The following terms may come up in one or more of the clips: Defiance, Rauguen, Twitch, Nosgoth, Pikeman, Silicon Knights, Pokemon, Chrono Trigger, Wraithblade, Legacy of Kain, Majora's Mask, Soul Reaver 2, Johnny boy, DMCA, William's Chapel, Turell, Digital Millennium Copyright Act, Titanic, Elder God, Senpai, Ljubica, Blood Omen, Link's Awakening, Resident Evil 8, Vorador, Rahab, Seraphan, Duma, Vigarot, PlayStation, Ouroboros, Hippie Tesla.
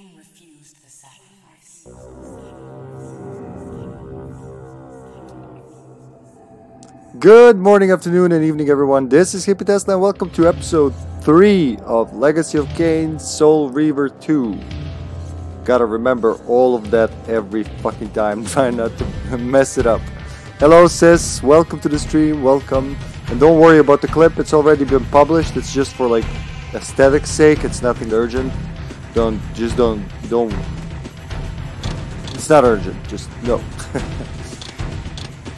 Kain refused the sacrifice. Good morning, afternoon, and evening, everyone. This is Hippie Tesla, and welcome to episode 3 of Legacy of Kain, Soul Reaver 2. Gotta remember all of that every fucking time. Try not to mess it up. Hello, sis. Welcome to the stream. Welcome. And don't worry about the clip. It's already been published. It's just for, like, aesthetic's sake. It's nothing urgent. Don't. It's not urgent. Just no.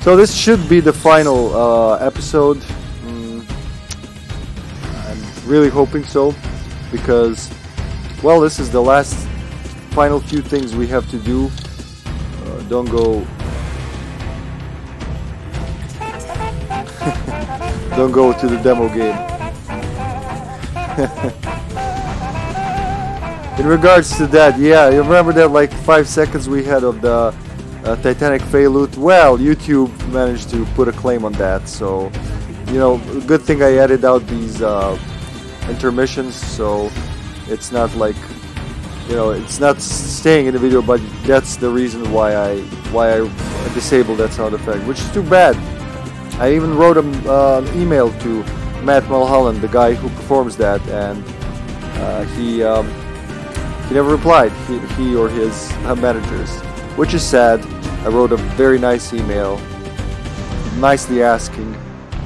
So this should be the final episode. I'm really hoping so, because, well, this is the last, final few things we have to do. Don't go. Don't go to the demo game. In regards to that, yeah, you remember that like 5 seconds we had of the Titanic Fae loot? Well, YouTube managed to put a claim on that, so, you know, good thing I added out these intermissions, so it's not like, you know, it's not staying in the video, but that's the reason why I disabled that sound effect, which is too bad. I even wrote an email to Matt Mulholland, the guy who performs that, and he never replied, he or his managers, which is sad. I wrote a very nice email, nicely asking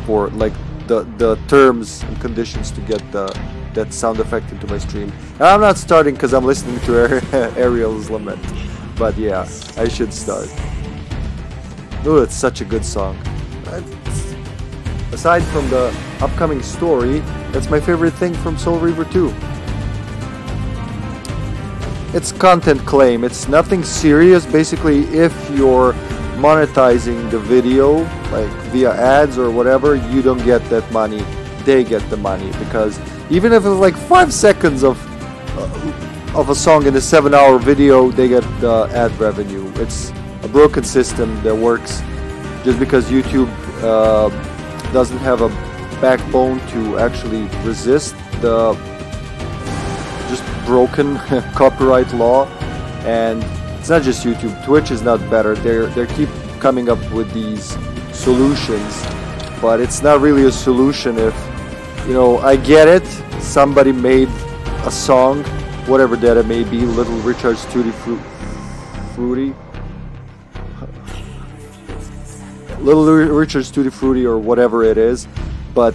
for like the terms and conditions to get that sound effect into my stream. And I'm not starting because I'm listening to Ariel's Lament, but yeah, I should start. Ooh, it's such a good song. Aside from the upcoming story, that's my favorite thing from Soul Reaver 2. It's content claim, it's nothing serious. Basically, if you're monetizing the video, like via ads or whatever, you don't get that money, they get the money. Because even if it's like 5 seconds of a song in a 7-hour video, they get the ad revenue. It's a broken system that works just because YouTube doesn't have a backbone to actually resist the just broken copyright law. And it's not just YouTube, Twitch is not better. They keep coming up with these solutions, but it's not really a solution. If, you know, I get it, somebody made a song, whatever that it may be, Little Richard's Tutti Frutti, Little Richard's Tutti Frutti or whatever it is, but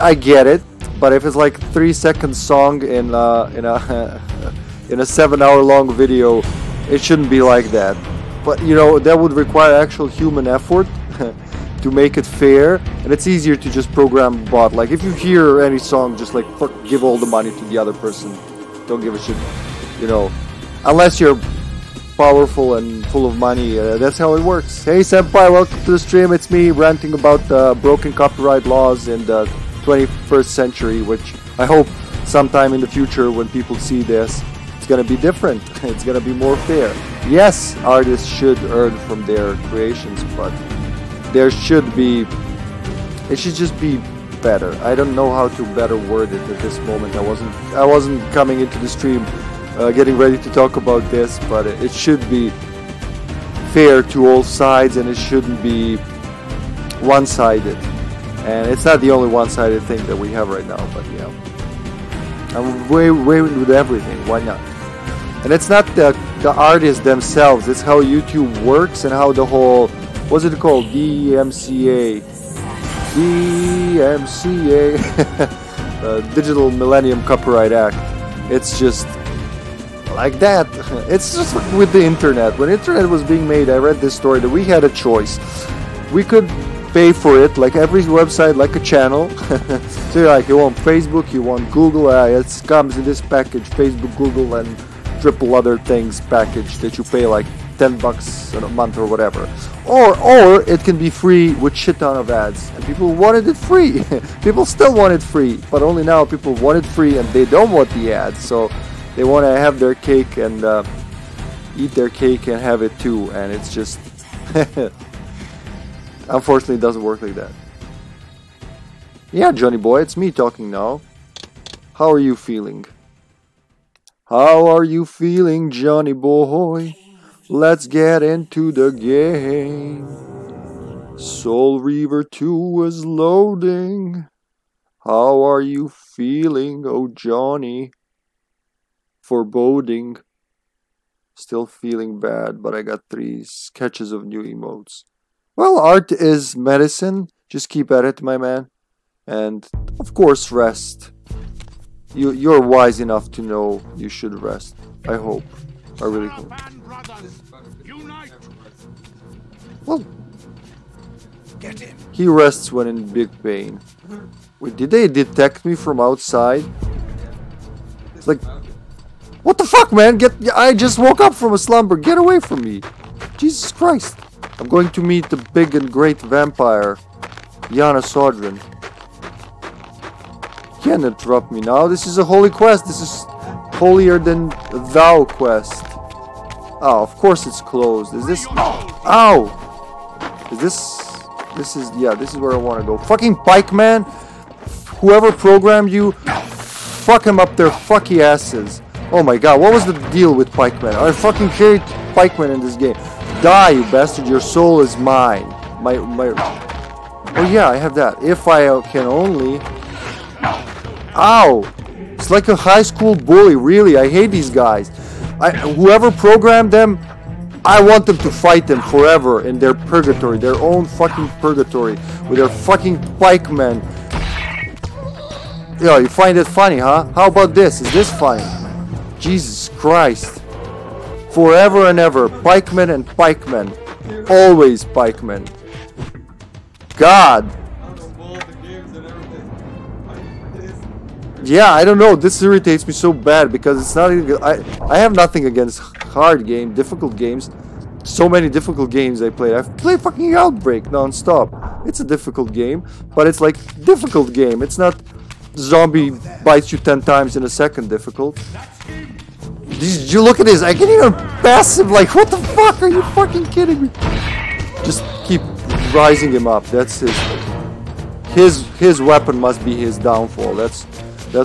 I get it. But if it's like 3-second song in a 7-hour long video, it shouldn't be like that. But you know, that would require actual human effort to make it fair, and it's easier to just program a bot. Like if you hear any song, just like fuck, give all the money to the other person. Don't give a shit, you know, unless you're powerful and full of money. That's how it works. Hey senpai, welcome to the stream. It's me ranting about broken copyright laws and 21st century, which I hope sometime in the future when people see this, it's gonna be different. It's gonna be more fair. Yes, artists should earn from their creations, but it should just be better. I don't know how to better word it at this moment. I wasn't coming into the stream getting ready to talk about this, but it should be fair to all sides, and it shouldn't be one-sided. And it's not the only one-sided thing that we have right now, but yeah, I'm way with everything, why not? And it's not the artists themselves, it's how YouTube works and how the whole, what's it called, DMCA, Digital Millennium Copyright Act. It's just like that. It's just like with the internet. When the internet was being made, I read this story that we had a choice. We could pay for it, like every website, like a channel. So you're like, you want Facebook, you want Google, it comes in this package, Facebook, Google, and triple other things package that you pay like $10 a month or whatever. Or it can be free with shit ton of ads. And people wanted it free. People still want it free, but only now people want it free and they don't want the ads. So they want to have their cake and eat their cake and have it too. And it's just... Unfortunately, it doesn't work like that. Yeah, Johnny boy, it's me talking now. How are you feeling? How are you feeling, Johnny boy? Let's get into the game. Soul Reaver 2 is loading. How are you feeling, oh Johnny? Foreboding. Still feeling bad, but I got 3 sketches of new emotes. Well, art is medicine. Just keep at it, my man. And, of course, rest. You're wise enough to know you should rest. I hope. I really hope. Well, get him. He rests when in big pain. Wait, did they detect me from outside? It's like, what the fuck, man? I just woke up from a slumber. Get away from me. Jesus Christ. I'm going to meet the big and great vampire, Janos Audron. You can't interrupt me now. This is a holy quest. This is holier than thou quest. Oh, of course it's closed. Is this... Ow! Is this... Yeah, this is where I want to go. Fucking Pikeman! Whoever programmed you, fuck him up their fucky asses. Oh my god, what was the deal with Pikeman? I fucking hate Pikeman in this game. Die, you bastard. Your soul is mine. Oh yeah, I have that. If I can only... Ow! It's like a high school bully, really. I hate these guys. Whoever programmed them, I want them to fight them forever in their purgatory, their own fucking purgatory, with their fucking pikemen. Yo, you find it funny, huh? How about this? Is this funny? Jesus Christ. Forever and ever, pikemen and pikemen. Always pikemen. God! Yeah, I don't know. This irritates me so bad because it's not even... I have nothing against hard games, difficult games. So many difficult games I played. I've played fucking Outbreak non-stop. It's a difficult game, but it's like difficult game. It's not zombie bites you 10 times in a second difficult. Did you look at this? I can't even pass him. Like, what the fuck? Are you fucking kidding me? Just keep rising him up. That's his weapon must be his downfall. That's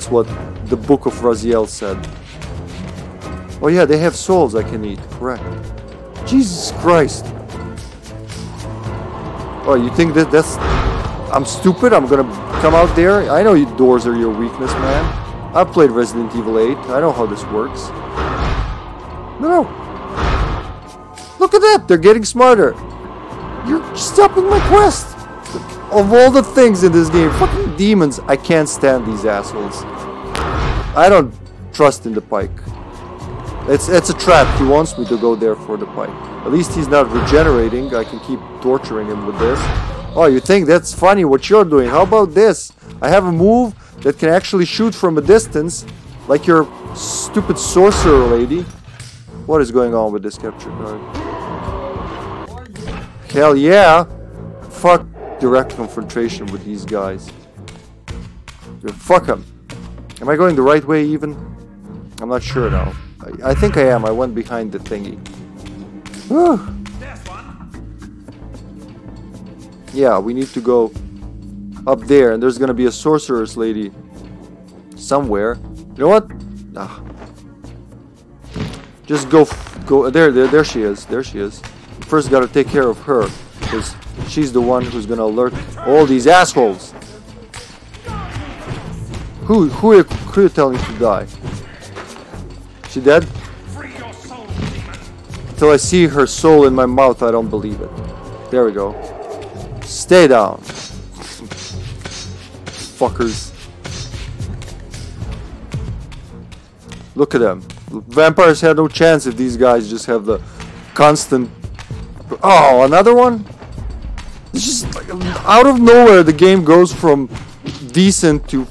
what the book of Raziel said. Oh yeah, they have souls I can eat. Correct. Jesus Christ. Oh, you think that's... I'm stupid? I'm gonna come out there? I know doors are your weakness, man. I've played Resident Evil 8. I know how this works. No. Look at that. They're getting smarter. You're stopping my quest. Of all the things in this game, fucking demons, I can't stand these assholes. I don't trust in the pike. It's a trap. He wants me to go there for the pike. At least he's not regenerating. I can keep torturing him with this. Oh, you think that's funny what you're doing? How about this? I have a move that can actually shoot from a distance, like your stupid sorcerer lady. What is going on with this capture card? Hell yeah! Fuck. Direct confrontation with these guys. Fuck them. Am I going the right way even? I'm not sure now. I think I am. I went behind the thingy. Yeah, we need to go up there, and there's gonna be a sorcerer's lady somewhere. You know what? Ah. Just go. There she is. There she is. First, gotta take care of her, because she's the one who's gonna alert all these assholes. Who are you telling to die? She dead? Until I see her soul in my mouth, I don't believe it. There we go. Stay down. Fuckers. Look at them. Vampires had no chance if these guys just have the constant... Oh, another one? It's just like, out of nowhere the game goes from decent to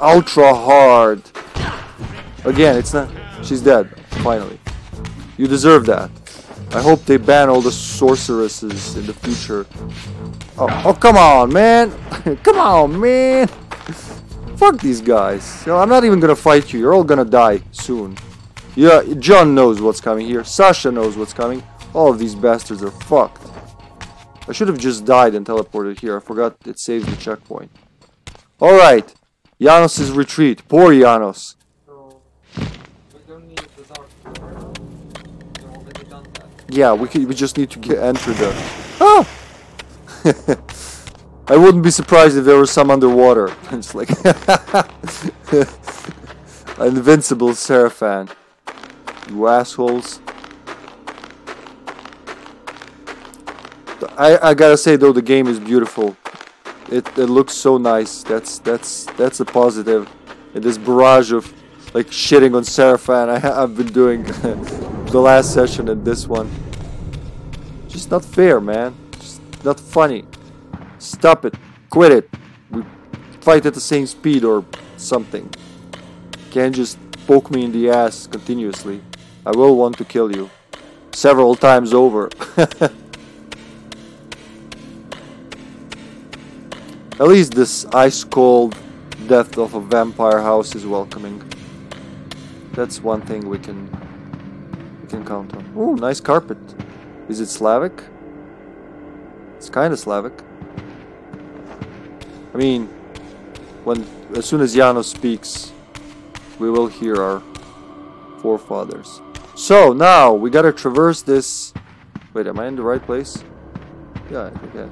ultra hard. Again, it's not... She's dead, finally. You deserve that. I hope they ban all the sorceresses in the future. Oh come on, man. Come on, man. Fuck these guys. You know, I'm not even gonna fight you. You're all gonna die soon. Yeah, John knows what's coming here. Sasha knows what's coming. All of these bastards are fucked. I should have just died and teleported here. I forgot it saves the checkpoint. Alright. Janos' retreat. Poor Janos. don't need the Dark Door. We've already done that. Yeah, we just need to enter the... Ah! I wouldn't be surprised if there was some underwater. It's like... Invincible Seraphan. You assholes. I gotta say though, the game is beautiful. It looks so nice. That's a positive. And this barrage of like shitting on Seraphan I've been doing the last session and this one. Just not fair, man. Just not funny. Stop it. Quit it. We fight at the same speed or something. Can't just poke me in the ass continuously. I will want to kill you. Several times over. At least this ice-cold death of a vampire house is welcoming. That's one thing we can count on. Ooh, nice carpet. Is it Slavic? It's kind of Slavic. I mean, as soon as Janos speaks, we will hear our forefathers. So now we gotta traverse this. Wait, am I in the right place? Yeah, I think I.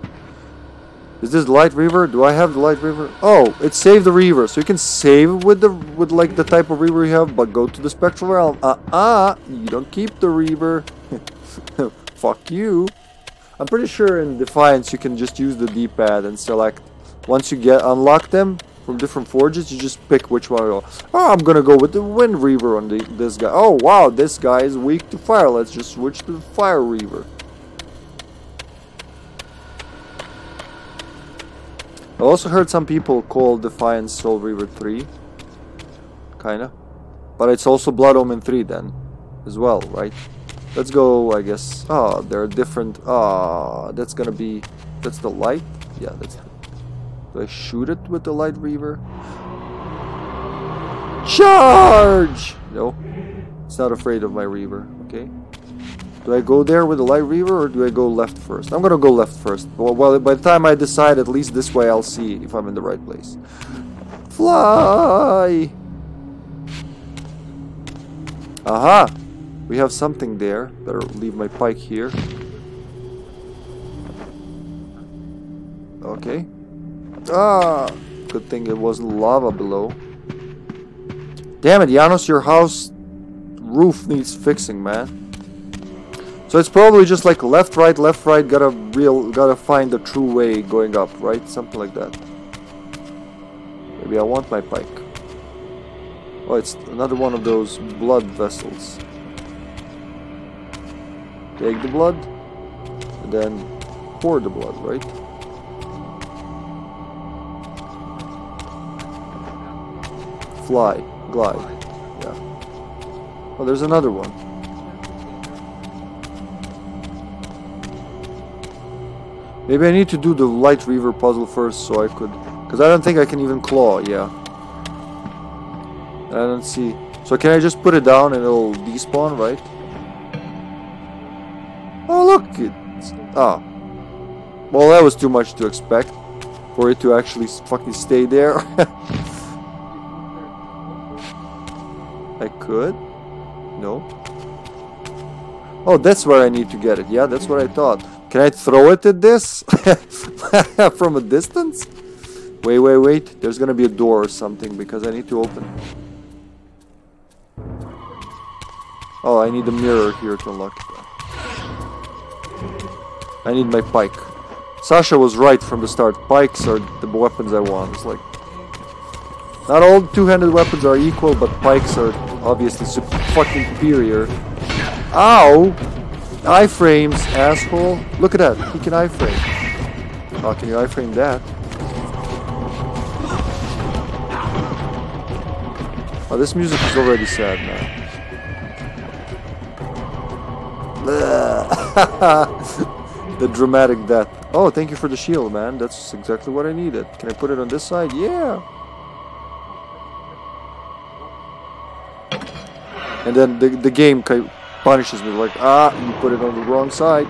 Is this Light Reaver? Do I have the Light Reaver? Oh, it's Save the Reaver. So you can save with like the type of Reaver you have, but go to the Spectral Realm. You don't keep the Reaver. Fuck you. I'm pretty sure in Defiance you can just use the D-pad and select. Once you unlock them from different forges, you just pick which one you want. Oh, I'm gonna go with the Wind Reaver on this guy. Oh, wow, this guy is weak to fire. Let's just switch to the Fire Reaver. I also heard some people call Defiance Soul Reaver 3, kinda, but it's also Blood Omen 3 then, as well, right? Let's go, I guess. Ah, there are different. Ah, that's gonna be. That's the light. Yeah, that's. Do I shoot it with the Light Reaver? Charge! No, it's not afraid of my Reaver. Okay. Do I go there with the Light Reaver or do I go left first? I'm gonna go left first. Well, by the time I decide, at least this way I'll see if I'm in the right place. Fly! Aha! We have something there. Better leave my pike here. Okay. Ah! Good thing it wasn't lava below. Damn it, Janos, your house roof needs fixing, man. So it's probably just like left, right, gotta find the true way going up, right? Something like that. Maybe I want my pike. Oh, it's another one of those blood vessels. Take the blood, and then pour the blood, right? Fly, glide, yeah. Oh, there's another one. Maybe I need to do the Light Reaver puzzle first so I could... Because I don't think I can even claw, yeah. I don't see... So can I just put it down and it'll despawn, right? Oh, look! It's... Ah. Well, that was too much to expect. For it to actually fucking stay there. I could? No. Oh, that's where I need to get it. Yeah, that's what I thought. Can I throw it at this? From a distance? Wait. There's gonna be a door or something because I need to open. Oh, I need a mirror here to unlock it. I need my pike. Sasha was right from the start. Pikes are the weapons I want. It's like... Not all two-handed weapons are equal, but pikes are obviously fucking superior. Ow! Iframes, asshole. Look at that. He can iframe. How can you iframe that? Oh, this music is already sad now. The dramatic death. Oh, thank you for the shield, man. That's exactly what I needed. Can I put it on this side? Yeah. And then the game punishes me like, ah, you put it on the wrong side.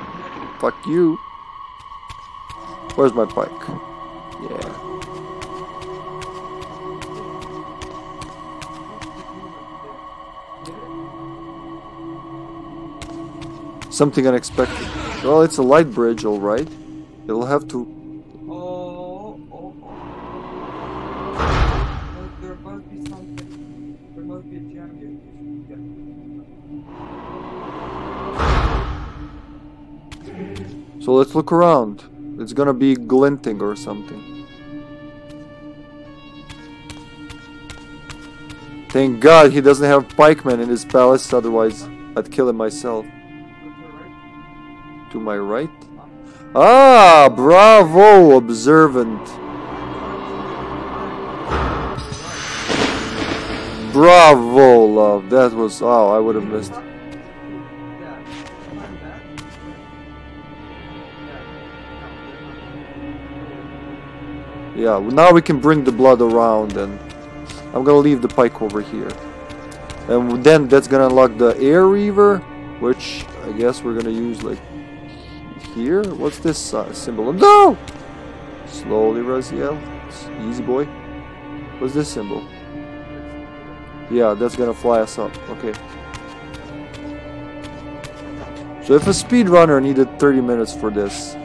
Fuck you. Where's my pike? Yeah. Something unexpected. Well, it's a light bridge, all right. It'll have to... Oh, there must be something. There must be a jam here. So let's look around. It's gonna be glinting or something. Thank God he doesn't have Pikeman in his palace, otherwise I'd kill him myself. To my right? Ah, bravo, observant. Bravo, love. That was... Oh, I would have missed. Yeah, now we can bring the blood around, and I'm gonna leave the pike over here. And then that's gonna unlock the air reaver, which I guess we're gonna use like... Here? What's this symbol? No! Slowly, Raziel. Easy boy. What's this symbol? Yeah, that's gonna fly us up. Okay. So if a speedrunner needed 30 minutes for this,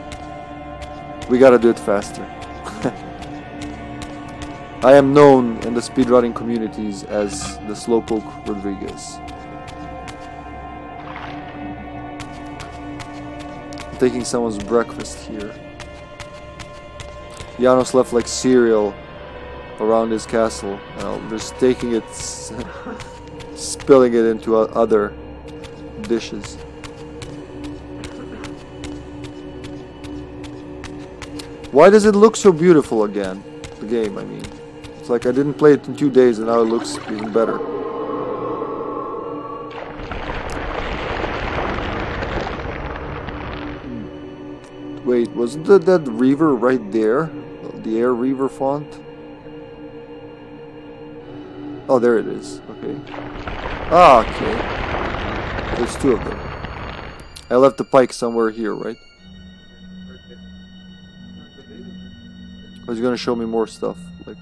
we gotta do it faster. I am known in the speedrunning communities as the Slowpoke Rodriguez. Taking someone's breakfast here. Janos left like cereal around his castle, and I'm just taking it, spilling it into other dishes. Why does it look so beautiful again? The game, I mean. It's like I didn't play it in 2 days and now it looks even better. Wait, wasn't that Reaver right there? The Air Reaver font? Oh, there it is. Okay. Ah, okay. There's two of them. I left the pike somewhere here, right? Or is he gonna show me more stuff? Like...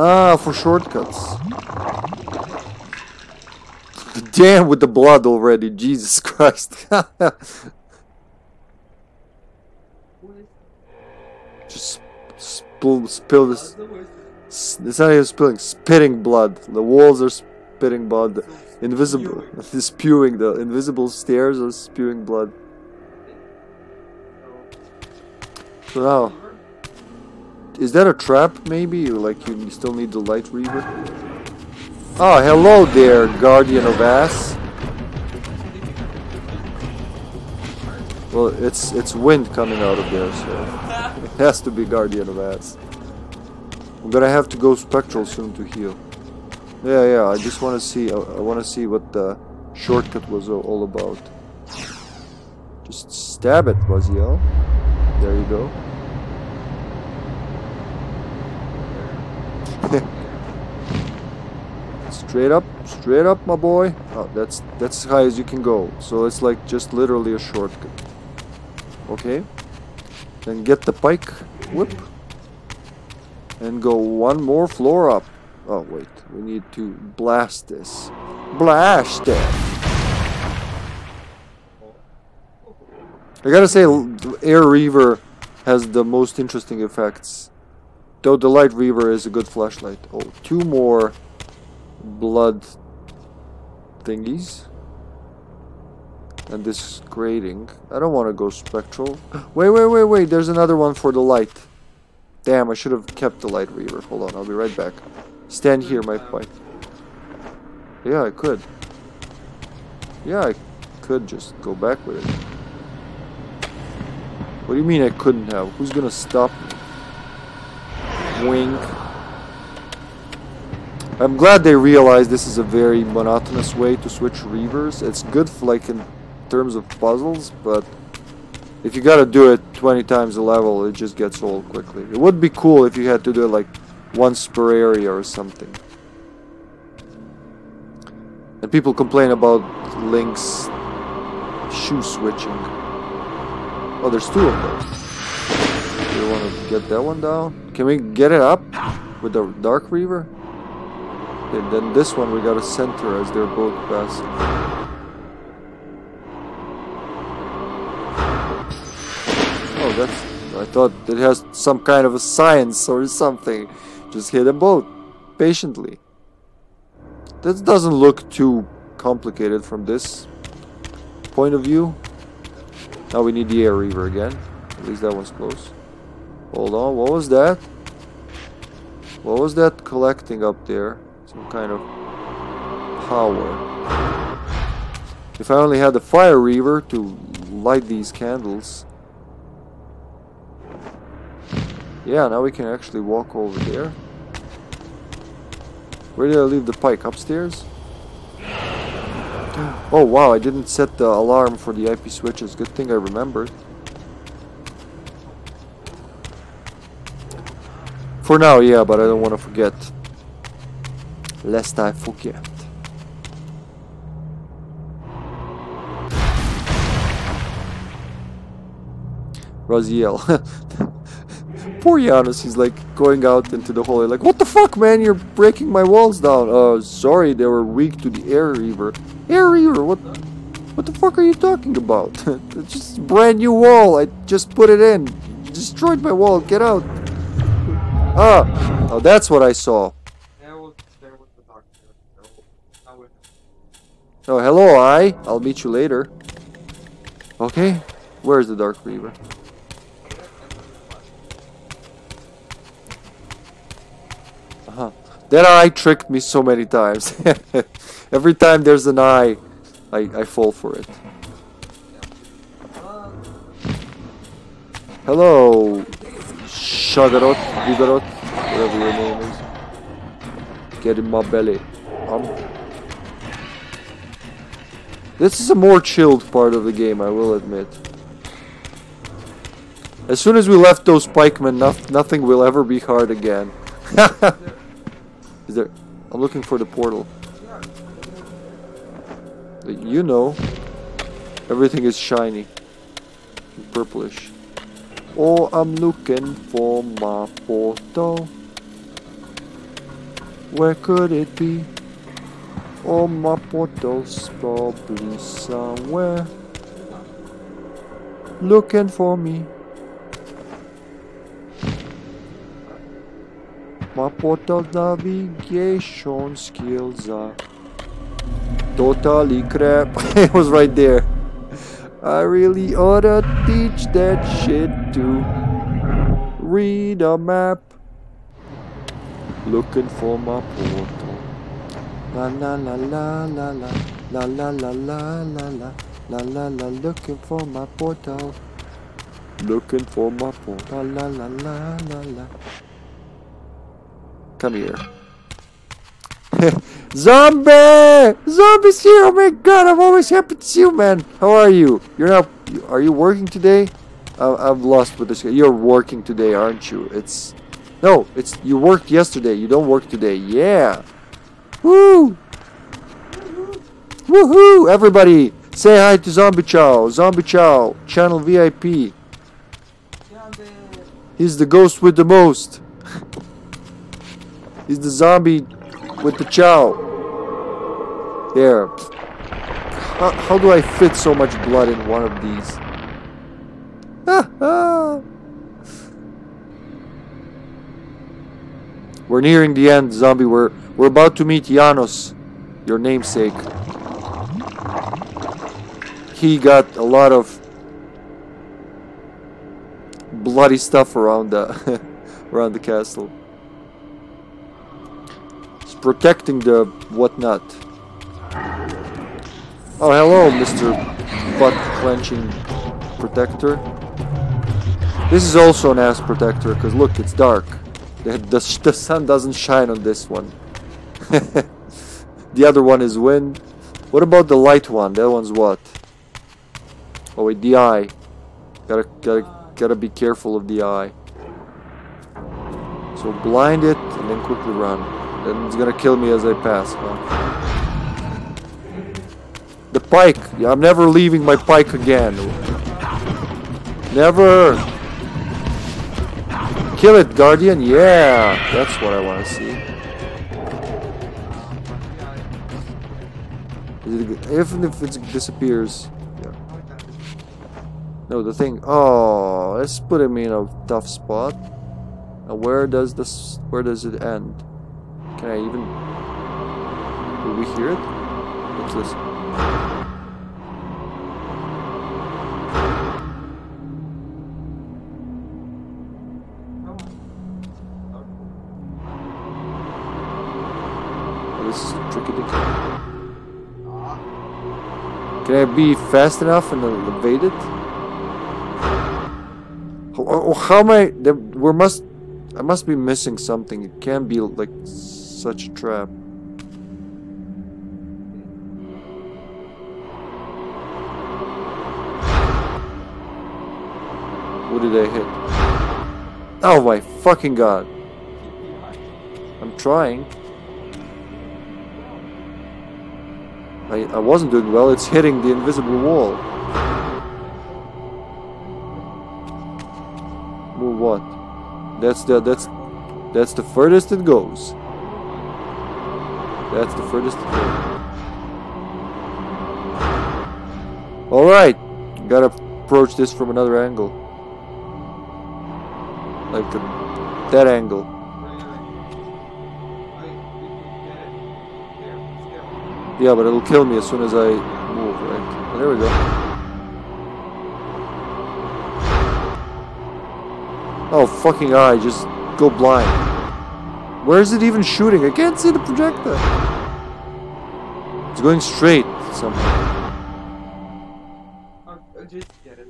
Ah, for shortcuts. Damn, with the blood already, Jesus Christ. Just spill this. It's not even spilling, spitting blood. The walls are spitting blood. The invisible, the spewing, the invisible stairs are spewing blood. So now. Is that a trap, maybe? Like, you still need the light reaver? Ah, hello there, guardian of ass. Well, it's wind coming out of there, so... It has to be guardian of ass. I'm gonna have to go spectral soon to heal. Yeah, yeah, I just wanna see... I wanna see what the shortcut was all about. Just stab it, Raziel. There you go. Straight up, my boy. Oh, that's as high as you can go. So it's like just literally a shortcut. Okay. Then get the pike whip. And go one more floor up. Oh, wait. We need to blast this. Blast it! I gotta say, Air Reaver has the most interesting effects. Though the Light Reaver is a good flashlight. Oh, two more... blood thingies and this grating. I don't want to go spectral. Wait, there's another one for the light. Damn, I should have kept the light reaver. Hold on, I'll be right back. Stand here, my fight. Yeah, I could. Yeah, I could just go back with it. What do you mean I couldn't have? Who's gonna stop me? Wink. I'm glad they realized this is a very monotonous way to switch reavers. It's good for like in terms of puzzles, but if you gotta do it 20 times a level, it just gets old quickly. It would be cool if you had to do it like once per area or something. And people complain about Link's shoe switching. Oh, there's two of those. We want to get that one down. Can we get it up with the Dark Reaver? And then this one we gotta center as they're both passing. Oh, that's... I thought it has some kind of a science or something. Just hit them both. Patiently. This doesn't look too complicated from this point of view. Now we need the Air Reaver again. At least that one's close. Hold on, what was that? What was that collecting up there? Some kind of power. If I only had the Fire Reaver to light these candles. Yeah, now we can actually walk over there. Where did I leave the pike? Upstairs? Oh wow, I didn't set the alarm for the IP switches. Good thing I remembered. For now, yeah, but I don't want to forget. Lest I forget. Raziel. Poor Janos, he's like going out into the hallway like, what the fuck, man, you're breaking my walls down. Sorry, they were weak to the Air Reaver. Air Reaver, what the fuck are you talking about? It's just a brand new wall, I just put it in. You destroyed my wall, get out. Ah, oh, that's what I saw. Oh, hello, I'll meet you later. Okay, where's the Dark Reaver? Uh-huh. That eye tricked me so many times. Every time there's an eye, I fall for it. Hello, Shagarot, Vigarot, whatever your name is. Get in my belly. This is a more chilled part of the game, I will admit. As soon as we left those pikemen, nothing will ever be hard again. Is there... I'm looking for the portal. You know. Everything is shiny. Purplish. Oh, I'm looking for my portal. Where could it be? Oh, my portal's probably somewhere looking for me. My portal navigation skills are totally crap. It was right there. I really oughta teach that shit to read a map. Looking for my portal. La la la la la la la la la la la la la la, looking for my portal, looking for my portal, la la la la la. Come here. Zombie! Zombie's here! Oh my god, I'm always happy to see you, man. How are you? You're not... Are you working today? I'm lost with this guy. You're working today, aren't you? It's... No, it's... You worked yesterday. You don't work today. Yeah. Woo! Woohoo! Everybody, say hi to Zombie Chow. Zombie Chow, channel VIP. He's the ghost with the most. He's the zombie with the chow. There. How do I fit so much blood in one of these? We're nearing the end, zombie. We're about to meet Janos, your namesake. He got a lot of bloody stuff around the around the castle. He's protecting the whatnot. Oh, hello, Mr. Butt-clenching protector. This is also an ass protector, because look, it's dark. The sun doesn't shine on this one. The other one is wind. What about the light one? That one's what? Oh wait, the eye. Gotta be careful of the eye. So blind it and then quickly run. Then it's gonna kill me as I pass. Huh? The pike. Yeah, I'm never leaving my pike again. Never. Kill it, Guardian. Yeah, that's what I want to see. Even if it disappears. Yeah. No, the thing. Oh, let's put him in a tough spot. Now, where does it end? Can I even? Will we hear it? Let's listen. Oh, this is tricky to kill. Can I be fast enough and evade it? Oh, how am I? I must be missing something. It can't be like such a trap. What did I hit? Oh my fucking god! I'm trying. I wasn't doing well, it's hitting the invisible wall. Move what? That's the furthest it goes. That's the furthest it goes. Alright! Gotta approach this from another angle. Like that angle. Yeah, but it'll kill me as soon as I move, right? There we go. Oh, fucking eye, just go blind. Where is it even shooting? I can't see the projectile. It's going straight somehow. I'll just get it.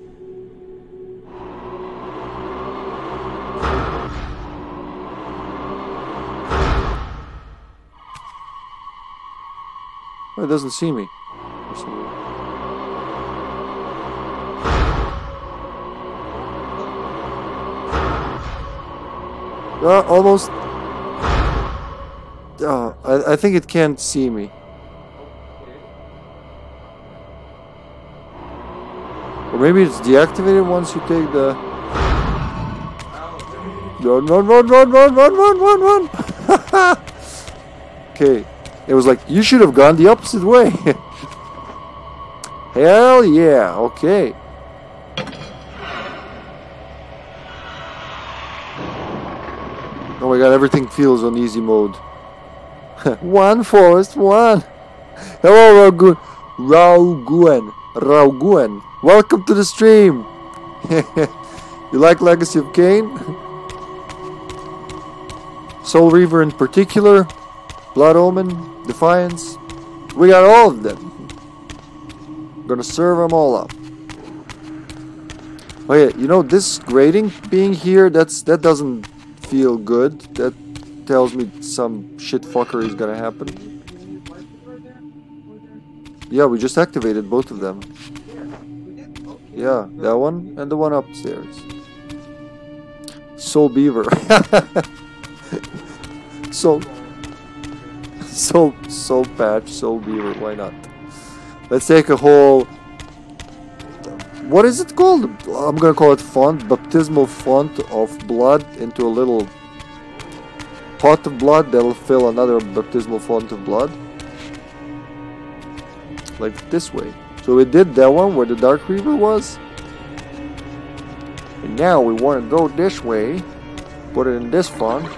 Oh, it doesn't see me. Almost. Oh, I think it can't see me. Or maybe it's deactivated once you take the. Run, run, run, run, run, run, run, run, run. Okay. It was like, you should have gone the opposite way. Hell yeah, okay. Oh my god, everything feels on easy mode. One forest, one. Hello, Rauguen. Welcome to the stream. You like Legacy of Kain? Soul Reaver in particular. Blood Omen, Defiance, we got all of them. Gonna serve them all up. Oh yeah, you know this grading being here, that doesn't feel good. That tells me some shit fuckery is gonna happen. Yeah, we just activated both of them. Yeah, that one and the one upstairs. Soul Beaver. Soul Patch, Soul Beaver, why not? Let's take a whole... What is it called? I'm gonna call it font, baptismal font of blood into a little pot of blood that'll fill another baptismal font of blood. Like this way. So we did that one where the Dark Reaver was. And now we wanna go this way, put it in this font.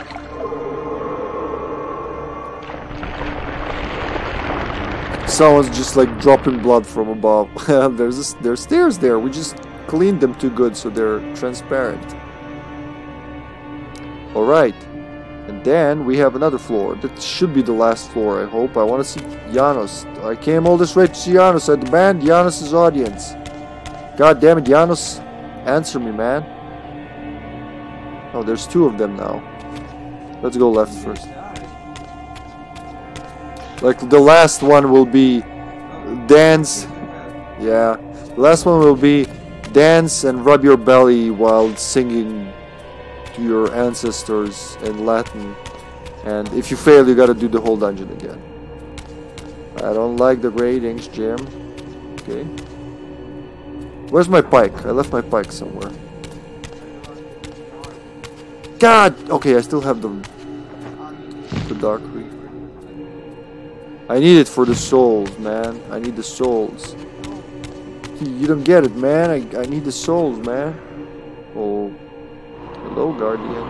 Someone's just like dropping blood from above. There's stairs there. We just cleaned them too good, so they're transparent. All right, and then we have another floor. That should be the last floor. I hope. I want to see Janos. I came all this way to see Janos. I demand Janos's audience. God damn it, Janos, answer me, man. Oh, there's two of them now. Let's go left first. Like, the last one will be dance, yeah, the last one will be dance and rub your belly while singing to your ancestors in Latin, and if you fail, you gotta do the whole dungeon again. I don't like the ratings, Jim. Okay. Where's my pike? I left my pike somewhere. God! Okay, I still have the Dark Reaver. I need it for the souls, man. I need the souls. You don't get it, man. I need the souls, man. Oh. Hello, Guardian.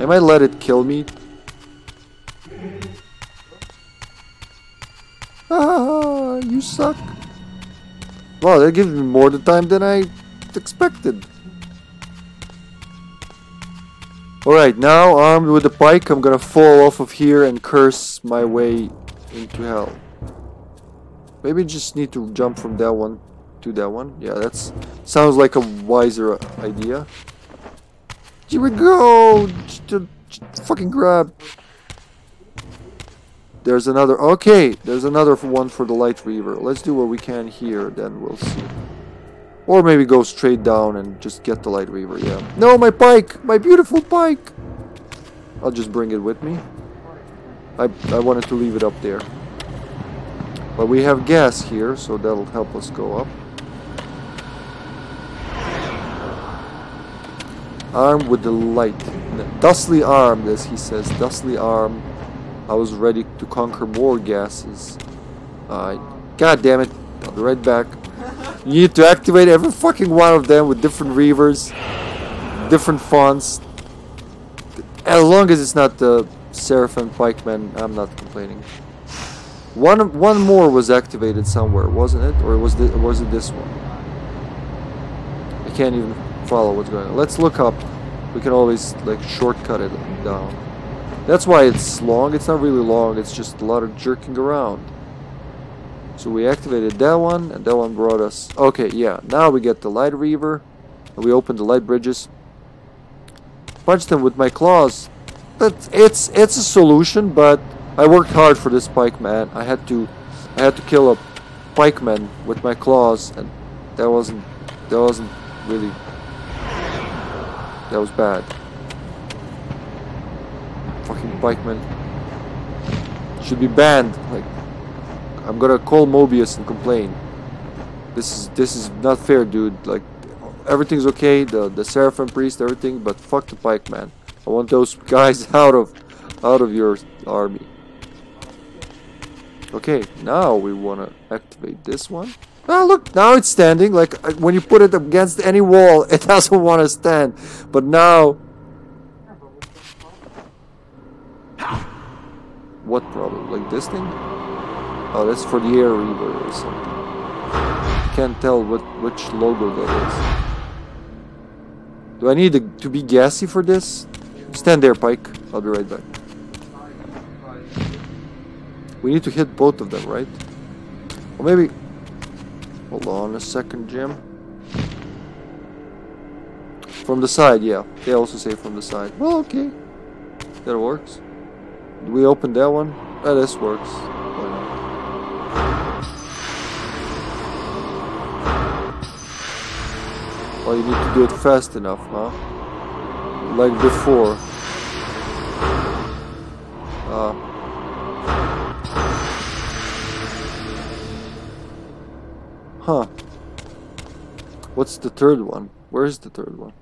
I might let it kill me. Ah, you suck. Wow, that gives me more the time than I expected. Alright, now armed with the pike, I'm gonna fall off of here and curse my way into hell. Maybe just need to jump from that one to that one. Yeah, that sounds like a wiser idea. Here we go! Just fucking grab. There's another. Okay, there's another one for the Light Reaver. Let's do what we can here, then we'll see. Or maybe go straight down and just get the Light Reaver, yeah. No, my pike! My beautiful pike! I'll just bring it with me. I wanted to leave it up there. But we have gas here, so that'll help us go up. Armed with the light. Dustly armed, as he says. Dustly armed. I was ready to conquer more gases. God damn it. I'll be right back. You need to activate every fucking one of them with different reavers, different fonts. As long as it's not the Seraphan Pikeman, I'm not complaining. One more was activated somewhere, wasn't it? Or was it this one? I can't even follow what's going on. Let's look up. We can always like shortcut it down. That's why it's long. It's not really long. It's just a lot of jerking around. So we activated that one, and that one brought us... Okay, yeah, now we get the Light Reaver, and we open the light bridges. Punch them with my claws. But it's a solution, but I worked hard for this Pikeman. I had to kill a Pikeman with my claws, and that wasn't really... That was bad. Fucking Pikeman. Should be banned, like... I'm gonna call Mobius and complain. This is not fair, dude. Like, everything's okay, the Seraphim priest, everything, but fuck the Pikeman. I want those guys out of your army. Okay, now we wanna activate this one. Ah, look, now it's standing. Like when you put it against any wall, it doesn't want to stand. But now, what problem? Like this thing? Oh, that's for the Air Reaver or something. Can't tell which logo that is. Do I need to be gassy for this? Stand there, Pike. I'll be right back. We need to hit both of them, right? Or maybe... Hold on a second, Jim. From the side, yeah. They also say from the side. Well, okay. That works. Do we open that one? Oh, this works. Well, you need to do it fast enough, huh? Like before. Huh. What's the third one? Where is the third one?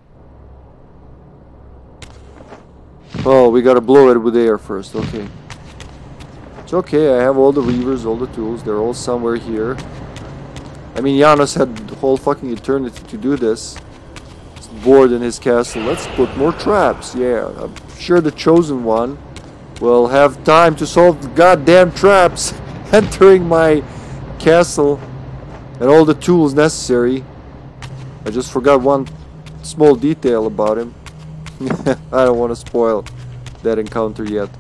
Oh, we gotta blow it with air first, okay. It's okay, I have all the reavers, all the tools, they're all somewhere here. I mean, Janos had the whole fucking eternity to do this. He's bored in his castle. Let's put more traps. Yeah, I'm sure the chosen one will have time to solve the goddamn traps entering my castle and all the tools necessary. I just forgot one small detail about him. I don't want to spoil that encounter yet.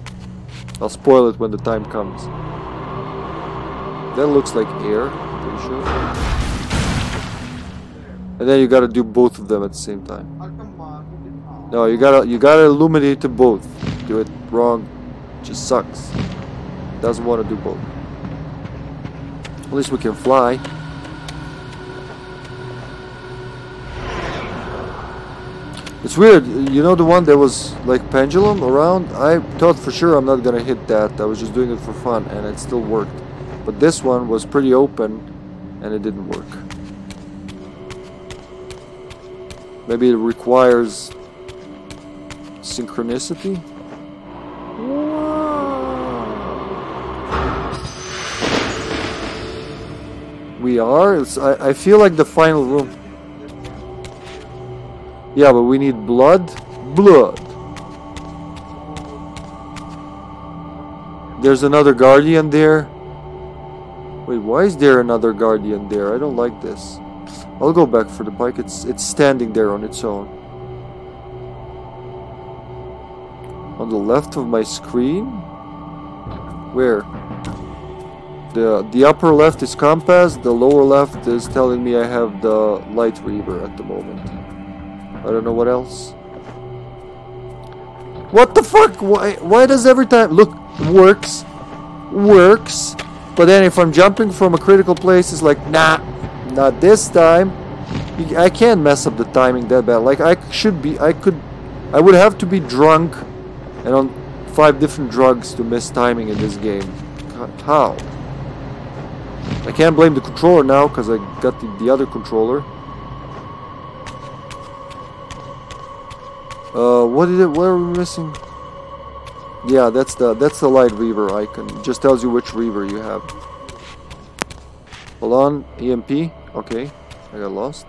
I'll spoil it when the time comes. That looks like air. Sure. And then you gotta do both of them at the same time. No, you gotta illuminate them both. Do it wrong, just sucks. Doesn't want to do both. At least we can fly. It's weird, you know the one that was like pendulum around? I thought for sure I'm not gonna hit that. I was just doing it for fun, and it still worked. But this one was pretty open. And it didn't work. Maybe it requires Synchronicity? We are? It's, I feel like the final room. Yeah, but we need blood. Blood. There's another guardian there. Wait, why is there another guardian there? I don't like this. I'll go back for the pike. It's standing there on its own. On the left of my screen? Where? The upper left is compass, the lower left is telling me I have the Light Reaver at the moment. I don't know what else. What the fuck? Why does every time... Look, works. Works. But then if I'm jumping from a critical place, it's like, nah, not this time. I can't mess up the timing that bad. Like, I should be... I would have to be drunk and on 5 different drugs to miss timing in this game. How? I can't blame the controller now, because I got the other controller. What are we missing? Yeah, that's the Light Reaver icon. It just tells you which Reaver you have. Hold on, EMP. Okay, I got lost.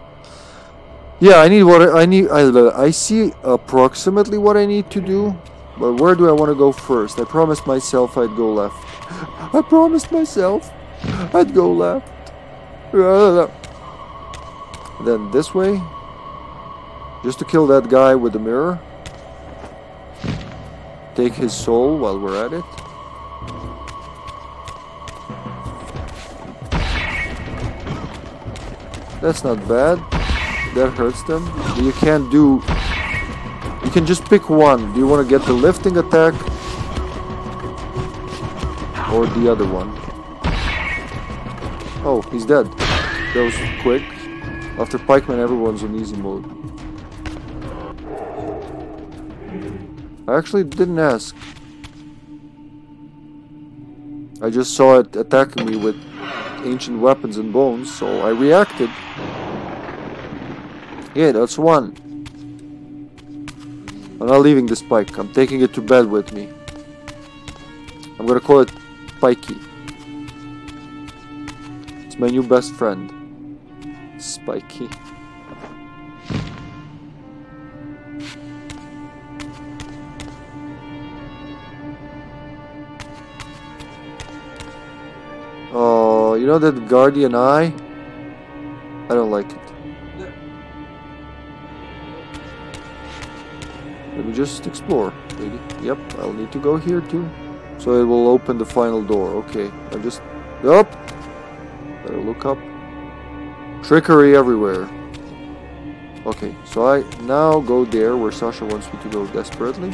Yeah, I need what I need. I see approximately what I need to do, but where do I want to go first? I promised myself I'd go left. I promised myself I'd go left. Then this way. Just to kill that guy with the mirror. Take his soul while we're at it. That's not bad. That hurts them. But you can't do... You can just pick one. Do you want to get the lifting attack? Or the other one? Oh, he's dead. That was quick. After Pikeman, everyone's on easy mode. I actually didn't ask. I just saw it attacking me with ancient weapons and bones, so I reacted. Yeah, that's one. I'm not leaving this pike. I'm taking it to bed with me. I'm gonna call it Pikey. It's my new best friend, Spiky. Oh, you know that guardian eye? I don't like it. Let me just explore, lady. Yep, I'll need to go here too. So it will open the final door. Okay, I just... Yup! Better look up. Trickery everywhere. Okay, so I now go there where Sasha wants me to go desperately.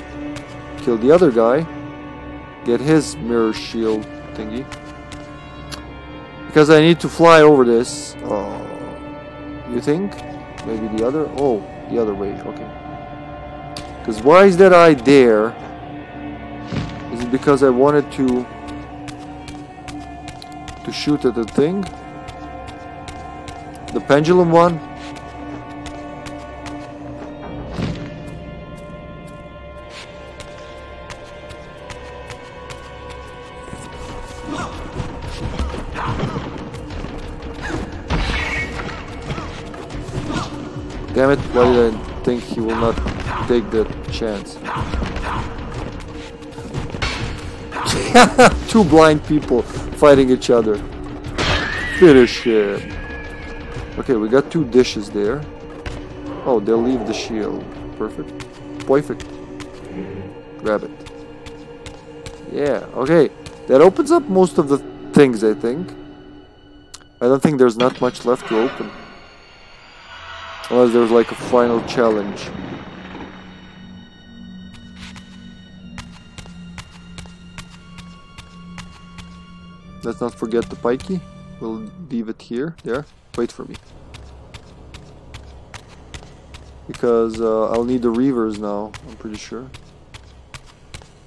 Kill the other guy. Get his mirror shield thingy. Because I need to fly over this. Oh, you think? Maybe the other? Oh, the other way. Okay. Because why is that eye there? Is it because I wanted to shoot at the thing? The pendulum one? Damn it, why did I think he will not take that chance? Two blind people fighting each other. Finish him. Okay, we got 2 dishes there. Oh, they'll leave the shield. Perfect. Perfect. Grab it. Yeah, okay. That opens up most of the things, I think. I don't think there's not much left to open. Unless there's like a final challenge. Let's not forget the pikey. We'll leave it here. There. Wait for me. Because I'll need the Reavers now, I'm pretty sure.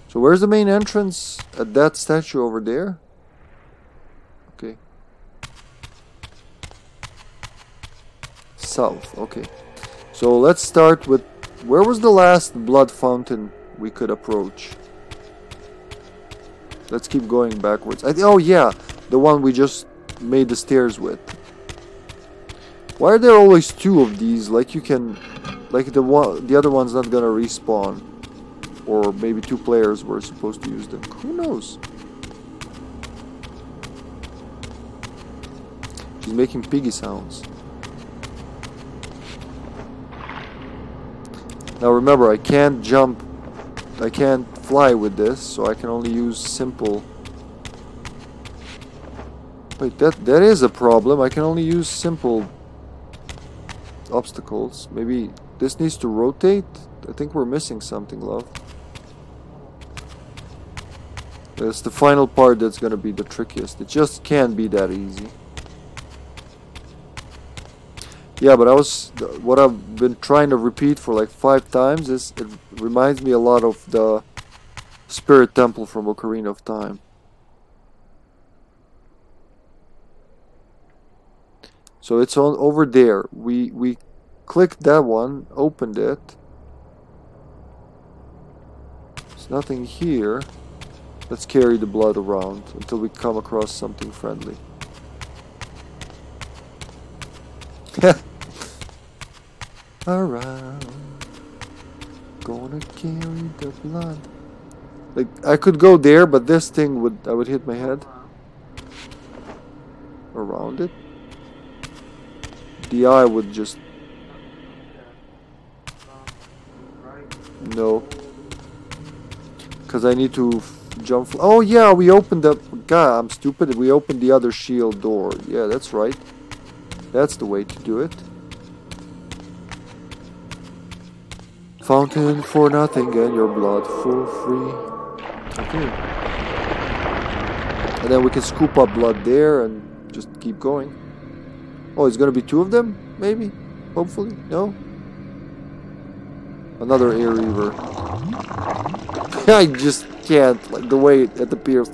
So where's the main entrance? At that statue over there? Okay. South, okay. So let's start with Where was the last blood fountain we could approach? Let's keep going backwards. Oh yeah, the one we just made the stairs with. Why are there always two of these? Like you can, like the other one's not gonna respawn, or maybe two players were supposed to use them. Who knows? She's making piggy sounds. Now remember, I can't jump, I can't fly with this, so I can only use simple. Wait, that is a problem. I can only use simple obstacles. Maybe this needs to rotate? I think we're missing something, love. That's the final part that's gonna be the trickiest. It just can't be that easy. Yeah, but what I've been trying to repeat for like 5 times is it reminds me a lot of the Spirit Temple from Ocarina of Time. So it's on over there. We clicked that one, opened it. There's nothing here. Let's carry the blood around until we come across something friendly. Alright, gonna carry the blood. Like I could go there, but this thing I would hit my head. Around it. The eye would just. No. Cause I need to jump. Oh yeah, we opened up. God, I'm stupid. We opened the other shield door. Yeah, that's right. That's the way to do it. Fountain for nothing and your blood for free. Okay. And then we can scoop up blood there and just keep going. Oh, it's gonna be 2 of them? Maybe? Hopefully? No? Another air reaver. I just can't, like the way it appears.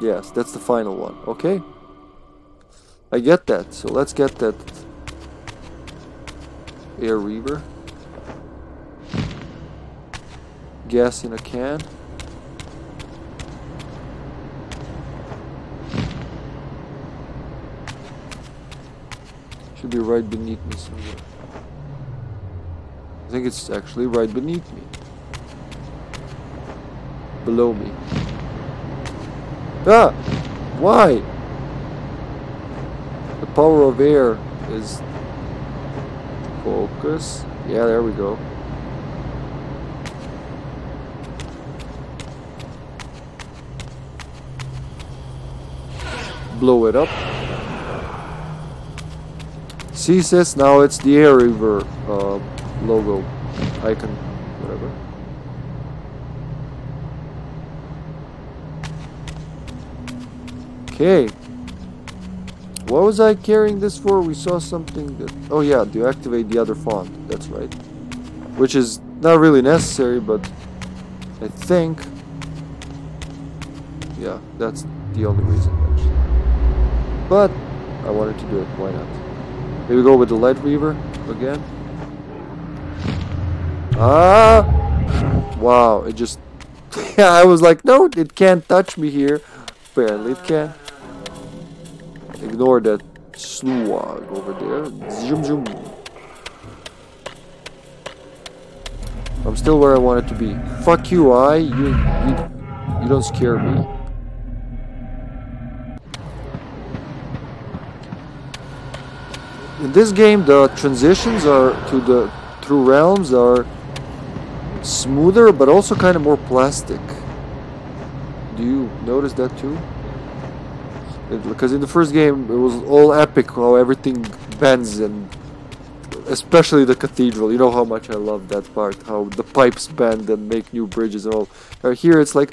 Yes, that's the final one. Okay. I get that. So let's get that air reaver. Gas in a can. Should be right beneath me somewhere. I think it's actually right beneath me. Below me. Ah! Why? The power of air is... Focus. Yeah, there we go. Blow it up. See, sis, now it's the air river logo icon. Whatever. Okay. What was I carrying this for? We saw something that... Oh yeah, deactivate the other font. That's right. Which is not really necessary, but I think... Yeah, that's the only reason, actually. But I wanted to do it. Why not? Here we go with the light reaver again. Ah! Wow, it just... I was like, no, it can't touch me here. Apparently it can. Ignore that slug over there. Zoom, zoom. I'm still where I wanted to be. Fuck you, I. You don't scare me. In this game, the transitions are to the through realms are smoother, but also kind of more plastic. Do you notice that too? Because in the first game it was all epic how everything bends, and especially the cathedral. You know how much I love that part, how the pipes bend and make new bridges and all. Here it's like,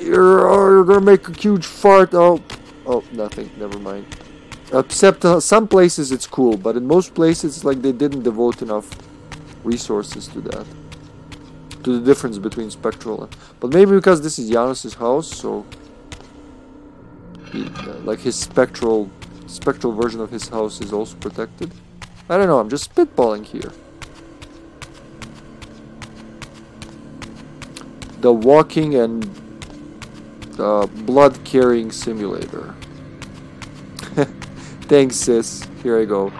you're gonna make a huge fart. Oh, nothing, never mind. Except some places it's cool, but in most places it's like they didn't devote enough resources to that. To the difference between spectral and... But maybe because this is Janos' house, so... like his spectral version of his house is also protected. I don't know, I'm just spitballing here. The walking and blood carrying simulator. Thanks, sis. Here I go.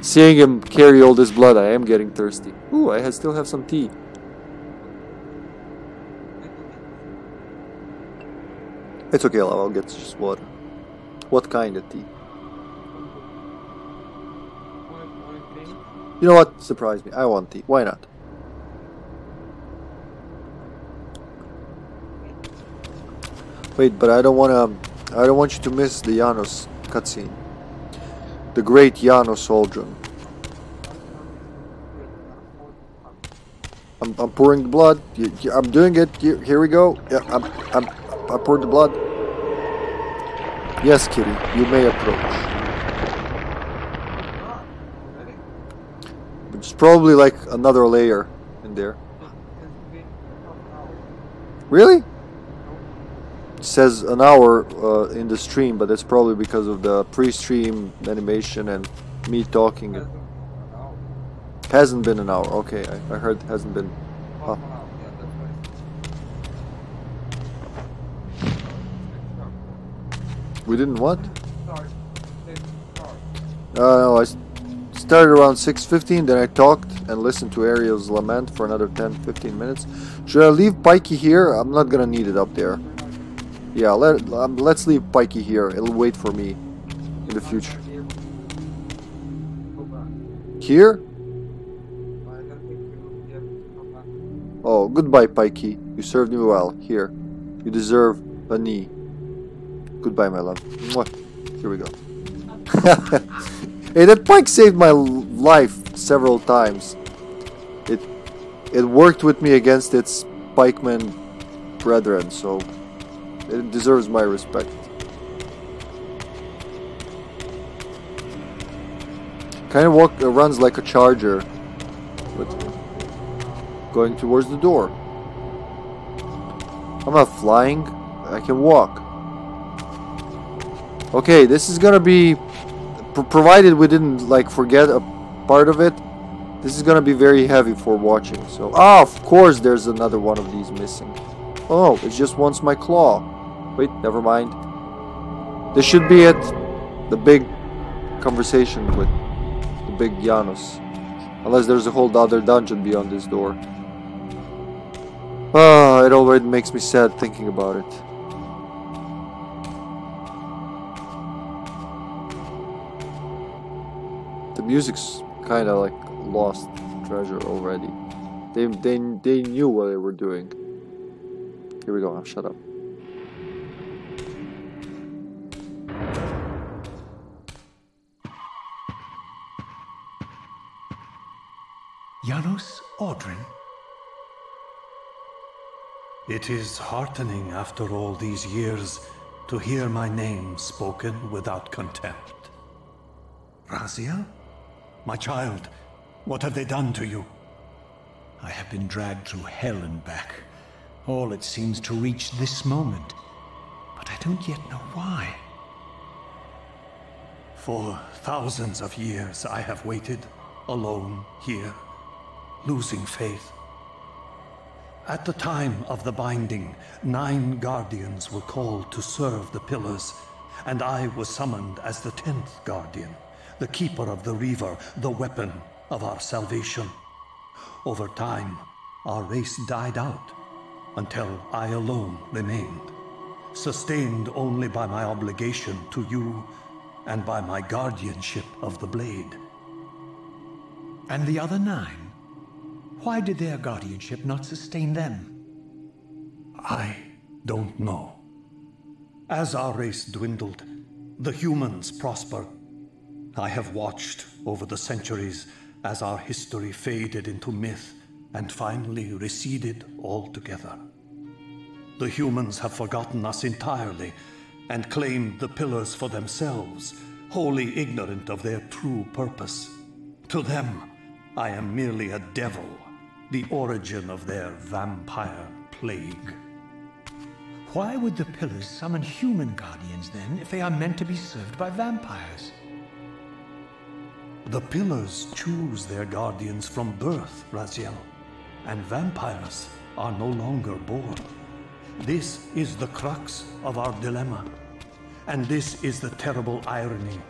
Seeing him carry all this blood, I am getting thirsty. Ooh, I still have some tea. It's okay, love. I'll get just water. What kind of tea? You know what? Surprise me. I want tea. Why not? Wait, but I don't want you to miss the Janos cutscene. The great Janos Audron. I'm pouring the blood. I'm doing it. Here we go. Yeah, I poured the blood. Yes, Kitty, you may approach. It's probably like another layer in there. Really? It says an hour in the stream, but that's probably because of the pre-stream animation and me talking. It hasn't been an hour. Okay, I heard it hasn't been. Huh. We didn't what? No, I started around 6:15, then I talked and listened to Ariel's Lament for another 10-15 minutes. Should I leave Pikey here? I'm not gonna need it up there. Yeah, let's leave Pikey here. It'll wait for me in the future. Here? Oh, goodbye, Pikey. You served me well. Here. You deserve a knee. Goodbye, my love. Mwah. Here we go. Hey, that pike saved my life several times. It worked with me against its pikemen brethren, so... it deserves my respect. Kind of runs like a charger, but going towards the door. I'm not flying. I can walk. Okay, this is gonna be provided we didn't like forget a part of it. This is gonna be very heavy for watching. So, ah, of course, there's another one of these missing. Oh, it just wants my claw. Wait, never mind. This should be it. The big conversation with the big Janos. Unless there's a whole other dungeon beyond this door. Ah, it already makes me sad thinking about it. The music's kind of like lost treasure already. They knew what they were doing. Here we go. Now shut up. Janos Audron. It is heartening after all these years to hear my name spoken without contempt. Raziel? My child, what have they done to you? I have been dragged through hell and back, all it seems to reach this moment, but I don't yet know why. For thousands of years I have waited, alone here, losing faith. At the time of the binding, 9 guardians were called to serve the pillars, and I was summoned as the 10th guardian, the keeper of the Reaver, the weapon of our salvation. Over time, our race died out, until I alone remained, sustained only by my obligation to you and by my guardianship of the blade. And the other 9? Why did their guardianship not sustain them? I don't know. As our race dwindled, the humans prospered. I have watched over the centuries as our history faded into myth and finally receded altogether. The humans have forgotten us entirely and claimed the pillars for themselves, wholly ignorant of their true purpose. To them, I am merely a devil, the origin of their vampire plague. Why would the pillars summon human guardians then if they are meant to be served by vampires? The pillars choose their guardians from birth, Raziel, and vampires are no longer born. This is the crux of our dilemma, and this is the terrible irony.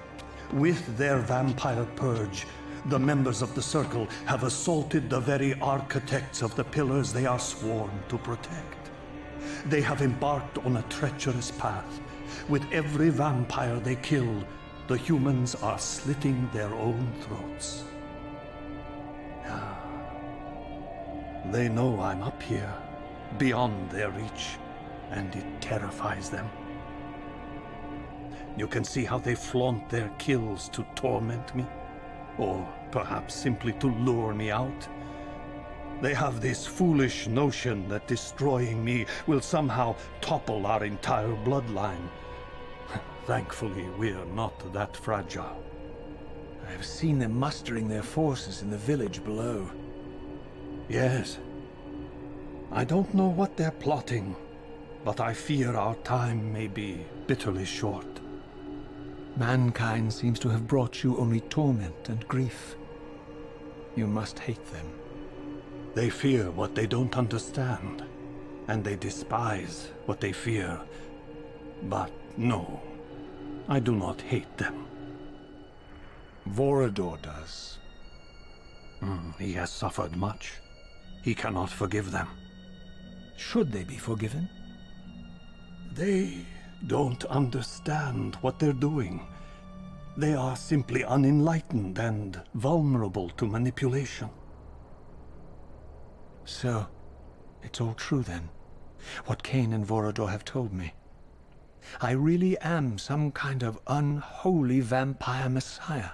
With their vampire purge, the members of the Circle have assaulted the very architects of the pillars they are sworn to protect. They have embarked on a treacherous path. With every vampire they kill, the humans are slitting their own throats. They know I'm up here, beyond their reach, and it terrifies them. You can see how they flaunt their kills to torment me, or perhaps simply to lure me out. They have this foolish notion that destroying me will somehow topple our entire bloodline. Thankfully, we're not that fragile. I have seen them mustering their forces in the village below. Yes. I don't know what they're plotting, but I fear our time may be bitterly short. Mankind seems to have brought you only torment and grief. You must hate them. They fear what they don't understand, and they despise what they fear. But no, I do not hate them. Vorador does. He has suffered much. He cannot forgive them. Should they be forgiven? They don't understand what they're doing. They are simply unenlightened and vulnerable to manipulation. So, it's all true then, what Kain and Vorador have told me. I really am some kind of unholy vampire messiah.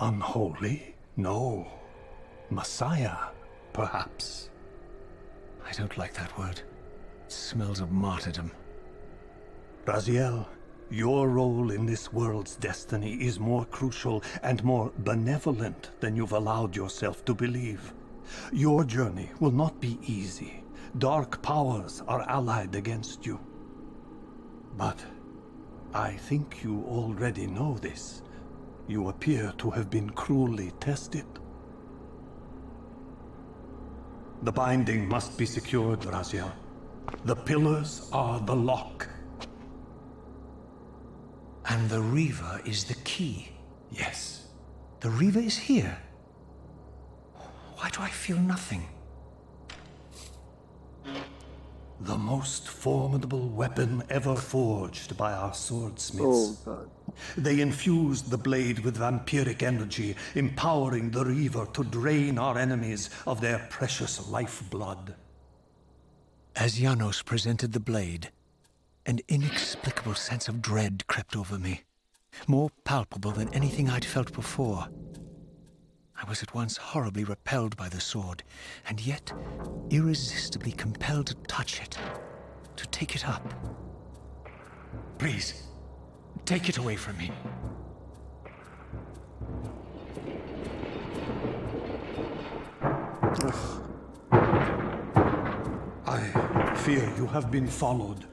Unholy? No. Messiah, perhaps. I don't like that word. It smells of martyrdom. Raziel, your role in this world's destiny is more crucial and more benevolent than you've allowed yourself to believe. Your journey will not be easy. Dark powers are allied against you. But I think you already know this. You appear to have been cruelly tested. The binding must be secured, Raziel. The pillars are the lock. And the Reaver is the key. Yes. The Reaver is here. Why do I feel nothing? The most formidable weapon ever forged by our swordsmiths. Oh, they infused the blade with vampiric energy, empowering the Reaver to drain our enemies of their precious lifeblood. As Janos presented the blade, an inexplicable sense of dread crept over me, more palpable than anything I'd felt before. I was at once horribly repelled by the sword, and yet irresistibly compelled to touch it, to take it up. Please, take it away from me. Ugh. I fear you have been followed.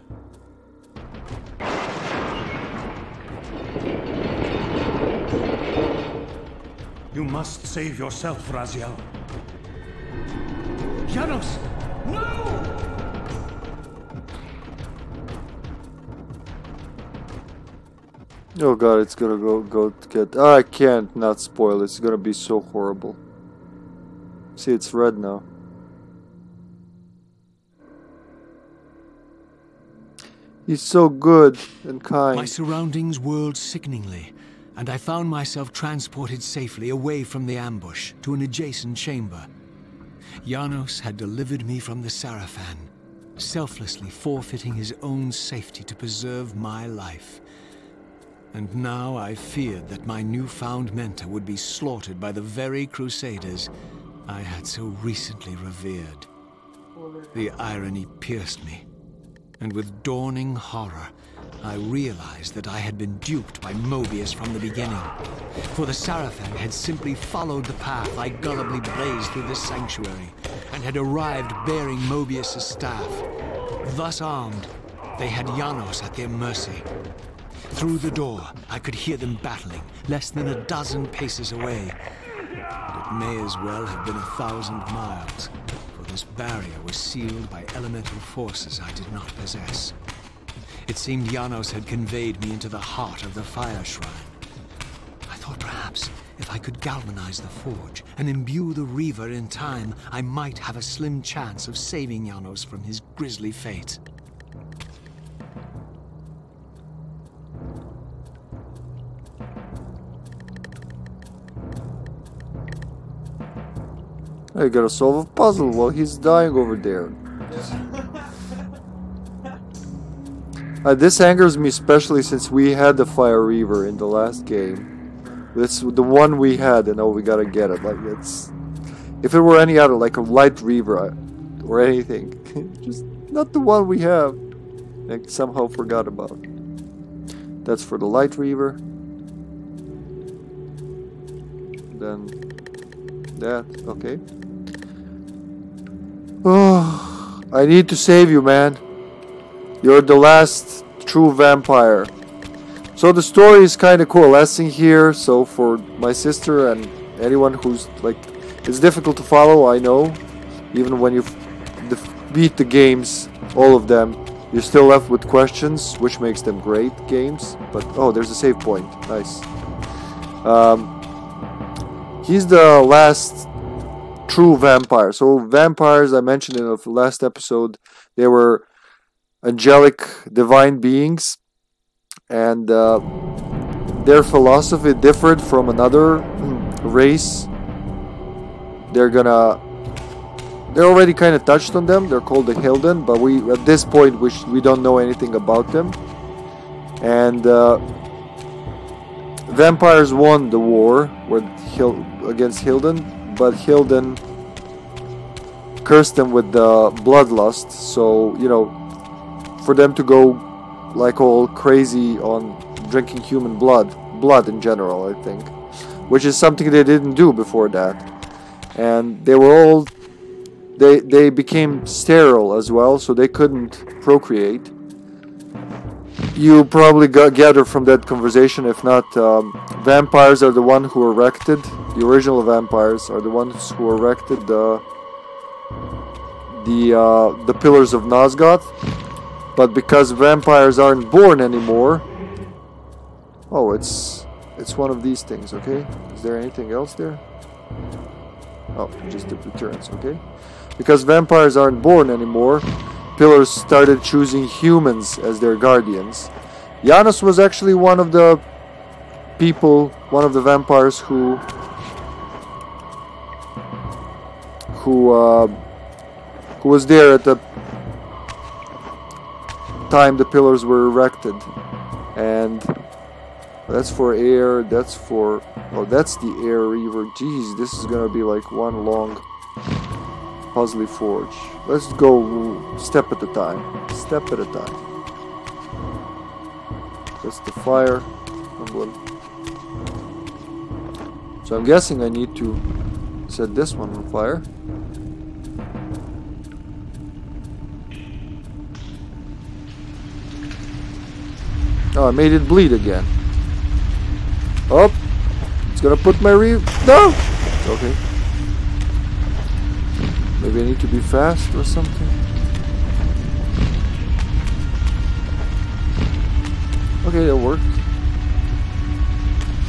You must save yourself, Raziel. Janos! No! Oh god, it's gonna go get... I can't not spoil it. It's gonna be so horrible. See, it's red now. He's so good and kind. My surroundings whirled sickeningly, and I found myself transported safely away from the ambush to an adjacent chamber. Janos had delivered me from the Seraphan, selflessly forfeiting his own safety to preserve my life. And now I feared that my newfound mentor would be slaughtered by the very crusaders I had so recently revered. The irony pierced me, and with dawning horror, I realized that I had been duped by Mobius from the beginning, for the Seraphan had simply followed the path I gullibly blazed through this sanctuary, and had arrived bearing Mobius' staff. Thus armed, they had Janos at their mercy. Through the door, I could hear them battling, less than a dozen paces away. But it may as well have been 1,000 miles, for this barrier was sealed by elemental forces I did not possess. It seemed Janos had conveyed me into the heart of the fire shrine. I thought perhaps if I could galvanize the forge and imbue the Reaver in time, I might have a slim chance of saving Janos from his grisly fate. I gotta solve a puzzle while he's dying over there. This angers me especially since we had the Fire Reaver in the last game. This the one we had, and oh, we gotta get it. Like it's, if it were any other, like a Light Reaver or anything, just not the one we have. I somehow forgot about. That's for the Light Reaver. Then that, okay. Oh, I need to save you, man. You're the last true vampire. So the story is kind of coalescing here. So for my sister and anyone who's like, it's difficult to follow, I know. Even when you beat the games, all of them, you're still left with questions, which makes them great games. But oh, there's a save point. Nice. He's the last true vampire. So vampires, I mentioned in the last episode, they were angelic divine beings, and their philosophy differed from another race. They're already kind of touched on them. They're called the Hilden, but we at this point we don't know anything about them. And vampires won the war with against Hilden, but Hilden cursed them with the bloodlust. So you know, for them to go like all crazy on drinking human blood in general, I think, which is something they didn't do before that. And they were all they became sterile as well, so they couldn't procreate. You probably gather from that conversation, if not, vampires are the one who erected, the original vampires are the ones who erected the pillars of Nosgoth. But because vampires aren't born anymore... Oh, it's one of these things, okay? Is there anything else there? Oh, just the returns, okay? Because vampires aren't born anymore, pillars started choosing humans as their guardians. Janos was actually one of the people, one of the vampires who was there at the time the pillars were erected. And that's for air, that's for, oh, that's the Air Reaver. Jeez, this is gonna be like one long puzzly forge. Let's go step at a time, step at a time. That's the fire emblem. So I'm guessing I need to set this one on fire. Oh, I made it bleed again. Oh, it's gonna put my no! Okay. Maybe I need to be fast or something. Okay, that worked.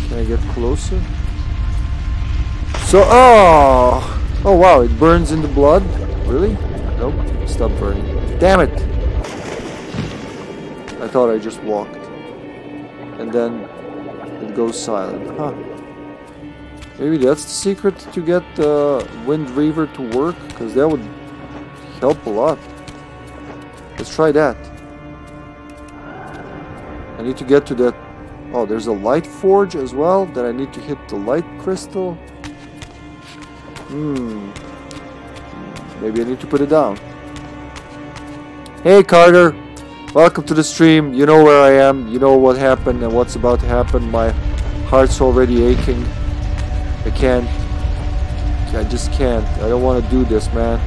Can I get closer? So, oh! Oh wow, it burns in the blood? Really? Nope, stop burning. Damn it! I thought I just walked. And then it goes silent. Huh. Maybe that's the secret to get the Wind Reaver to work, because that would help a lot. Let's try that. I need to get to that. Oh, there's a light forge as well. Then I need to hit the light crystal. Maybe I need to put it down. Hey, Carter. Welcome to the stream. You know where I am, you know what happened and what's about to happen. My heart's already aching. I just can't. I don't want to do this, man.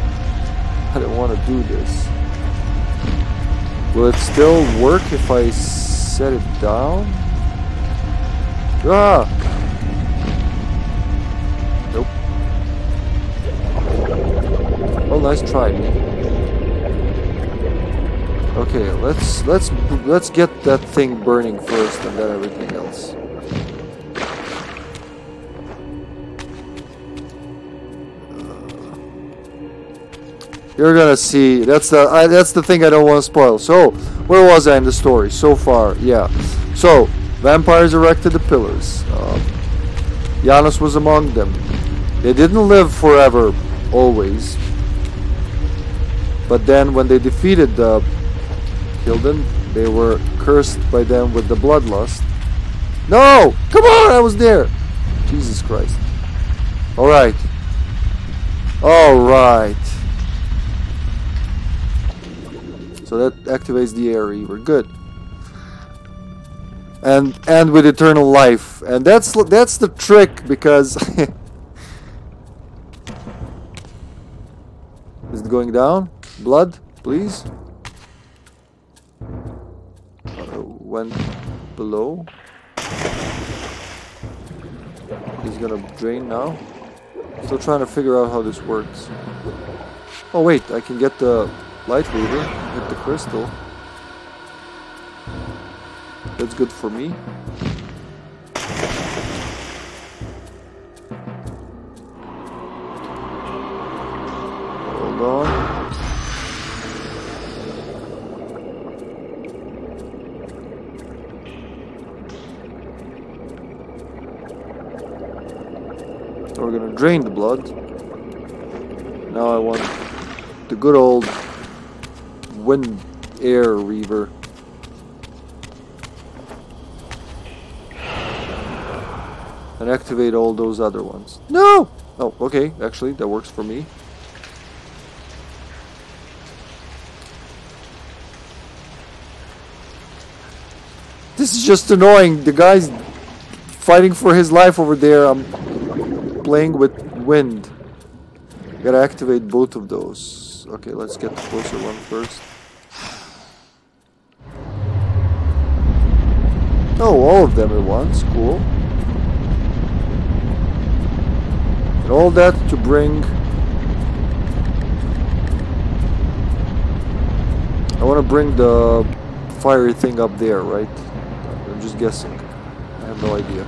I don't want to do this. Will it still work if I set it down? Ah! Nope. Oh, nice try, me. Okay, let's get that thing burning first, and then everything else. You're gonna see. That's the thing I don't want to spoil. So, where was I in the story so far? Yeah. So, vampires erected the pillars. Janos was among them. They didn't live forever, always. But then, when they defeated the Hilden, they were cursed by them with the bloodlust. No! Come on! I was there! Jesus Christ. Alright. Alright. So that activates the air reaver. Good. And with eternal life. And that's the trick, because is it going down? Blood, please. Went below. He's gonna drain now. Still trying to figure out how this works. Oh wait, I can get the Light Weaver, hit the crystal. That's good for me. Hold on. So we're gonna drain the blood. Now I want the good old Wind Air Reaver. And activate all those other ones. No! Oh, okay. Actually, that works for me. This is just annoying. The guy's fighting for his life over there. I'm playing with wind. I gotta activate both of those. Okay, let's get the closer one first. Oh, all of them at once, cool. And all that to bring... I want to bring the fiery thing up there, right? I'm just guessing. I have no idea.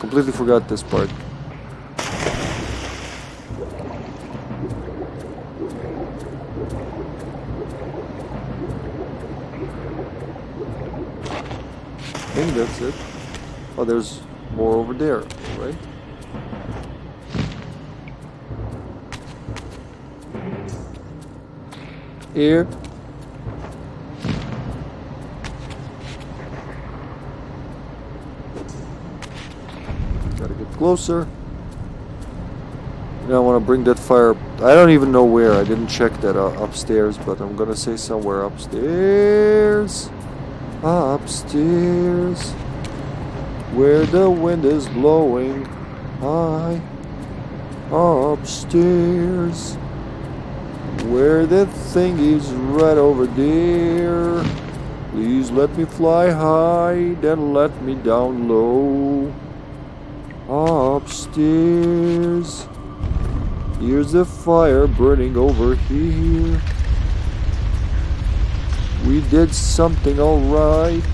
Completely forgot this part. I think that's it. Oh, there's more over there, right? Here. Gotta get closer. Now I want to bring that fire. I don't even know where. I didn't check that upstairs, but I'm gonna say somewhere upstairs. Upstairs, where the wind is blowing high. Upstairs, where that thing is right over there. Please let me fly high, then let me down low. Upstairs, here's the fire burning over here. We did something alright,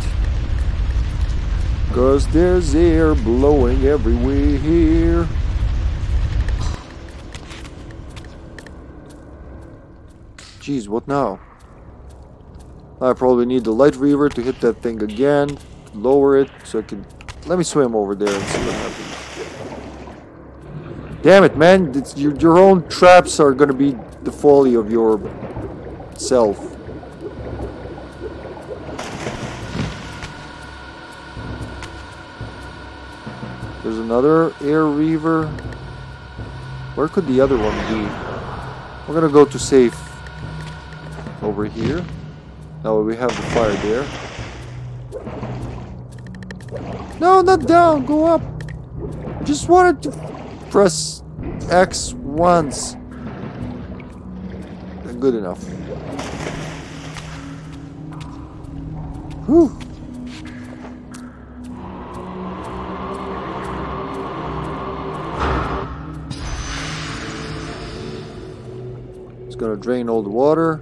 'cause there's air blowing everywhere here. Jeez, what now? I probably need the Light Reaver to hit that thing again, lower it so I can... Let me swim over there and see what happens. Damn it, man! It's your own traps are gonna be the folly of your self. There's another air reaver. Where could the other one be? We're gonna go to safe over here. Now we have the fire there. No, not down. Go up. Just wanted to press X once. Good enough. Whew. It's gonna drain all the water.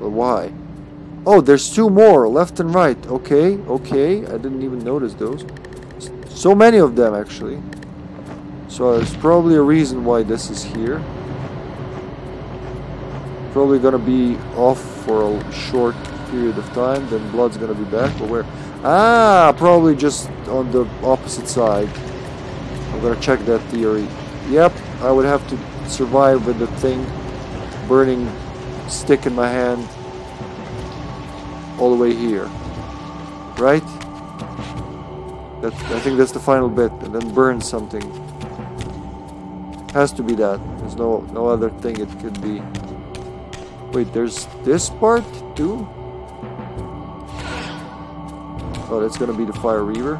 But why? Oh, there's two more, left and right. Okay, okay. I didn't even notice those. So many of them, actually. So there's probably a reason why this is here. Probably gonna be off for a short period of time. Then blood's gonna be back. But where? Ah, probably just on the opposite side. I'm gonna check that theory. Yep, I would have to survive with the thing. Burning stick in my hand. All the way here, right? That, I think that's the final bit, and then burn something. Has to be that. There's no other thing it could be. Wait, there's this part too? Oh, that's gonna be the Fire Reaver.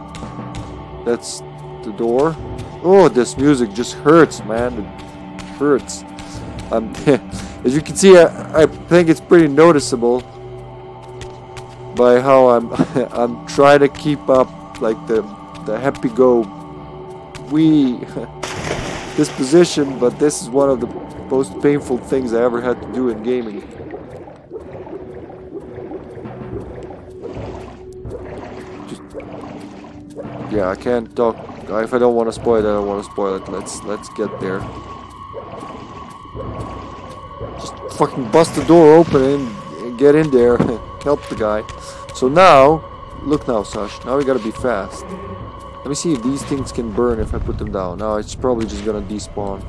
That's the door. Oh, this music just hurts, man. It hurts. As you can see, I think it's pretty noticeable. By how I'm trying to keep up like the happy go wee this position, but this is one of the most painful things I ever had to do in gaming. Just, yeah, I can't talk. If I don't want to spoil it, I don't want to spoil it. Let's get there. Just fucking bust the door open and get in there. Help the guy. So now, look now, Sash. Now we gotta be fast. Let me see if these things can burn if I put them down. Now it's probably just gonna despawn.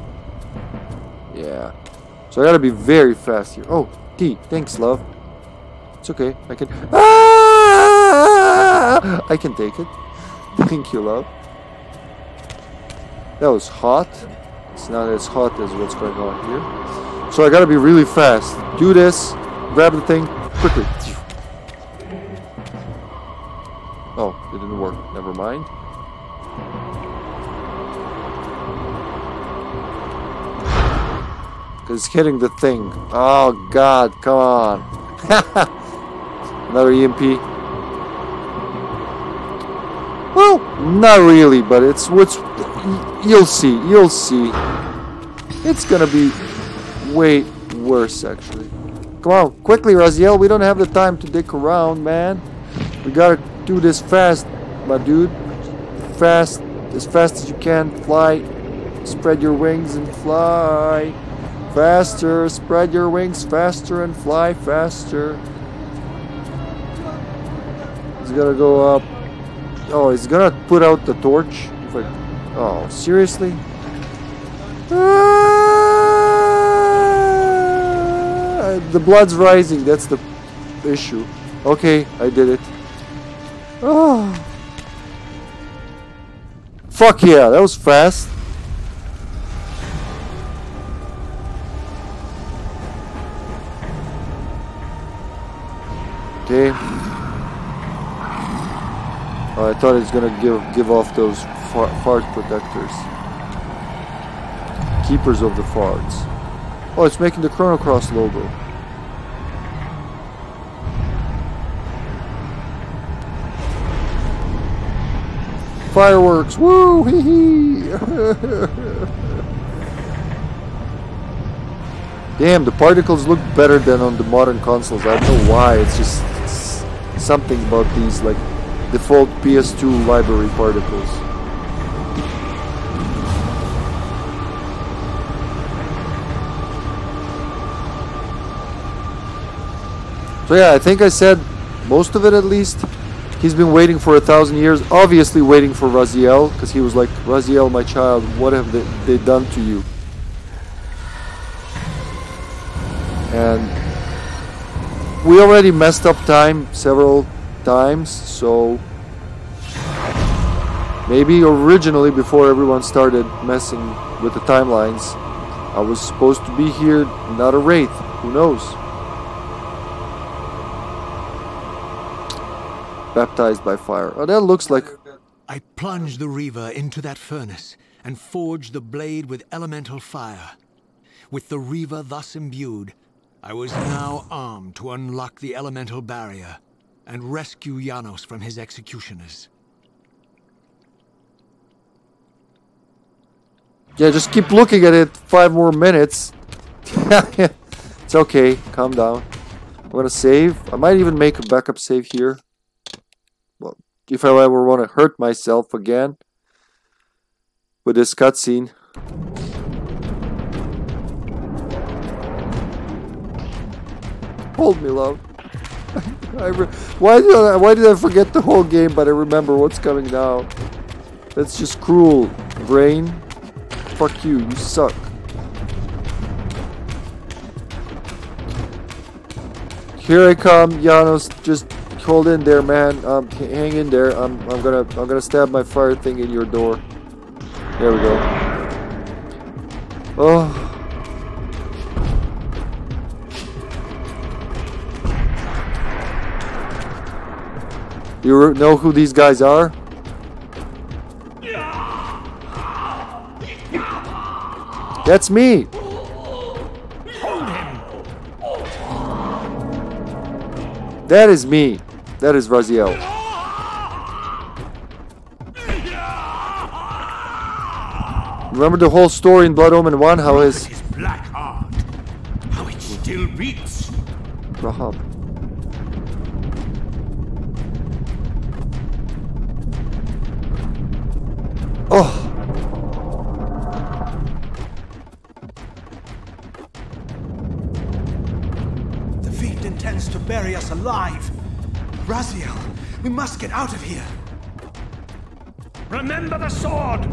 Yeah. So I gotta be very fast here. Oh, T. Thanks, love. It's okay. I can. Ah! I can take it. Thank you, love. That was hot. It's not as hot as what's going on here. So I gotta be really fast. Do this. Grab the thing quickly. Oh, it didn't work. Never mind. Because it's hitting the thing. Oh, God. Come on. Another EMP. Well, not really, but it's what's... You'll see. You'll see. It's gonna be way worse, actually. Come on. Quickly, Raziel. We don't have the time to dick around, man. We gotta... do this fast, my dude. Fast as you can. Fly. Spread your wings and fly. Faster. Spread your wings faster and fly faster. He's gonna go up. Oh, he's gonna put out the torch. Oh, seriously? Ah, the blood's rising. That's the issue. Okay, I did it. Oh. Fuck yeah, that was fast. Okay. Oh, I thought it's gonna give off those fart protectors. Keepers of the farts. Oh, it's making the Chrono Cross logo. Fireworks! Woo! Hee hee! Damn, the particles look better than on the modern consoles. I don't know why. It's just something about these like default PS2 library particles. So yeah, I think I said most of it at least. He's been waiting for 1,000 years, obviously waiting for Raziel, because he was like, Raziel, my child, what have they done to you? And we already messed up time several times, so maybe originally, before everyone started messing with the timelines, I was supposed to be here, not a wraith, who knows? Baptized by fire. Oh, that looks like... I plunged the Reaver into that furnace and forged the blade with elemental fire. With the Reaver thus imbued, I was now armed to unlock the elemental barrier and rescue Janos from his executioners. Yeah, just keep looking at it 5 more minutes. It's okay, calm down. I'm gonna save. I might even make a backup save here. Well, if I ever want to hurt myself again with this cutscene. Hold me, love. Why did I forget the whole game, but I remember what's coming now? That's just cruel, brain. Fuck you, you suck. Here I come, Janos. Just hold in there, man. Hang in there. I'm gonna stab my fire thing in your door. There we go. Oh. You know who these guys are? That's me! That is me. That is Raziel. Remember the whole story in Blood Omen 1? How is black heart? How it still beats. Rahab. Oh. The fiend intends to bury us alive. Raziel, we must get out of here. Remember the sword.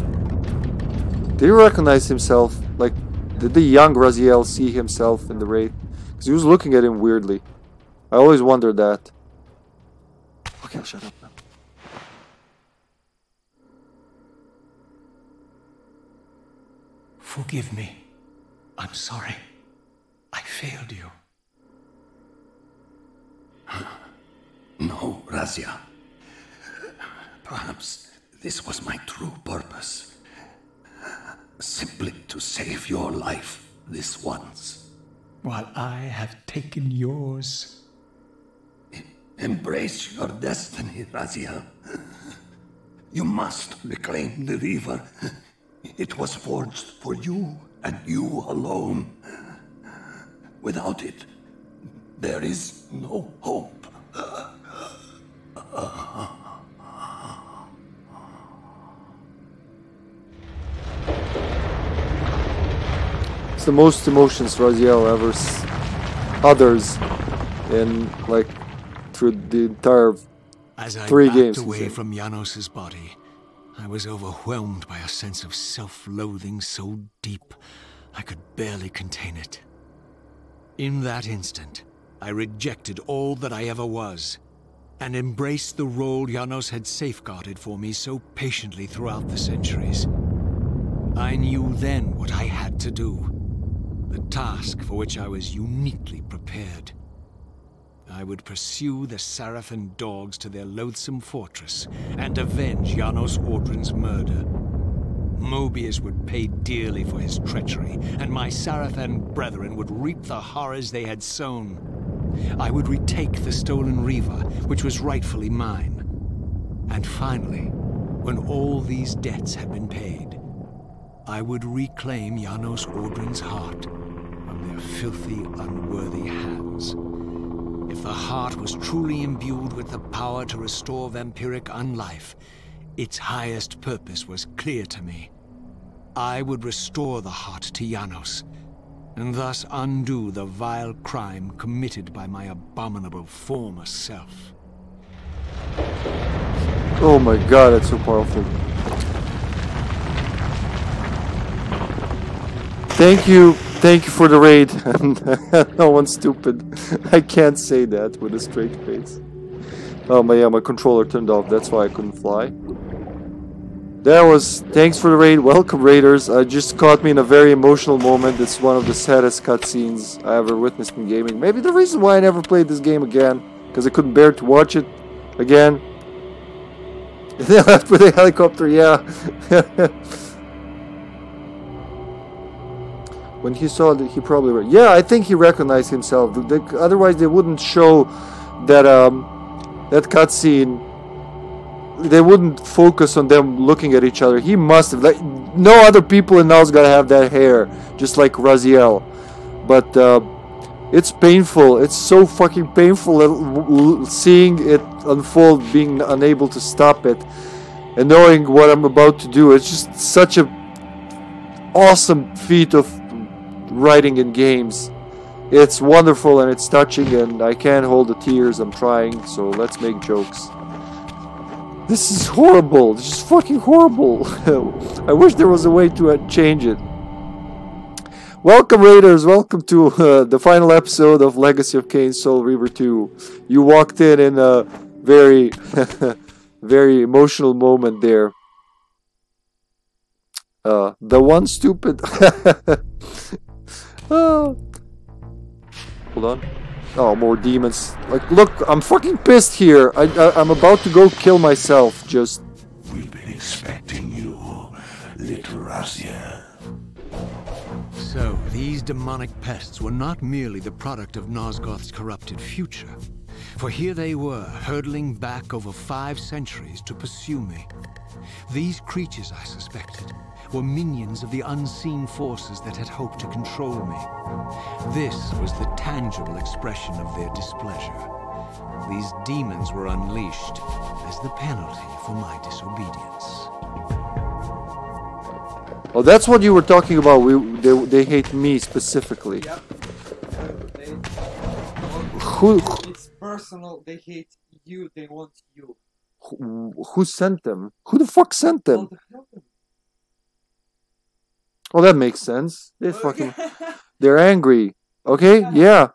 Did he recognize himself? Like, did the young Raziel see himself in the Wraith? Because he was looking at him weirdly. I always wondered that. Okay, I'll shut up now. Forgive me. I'm sorry. I failed you. No, Razia. Perhaps this was my true purpose. Simply to save your life this once. While I have taken yours. Embrace your destiny, Razia. You must reclaim the river. It was forged for you, and you alone. Without it, there is no hope. It's the most emotions Raziel ever utters in, like, through the entire 3 games. As I backed away from Janos' body, I was overwhelmed by a sense of self-loathing so deep, I could barely contain it. In that instant, I rejected all that I ever was, and embraced the role Janos had safeguarded for me so patiently throughout the centuries. I knew then what I had to do, the task for which I was uniquely prepared. I would pursue the Seraphan dogs to their loathsome fortress and avenge Janos Audron's murder. Mobius would pay dearly for his treachery, and my Seraphan brethren would reap the horrors they had sown. I would retake the stolen Reaver, which was rightfully mine. And finally, when all these debts had been paid, I would reclaim Janos Audron's heart from their filthy, unworthy hands. If the heart was truly imbued with the power to restore vampiric unlife, its highest purpose was clear to me. I would restore the heart to Janos, and thus undo the vile crime committed by my abominable former self. Oh my god, that's so powerful. Thank you. Thank you for the raid. No one's stupid. I can't say that with a straight face. Oh my, yeah, my controller turned off. That's why I couldn't fly. That was thanks for the raid. Welcome, raiders. Just caught me in a very emotional moment. It's one of the saddest cutscenes I ever witnessed in gaming. Maybe the reason why I never played this game again, because I couldn't bear to watch it again. They left with a helicopter. Yeah. When he saw that, he probably... yeah, I think he recognized himself. Otherwise, they wouldn't show that, that cutscene. They wouldn't focus on them looking at each other. He must have... like, no other people in now's gotta have that hair. Just like Raziel. But... it's painful. It's so fucking painful seeing it unfold, being unable to stop it, and knowing what I'm about to do. It's just such a awesome feat of writing in games. It's wonderful and it's touching, and I can't hold the tears. I'm trying, so let's make jokes. This is horrible. This is fucking horrible. I wish there was a way to change it. Welcome, Raiders! Welcome to the final episode of Legacy of Kain Soul Reaver 2. You walked in a very, very emotional moment there. The one stupid... Hold on. Oh, more demons. Like, look, I'm fucking pissed here. I'm about to go kill myself, just... We've been expecting you, little Raziel. So, these demonic pests were not merely the product of Nosgoth's corrupted future. For here they were, hurtling back over 5 centuries to pursue me. These creatures, I suspected, were minions of the unseen forces that had hoped to control me. This was the tangible expression of their displeasure. These demons were unleashed as the penalty for my disobedience. Oh, that's what you were talking about. They hate me specifically. Yep. It's personal. They hate you. They want you. Who sent them? Who the fuck sent them? Oh, that makes sense. They fucking... They're angry. Okay, yeah.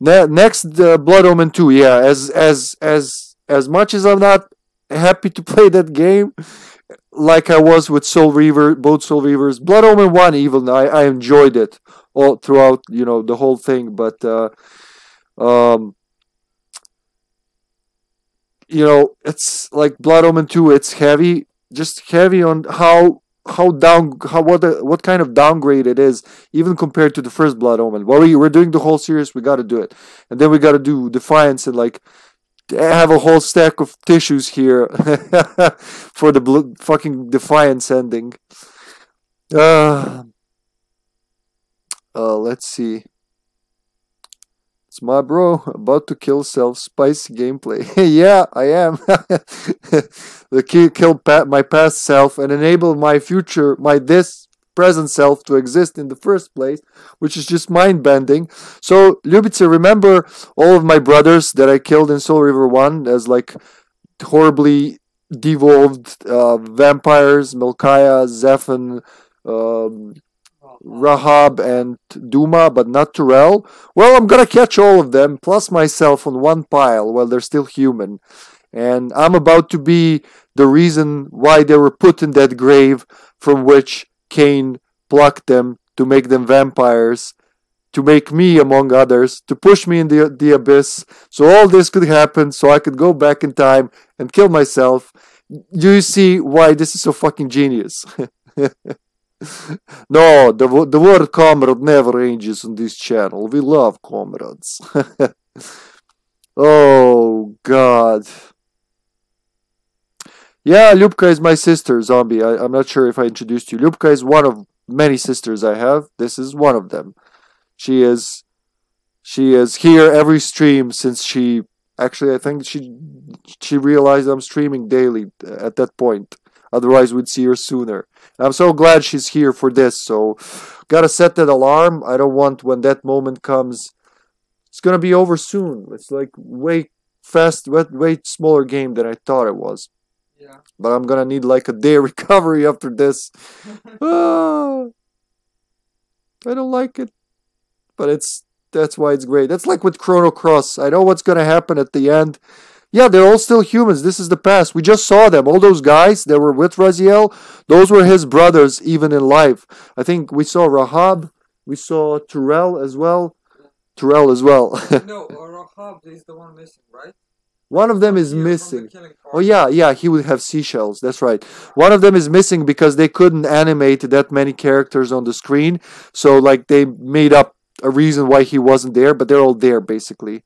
Next, Blood Omen 2. Yeah, as much as I'm not happy to play that game... like I was with Soul Reaver, both Soul Reavers, Blood Omen 1 even, I enjoyed it all throughout, you know, the whole thing, but, you know, it's like Blood Omen 2, it's heavy, just heavy on what kind of downgrade it is, even compared to the first Blood Omen. Well, we're doing the whole series, we gotta do it, and then we gotta do Defiance and, like, have a whole stack of tissues here for the fucking Defiance ending. Let's see. It's my bro about to kill self. Spicy gameplay. Yeah, I am. The kill my past self and enable my future, this present self to exist in the first place, which is just mind-bending. So, Ljubica, remember all of my brothers that I killed in Soul Reaver 1 as, like, horribly devolved vampires, Melchiah, Zephon, Rahab, and Duma, but not Turell? Well, I'm gonna catch all of them, plus myself, on one pile while they're still human. And I'm about to be the reason why they were put in that grave from which Kain plucked them to make them vampires, to make me among others, to push me in the abyss, so all this could happen, so I could go back in time and kill myself. Do you see why this is so fucking genius? No, the word comrade never ages on this channel. We love comrades. Oh, God. Yeah, Ljubka is my sister, Zombie. I'm not sure if I introduced you. Ljubka is one of many sisters I have. This is one of them. She is here every stream since she... Actually, I think she realized I'm streaming daily at that point. Otherwise, we'd see her sooner. And I'm so glad she's here for this. So, gotta set that alarm. I don't want when that moment comes... It's gonna be over soon. It's like way fast, way smaller game than I thought it was. Yeah. But I'm gonna need like a day recovery after this. I don't like it, but that's why it's great. That's like with Chrono Cross. I know what's gonna happen at the end. Yeah, they're all still humans. This is the past. We just saw them. All those guys that were with Raziel, those were his brothers even in life. I think we saw Rahab. We saw Turell as well. No, Rahab is the one missing, right? One of them is missing. Oh yeah, yeah, he would have seashells, that's right. One of them is missing because they couldn't animate that many characters on the screen. So like they made up a reason why he wasn't there, but they're all there basically.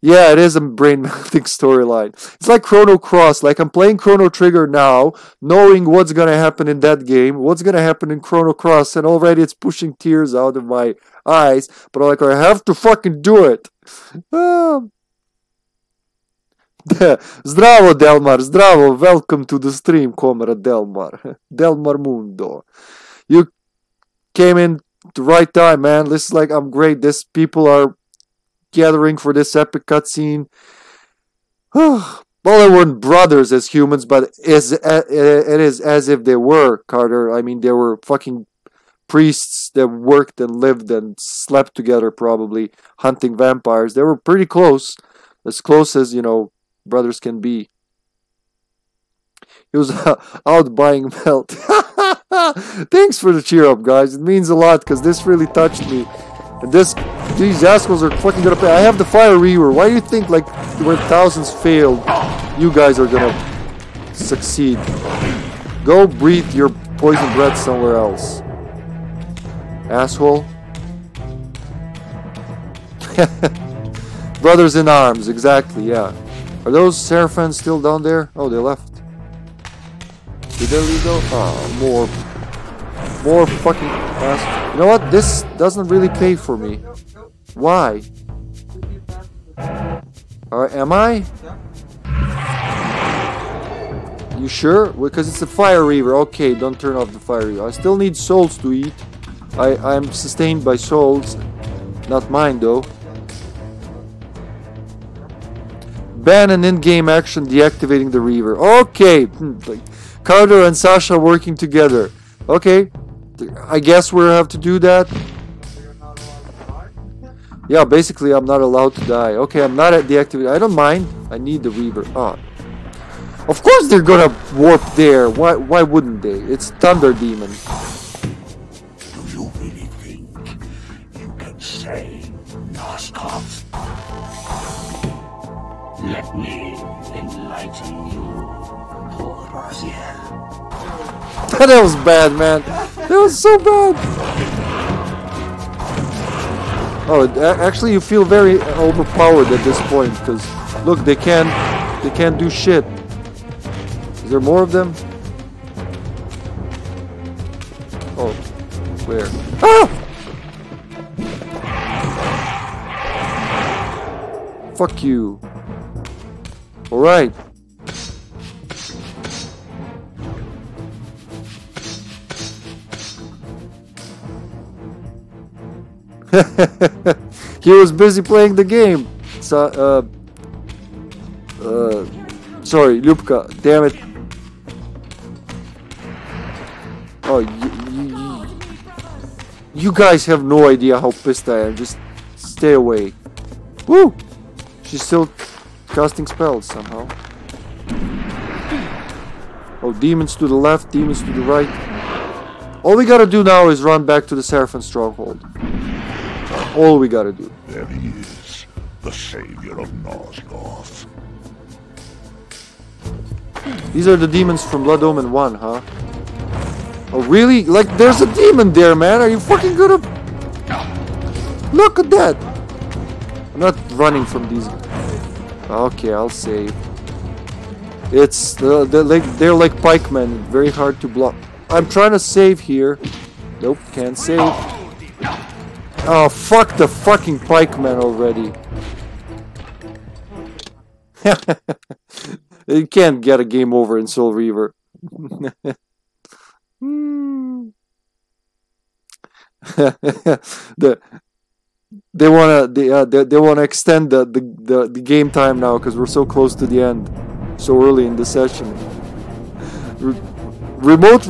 Yeah, it is a brain-melting storyline. It's like Chrono Cross. Like, I'm playing Chrono Trigger now, knowing what's going to happen in that game, what's going to happen in Chrono Cross, and already it's pushing tears out of my eyes. But I'm like, I have to fucking do it. Zdravo, Delmar. Zdravo. Welcome to the stream, comrade Delmar. Delmar Mundo. You came in the right time, man. This is like, I'm great. These people are gathering for this epic cutscene. Well, they weren't brothers as humans, but it is as if they were, Carter. I mean, they were fucking priests that worked and lived and slept together, probably hunting vampires. They were pretty close as, you know, brothers can be. He was out buying melt. Thanks for the cheer up, guys. It means a lot because this really touched me. And these assholes are fucking gonna pay. I have the Fire Reaver. Why do you think, like, when thousands failed, you guys are gonna succeed? Go breathe your poison breath somewhere else, asshole. Brothers in arms, exactly, yeah. Are those Seraphans still down there? Oh, they left. Did they leave though? Oh, more fucking assholes. You know what? This doesn't really pay for me. No. Why? Or am I? Yeah. You sure? Because it's a Fire Reaver. Okay, don't turn off the Fire Reaver. I still need souls to eat. I'm sustained by souls. Not mine, though. Ban an in-game action deactivating the Reaver. Okay! Carter and Sasha working together. Okay. I guess we'll have to do that. You're not allowed to die? Yeah, basically I'm not allowed to die. Okay, I'm not at the activity. I don't mind. I need the Reaver. Ah. Of course they're gonna warp there. Why wouldn't they? It's Thunder Demon. Do you really think you can say Noskov? Let me enlighten you, poor Raziel. That was bad, man. That was so bad. Oh, actually, you feel very overpowered at this point because look, they can't do shit. Is there more of them? Oh, where? Ah! Fuck you. All right. He was busy playing the game. So, sorry, Ljupka, damn it. Oh, you guys have no idea how pissed I am. Just stay away. Woo! She's still casting spells somehow. Oh, demons to the left, demons to the right. All we gotta do now is run back to the Seraphan stronghold. All we gotta do. There he is, the savior of Nosgoth. These are the demons from Blood Omen 1, huh? Oh, really? Like, there's a demon there, man. Are you fucking gonna... Look at that. I'm not running from these. Okay, I'll save. It's... they're like pikemen. Very hard to block. I'm trying to save here. Nope, can't save. Oh, fuck the fucking pikeman already. You can't get a game over in Soul Reaver. they wanna extend the game time now because we're so close to the end, so early in the session. Remote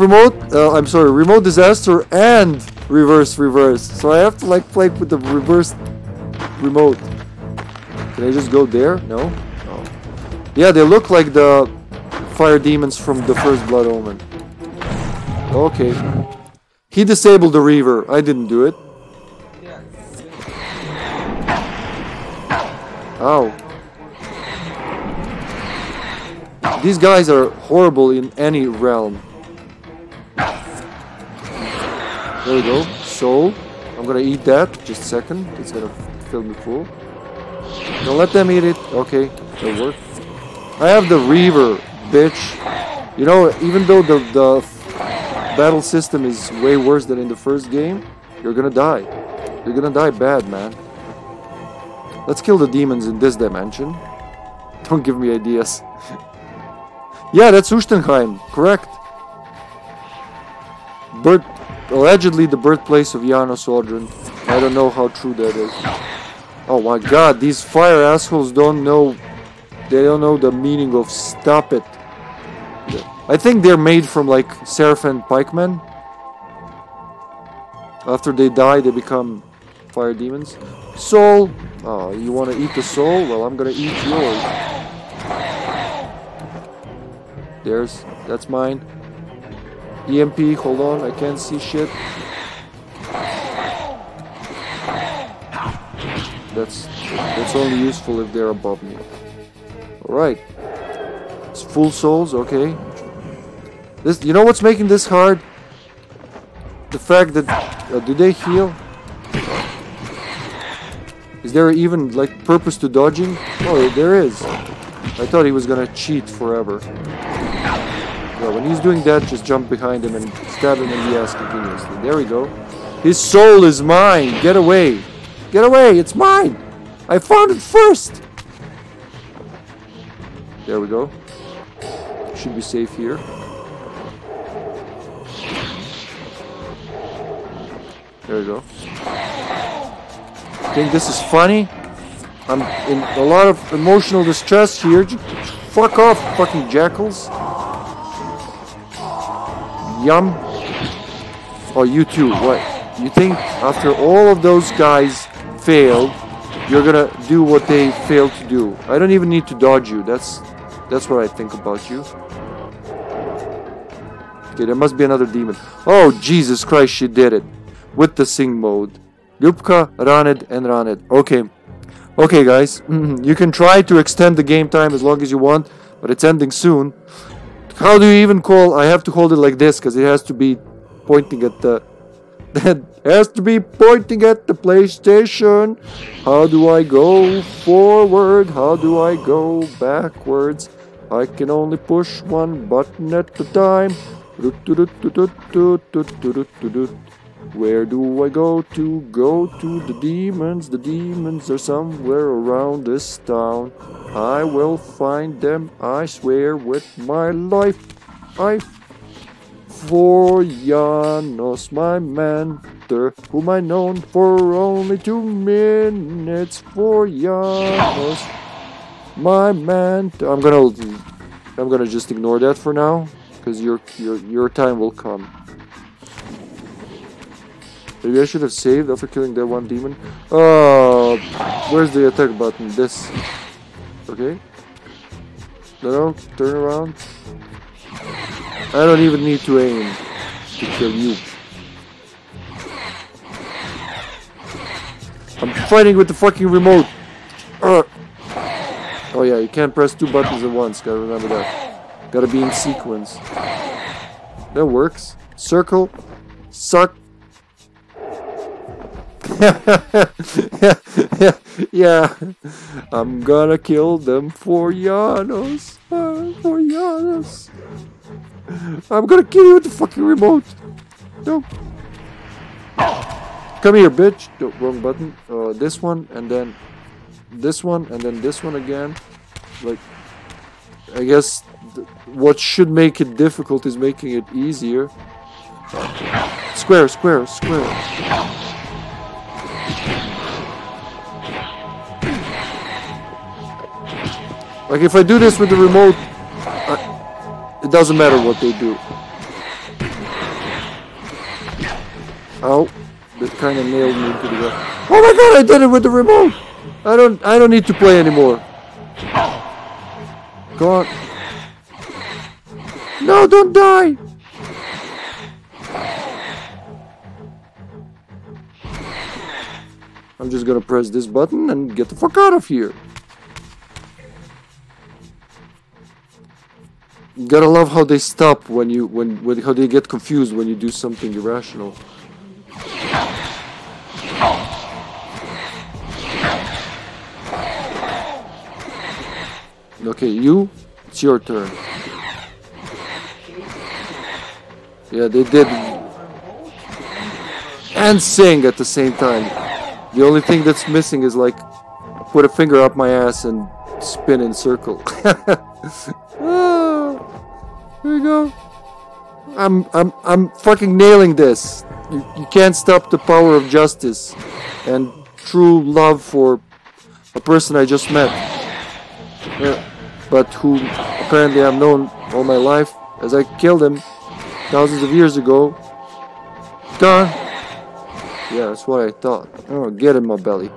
disaster and reverse. So I have to like play with the reverse remote. Can I just go there? No? No. Yeah, they look like the fire demons from the first Blood Omen. Okay. He disabled the Reaver. I didn't do it. Ow. These guys are horrible in any realm. There we go. Soul. I'm gonna eat that. Just a second. It's gonna fill me full. Don't let them eat it. Okay, that worked. I have the Reaver, bitch. You know, even though the battle system is way worse than in the first game, you're gonna die. You're gonna die bad, man. Let's kill the demons in this dimension. Don't give me ideas. Yeah, that's Ustenheim. Correct. Birth, allegedly the birthplace of Janos Audron. I don't know how true that is. Oh my god, these fire assholes don't know... They don't know the meaning of stop it. I think they're made from like Seraphan Pikeman. After they die, they become fire demons. Soul. Oh, you want to eat the soul? Well, I'm gonna eat yours. There's, that's mine. EMP, hold on, I can't see shit. That's only useful if they're above me. Alright. It's full souls, okay. This, you know what's making this hard? The fact that, do they heal? Is there even, like, purpose to dodging? Oh, there is. I thought he was gonna cheat forever. Yeah, when he's doing that, just jump behind him and stab him in the ass continuously. There we go. His soul is mine! Get away! Get away! It's mine! I found it first! There we go. Should be safe here. There we go. Think this is funny? I'm in a lot of emotional distress here. Fuck off, fucking jackals. Yum. Oh, you too. What? You think after all of those guys failed, you're gonna do what they failed to do? I don't even need to dodge you. That's what I think about you. Okay, there must be another demon. Oh, Jesus Christ, she did it. With the sing mode. Ljubka, Raned, and Raned. Okay. Okay, guys. You can try to extend the game time as long as you want, but it's ending soon. How do you even call? I have to hold it like this because it has to be pointing at the. That has to be pointing at the PlayStation. How do I go forward? How do I go backwards? I can only push one button at a time. Where do I go to? Go to the demons. The demons are somewhere around this town. I will find them, I swear, with my life. I for Janos, my mentor, whom I known for only 2 minutes. For Janos, my mentor. I'm gonna just ignore that for now, because your time will come. Maybe I should have saved after killing that one demon. Where's the attack button? This. Okay. No, turn around. I don't even need to aim to kill you. I'm fighting with the fucking remote. Oh yeah, you can't press 2 buttons at once. Gotta remember that. Gotta be in sequence. That works. Circle. Suck. Yeah, I'm gonna kill them for Janos. For Janos. I'm gonna kill you with the fucking remote. No. Come here, bitch. No, wrong button. This one, and then this one, and then this one again. Like, I guess what should make it difficult is making it easier. Square, square, square. Like, if I do this with the remote, it doesn't matter what they do. Ow. That kind of nailed me into the ground. Oh my god, I did it with the remote! I don't need to play anymore. God. No, don't die! I'm just gonna press this button and get the fuck out of here. You gotta love how they stop when you how they get confused when you do something irrational. Okay, you, it's your turn. Yeah, they did. And sing at the same time. The only thing that's missing is like, put a finger up my ass and spin in circle. Ah, here we go. I'm fucking nailing this. You can't stop the power of justice and true love for a person I just met. Yeah, but who apparently I've known all my life, as I killed him thousands of years ago. Duh. Yeah, that's what I thought. Oh, get in my belly.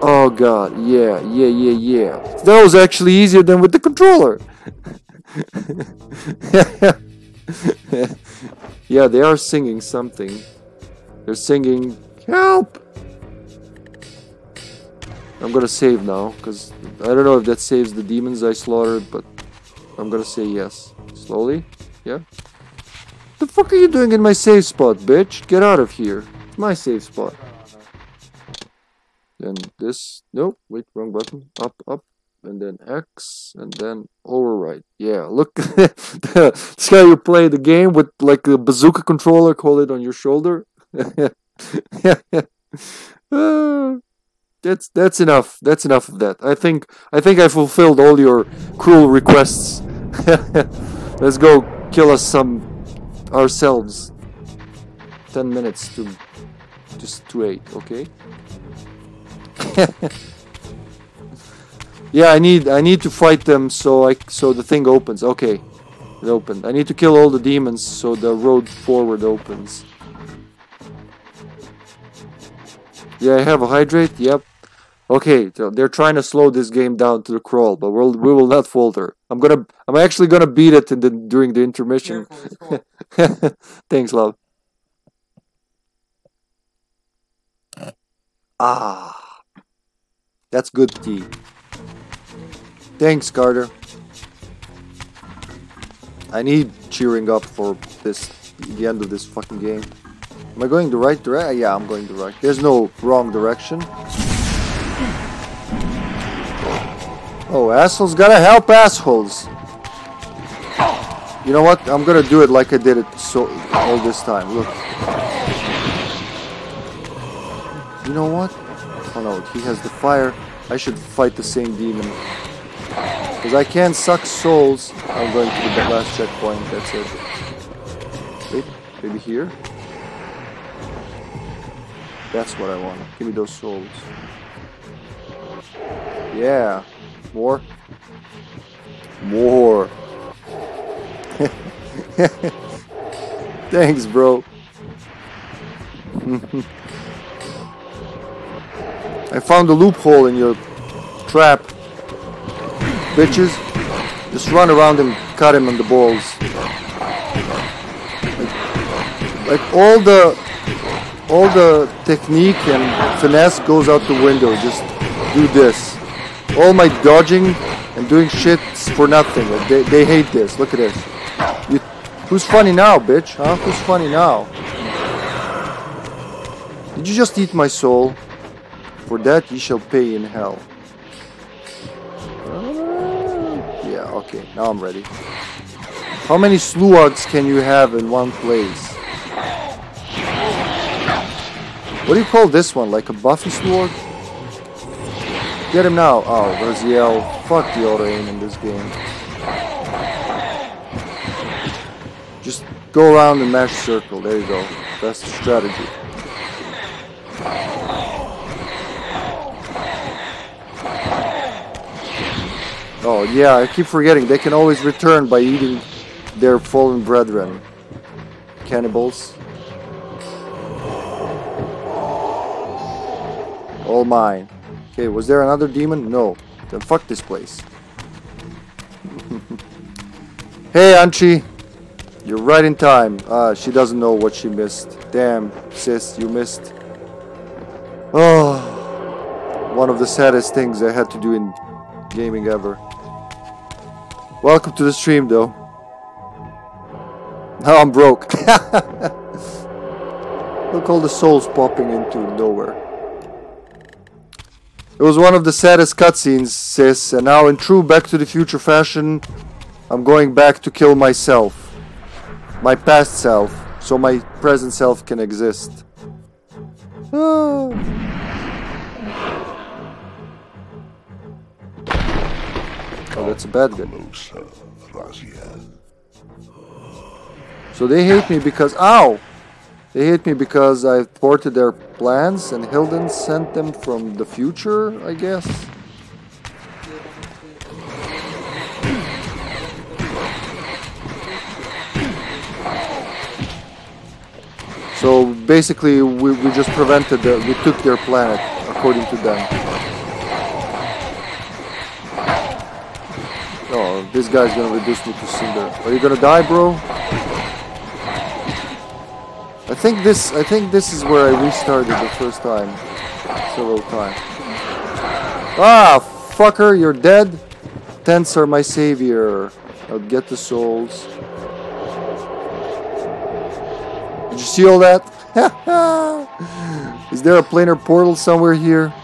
Oh god, yeah, yeah, yeah, yeah. That was actually easier than with the controller. Yeah, they are singing something. They're singing, help! I'm gonna save now, because I don't know if that saves the demons I slaughtered, but I'm gonna say yes. Slowly, yeah. The fuck are you doing in my save spot, bitch? Get out of here. It's my save spot. Then this, nope, wait, wrong button. Up, up, and then X, and then override. Yeah, look, this guy, you play the game with like a bazooka controller, call it on your shoulder. That's enough. That's enough of that. I think I fulfilled all your cruel requests. Let's go kill us ourselves. 10 minutes to just to 8, okay? Yeah, I need to fight them so the thing opens. Okay. It opened. I need to kill all the demons so the road forward opens. Yeah, I have a hydrate. Yep. Okay, so they're trying to slow this game down to the crawl, but we will not falter. I'm actually gonna beat it during the intermission. Thanks, love. Ah, that's good tea. Thanks, Carter. I need cheering up for the end of this fucking game. Am I going the right direction? Yeah, I'm going the right. There's no wrong direction. Oh, assholes gotta help assholes. You know what? I'm gonna do it like I did it all this time. Look. You know what? Oh no, he has the fire. I should fight the same demon. Because I can't suck souls. I'm going to the last checkpoint. That's it. Wait, maybe here? That's what I want. Give me those souls. Yeah. More. More. Thanks, bro. I found a loophole in your trap. Bitches. Just run around him, cut him on the balls. Like all the technique and finesse goes out the window. Just do this. All my dodging and doing shit for nothing. Like they hate this. Look at this. Who's funny now, bitch? Huh? Who's funny now? Did you just eat my soul? For that ye shall pay in hell. Yeah, okay. Now I'm ready. How many slugs can you have in one place? What do you call this one? Like a Buffy sword? Get him now. Oh, Raziel. Fuck the auto-aim in this game. Just go around and mash circle. There you go. That's the strategy. Oh, yeah. I keep forgetting. They can always return by eating their fallen brethren. Cannibals. All mine. Okay, was there another demon? No. Then fuck this place. Hey, Anchi. You're right in time. She doesn't know what she missed. Damn, sis, you missed. Oh, one of the saddest things I had to do in gaming ever. Welcome to the stream, though. Now I'm broke. Look, all the souls popping into nowhere. It was one of the saddest cutscenes, sis, and now in true Back to the Future fashion, I'm going back to kill myself. My past self, so my present self can exist. Ah. Oh, that's a bad gun. So they hate me because... Ow! They hate me because I thwarted their plans and Hilden sent them from the future, I guess? So basically we just prevented them, we took their planet, according to them. Oh, this guy's gonna reduce me to cinder. Are you gonna die, bro? I think this is where I restarted the first time. Several times. Ah, fucker, you're dead. Tents are my savior. I'll get the souls. Did you see all that? Is there a planar portal somewhere here?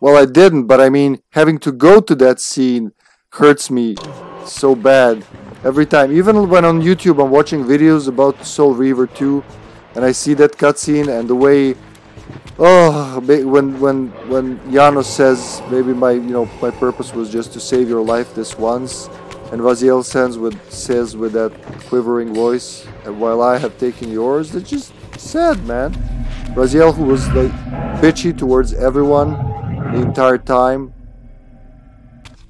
Well, I didn't, but I mean, having to go to that scene hurts me so bad every time. Even when on YouTube I'm watching videos about Soul Reaver 2, and I see that cutscene and the way, oh, when Janos says, maybe my purpose was just to save your life this once, and Raziel says with that quivering voice, and while I have taken yours, that's just sad, man. Raziel, who was like bitchy towards everyone the entire time.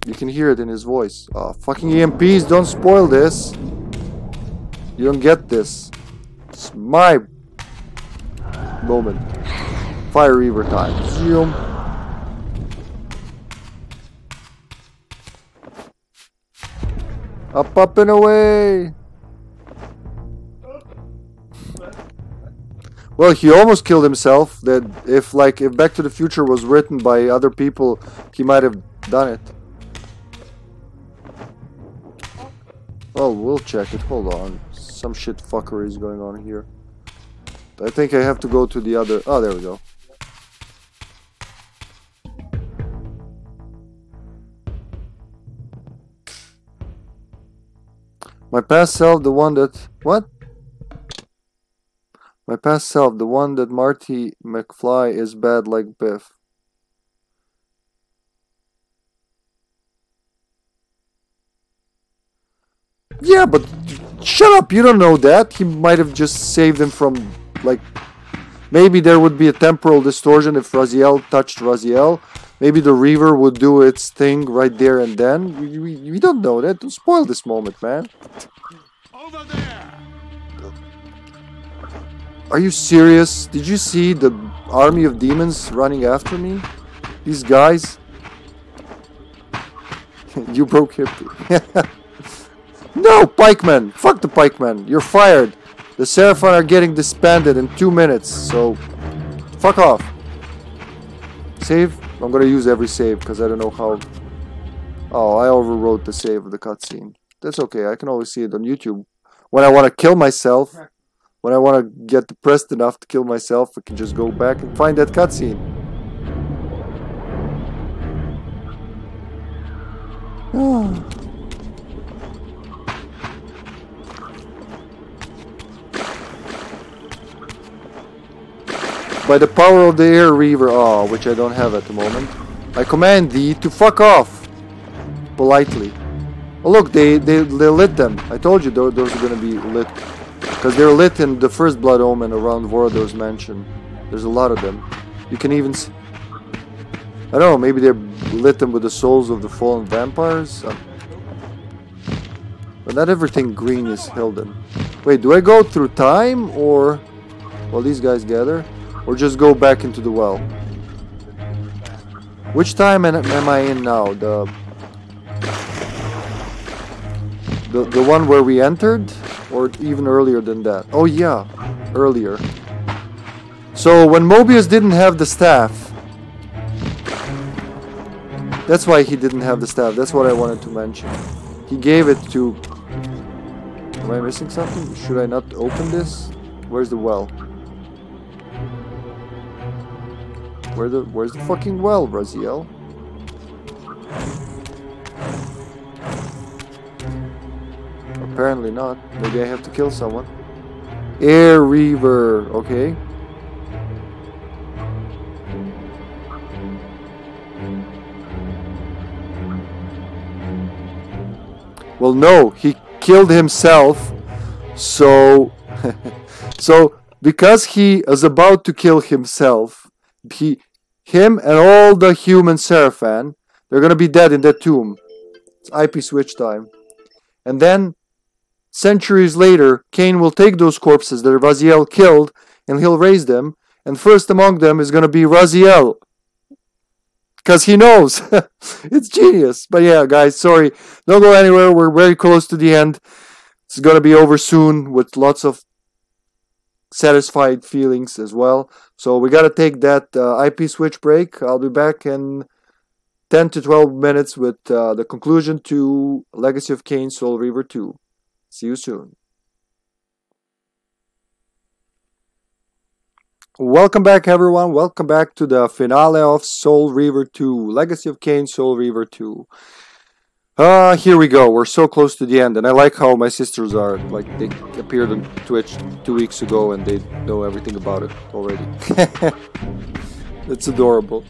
You can hear it in his voice. Oh, fucking EMPs, don't spoil this. You don't get this. It's my moment. Fire Reaver time. Zoom. Up, up and away. Well, he almost killed himself. That if Back to the Future was written by other people, he might have done it. Well, we'll check it. Hold on. Some shit fuckery is going on here. I think I have to go to the other... Oh, there we go. My past self, the one that... What? My past self, the one that Marty McFly is bad like Biff. Yeah, but shut up, you don't know that. He might have just saved him from, like... Maybe there would be a temporal distortion if Raziel touched Raziel. Maybe the Reaver would do its thing right there and then. We don't know that. Don't spoil this moment, man. Over there! Are you serious? Did you see the army of demons running after me? These guys? You broke him. No, Pikeman! Fuck the Pikeman! You're fired! The Seraphan are getting disbanded in 2 minutes, so... Fuck off! Save? I'm gonna use every save, because I don't know how... Oh, I overwrote the save of the cutscene. That's okay, I can always see it on YouTube. When I want to kill myself... When I want to get depressed enough to kill myself, I can just go back and find that cutscene. Oh. By the power of the air reaver, oh, which I don't have at the moment, I command thee to fuck off, politely. Oh look, they lit them. I told you those are going to be lit. Because they're lit in the first Blood Omen around Vorador's mansion. There's a lot of them. You can even see... I don't know, maybe they lit them with the souls of the fallen vampires? But not everything green is Hilden. Wait, do I go through time or... Well, these guys gather. Or just go back into the well? Which time am I in now? The one where we entered? Or even earlier than that. Oh yeah, earlier. So when Mobius didn't have the staff, That's why he didn't have the staff. That's what I wanted to mention. He gave it to... Am I missing something? Should I not open this? Where's the well? Where's the fucking well, Raziel? Apparently not. Maybe I have to kill someone. Air Reaver, okay. Well, no, he killed himself. So, because he is about to kill himself, him and all the human Seraphan, they're gonna be dead in that tomb. It's IP switch time. And then, centuries later, Kain will take those corpses that Raziel killed, and he'll raise them. And first among them is gonna be Raziel. Because he knows. It's genius. But yeah, guys, sorry. Don't go anywhere. We're very close to the end. It's going to be over soon with lots of satisfied feelings as well. So we got to take that IP switch break. I'll be back in 10 to 12 minutes with the conclusion to Legacy of Kain Soul Reaver 2. See you soon. Welcome back, everyone. Welcome back to the finale of Soul Reaver 2, Legacy of Kain Soul Reaver 2. Here we go. We're so close to the end, and I like how my sisters are. Like, they appeared on Twitch 2 weeks ago, and they know everything about it already. It's adorable.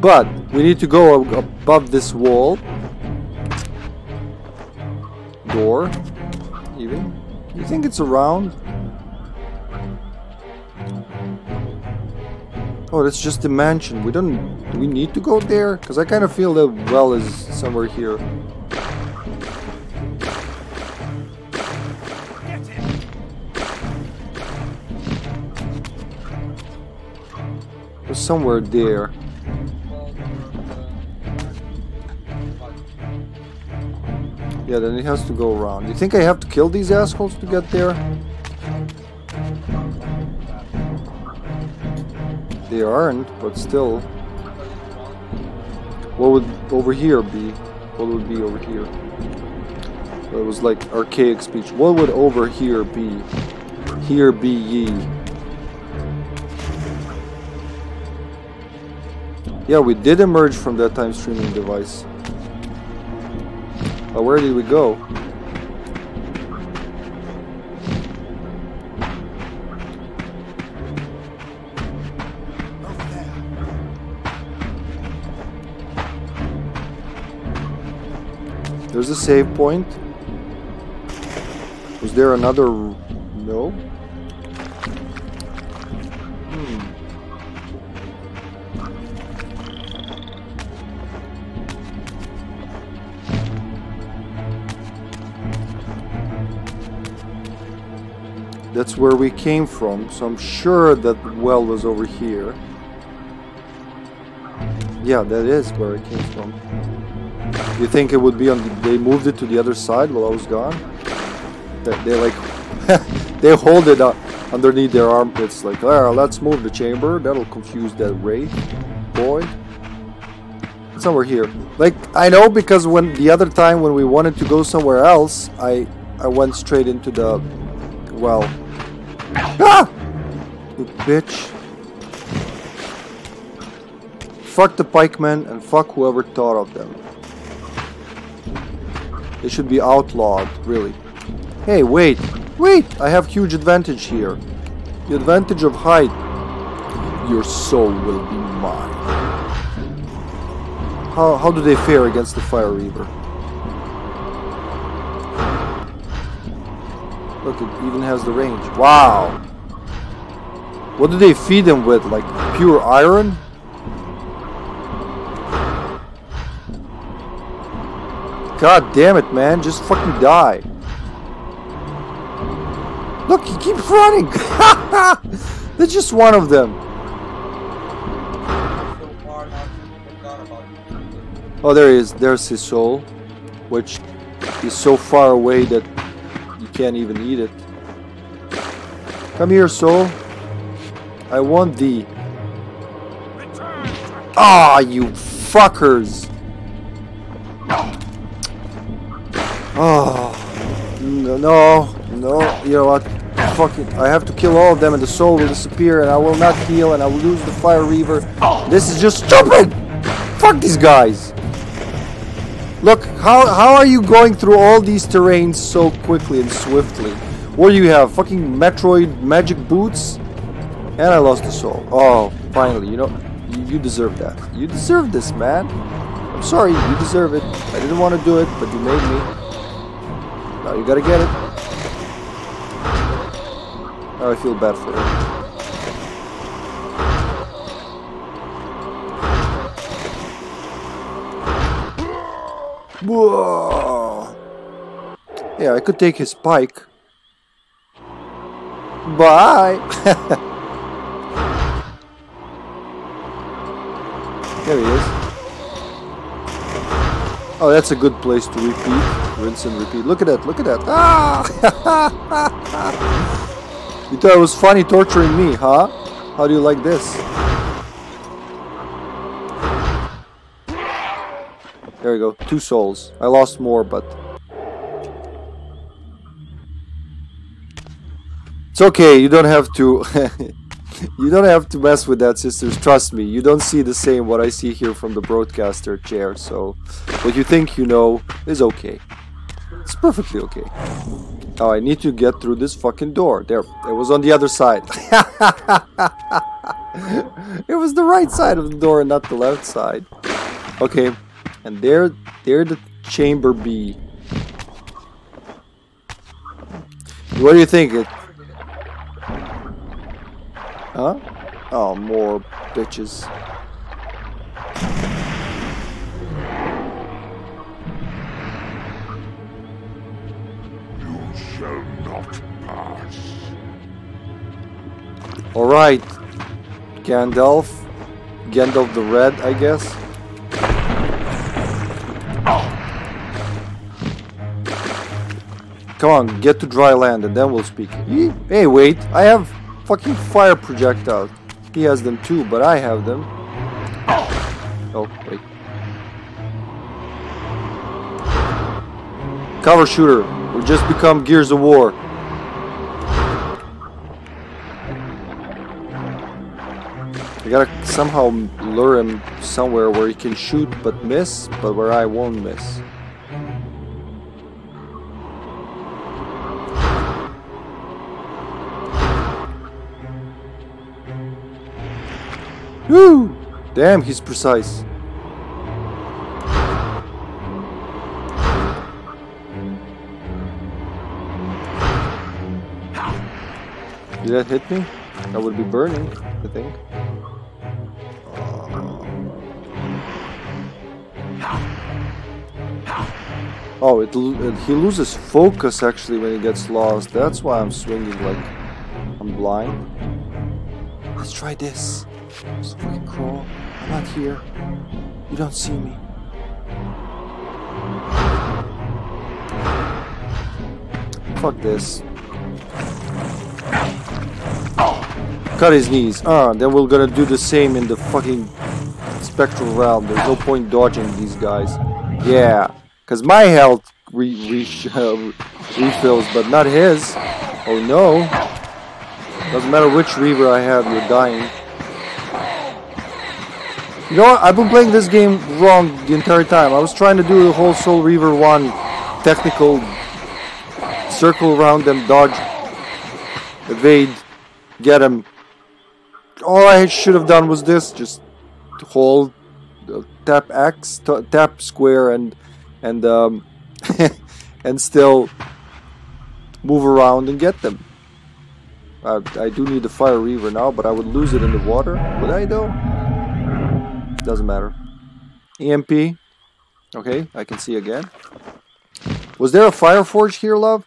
But we need to go above this wall. Door. Even. You think it's around? Oh, that's just the mansion. We don't... Do we need to go there? Because I kind of feel that well is somewhere here. Or somewhere there. Yeah, then it has to go around. You think I have to kill these assholes to get there? They aren't, but still. What would over here be? What would be over here? That was like archaic speech. What would over here be? Here be ye. Yeah, we did emerge from that time streaming device. But where did we go? There's a save point. Was there another... No? That's where we came from, so I'm sure that the well was over here. Yeah, that is where it came from. You think it would be on... They moved it to the other side while I was gone? They like... they hold it up underneath their armpits like, ah, let's move the chamber. That'll confuse that wraith boy. It's somewhere here. Like, I know because when the other time when we wanted to go somewhere else, I went straight into the... Well... Ah! You bitch. Fuck the pikemen and fuck whoever thought of them. They should be outlawed, really. Hey, wait. Wait! I have huge advantage here. The advantage of height. Your soul will be mine. How do they fare against the Fire Reaver? Look, it even has the range. Wow! What do they feed them with? Like, pure iron? God damn it, man. Just fucking die. Look, he keeps running. That's just one of them. Oh, there he is. There's his soul. Which is so far away that you can't even eat it. Come here, soul. I want thee. Ah, you fuckers. Oh no, you know what? Fuck it. I have to kill all of them and the soul will disappear and I will not heal and I will lose the Fire Reaver. This is just stupid! Fuck these guys! Look, how are you going through all these terrains so quickly and swiftly? What do you have? Fucking Metroid magic boots? And I lost the soul. Oh, finally, you know, you deserve that. You deserve this, man. I'm sorry, you deserve it. I didn't want to do it, but you made me. Now you gotta get it. Now I feel bad for him. Whoa! Yeah, I could take his pike. Bye! There he is. Oh, that's a good place to repeat. Rinse and repeat. Look at that, look at that. Ah! You thought it was funny torturing me, huh? How do you like this? There we go, 2 souls. I lost more, but... It's okay, you don't have to... You don't have to mess with that, sisters. Trust me, you don't see the same what I see here from the broadcaster chair, so what you think you know is okay. It's perfectly okay. Oh, I need to get through this fucking door. There, it was on the other side. It was the right side of the door and not the left side. Okay, and there the chamber B. What do you think? Huh? Oh, more bitches. You shall not pass. All right, Gandalf the Red, I guess. Come on, get to dry land, and then we'll speak. Hey, wait, I have. Fucking fire projectile. He has them too, but I have them. Oh, wait. Cover shooter. We'll just become Gears of War. I gotta somehow lure him somewhere where he can shoot but miss, but where I won't miss. Woo! Damn, he's precise. Did that hit me? That would be burning, I think. Oh, he loses focus actually when he gets lost. That's why I'm swinging like I'm blind. Let's try this. Just fucking crawl. I'm not here. You don't see me. Fuck this. Cut his knees. Then we're gonna do the same in the fucking spectral realm. There's no point dodging these guys. Yeah, cause my health refills, but not his. Oh no. Doesn't matter which Reaver I have, you're dying. You know what? I've been playing this game wrong the entire time. I was trying to do the whole Soul Reaver 1 technical circle around them, dodge, evade, get him. All I should have done was this, just hold, tap X, tap square and and still move around and get them. I do need the Fire Reaver now, but I would lose it in the water. Would I though? Doesn't matter. EMP. Okay, I can see again. Was there a fire forge here, love?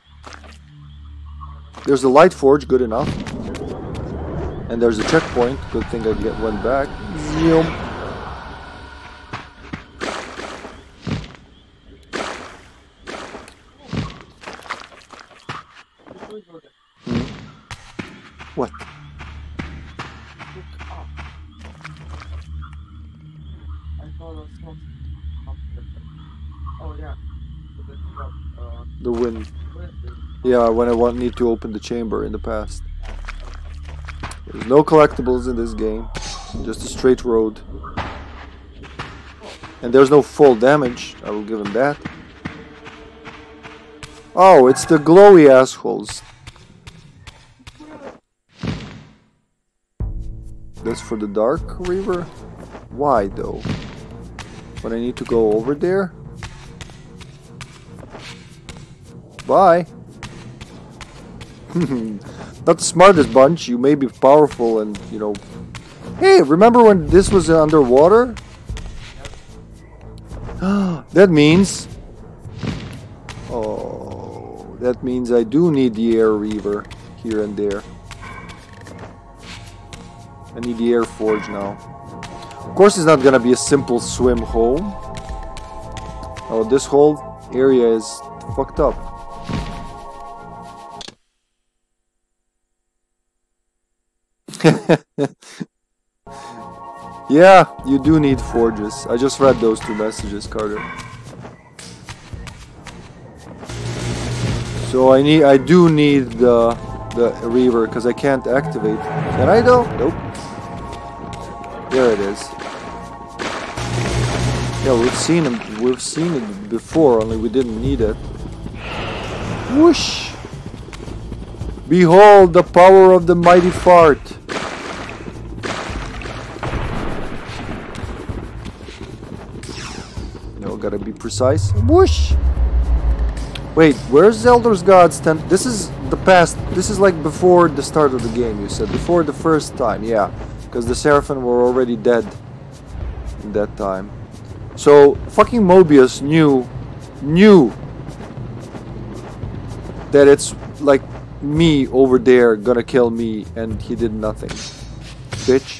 There's a light forge, good enough. And there's a checkpoint. Good thing I went back. Zoom. What? The wind. Yeah, when I need to open the chamber in the past. There's no collectibles in this game. Just a straight road. And there's no full damage. I will give him that. Oh, it's the glowy assholes. That's for the Dark Reaver? Why though? When I need to go over there? Bye! Not the smartest bunch, you may be powerful and, you know... Hey, remember when this was underwater? That means... Oh... That means I do need the Air Reaver here and there. I need the Air Forge now. Of course it's not gonna be a simple swim home. Oh, this whole area is fucked up. Yeah, you do need forges. I just read those two messages, Carter. So I do need the Reaver because I can't activate. Can I though? Nope. There it is. Yeah, we've seen it before, only we didn't need it. Whoosh! Behold the power of the mighty fart. No, gotta be precise. Whoosh! Wait, where's Elder's God's tent? This is the past. This is like before the start of the game, you said. Before the first time, yeah. Because the Seraphan were already dead in that time. So, fucking Mobius knew that it's like me over there gonna kill me, and he did nothing. Bitch.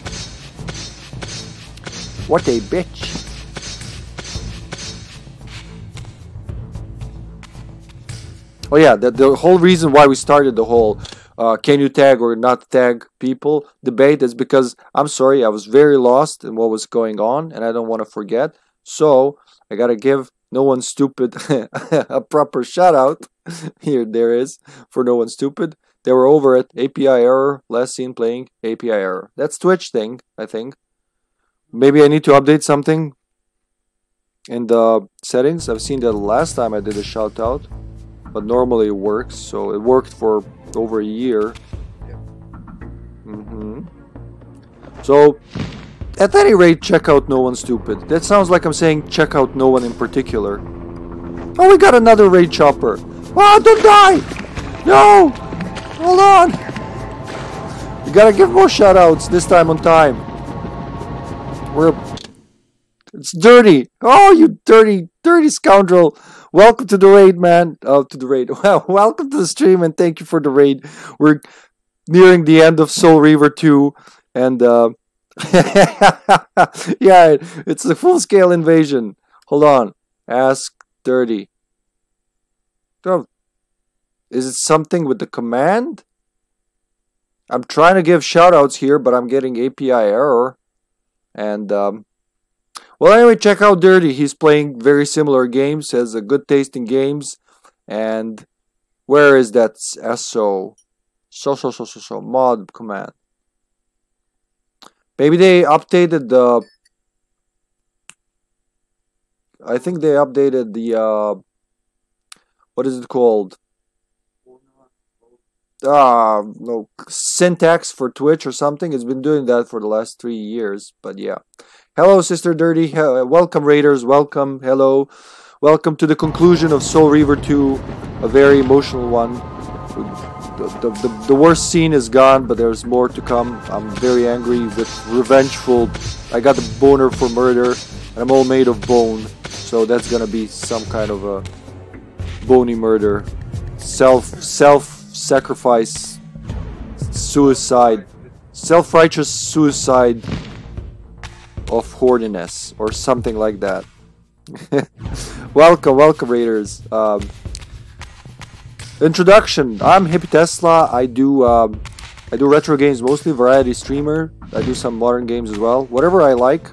What a bitch. Oh yeah, the whole reason why we started the whole can you tag or not tag people debate is because, I'm sorry, I was very lost in what was going on and I don't want to forget. So, I gotta give No One Stupid a proper shout out. Here there is, for No One Stupid. They were over at API Error, last seen playing API Error. That's Twitch thing, I think. Maybe I need to update something in the settings. I've seen that last time I did a shout out. But normally it works, so it worked for over a year. Yeah. So, at any rate, check out No One Stupid. That sounds like I'm saying check out no one in particular. Oh, we got another raid chopper. Oh, don't die! No! Hold on! We gotta give more shoutouts this time on time. It's dirty! Oh, you dirty, dirty scoundrel! Welcome to the raid, man. To the raid. Welcome to the stream and thank you for the raid. We're nearing the end of Soul Reaver 2 and yeah, it's a full-scale invasion. Hold on. Ask 30. Is it something with the command? I'm trying to give shoutouts here, but I'm getting API error and well, anyway, check out Dirty. He's playing very similar games, has a good taste in games. And where is that SO? So, mod command. Maybe they updated the... I think they updated the... what is it called? No, syntax for Twitch or something. It's been doing that for the last 3 years, but yeah. Hello, Sister Dirty. Welcome, Raiders. Welcome. Hello. Welcome to the conclusion of Soul Reaver 2. A very emotional one. The worst scene is gone, but there's more to come. I'm very angry with revengeful. I got the boner for murder. And I'm all made of bone. So that's gonna be some kind of a bony murder. Self-sacrifice. Suicide. Self-righteous suicide. Of horniness or something like that. welcome Raiders. Introduction. I'm Hippie Tesla. I do retro games mostly, variety streamer. I do some modern games as well, whatever I like.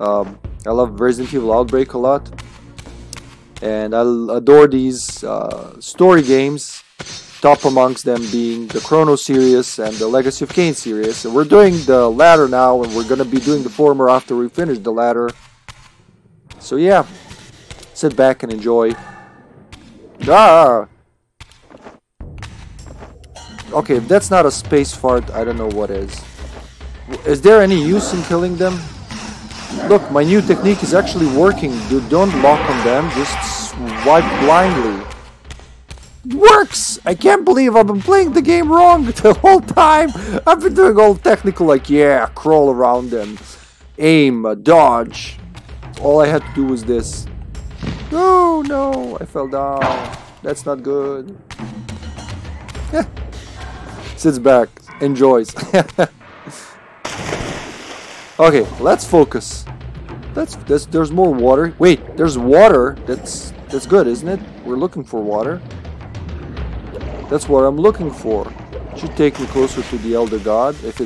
I love Resident Evil Outbreak a lot, And I adore these story games, top amongst them being the Chrono series and the Legacy of Kain series. And we're doing the latter now, and we're going to be doing the former after we finish the latter. So yeah, sit back and enjoy. Ah! Okay, if that's not a space fart, I don't know what is. Is there any use in killing them? Look, my new technique is actually working. You don't lock on them, just swipe blindly. It works! I can't believe I've been playing the game wrong the whole time. I've been doing all technical, like, yeah, crawl around them, aim, dodge. All I had to do was this. Oh no, I fell down. That's not good. Sits back, enjoys. Okay, let's focus. There's more water. Wait, there's water. That's good, isn't it? We're looking for water. That's what I'm looking for. It should take me closer to the Elder God, if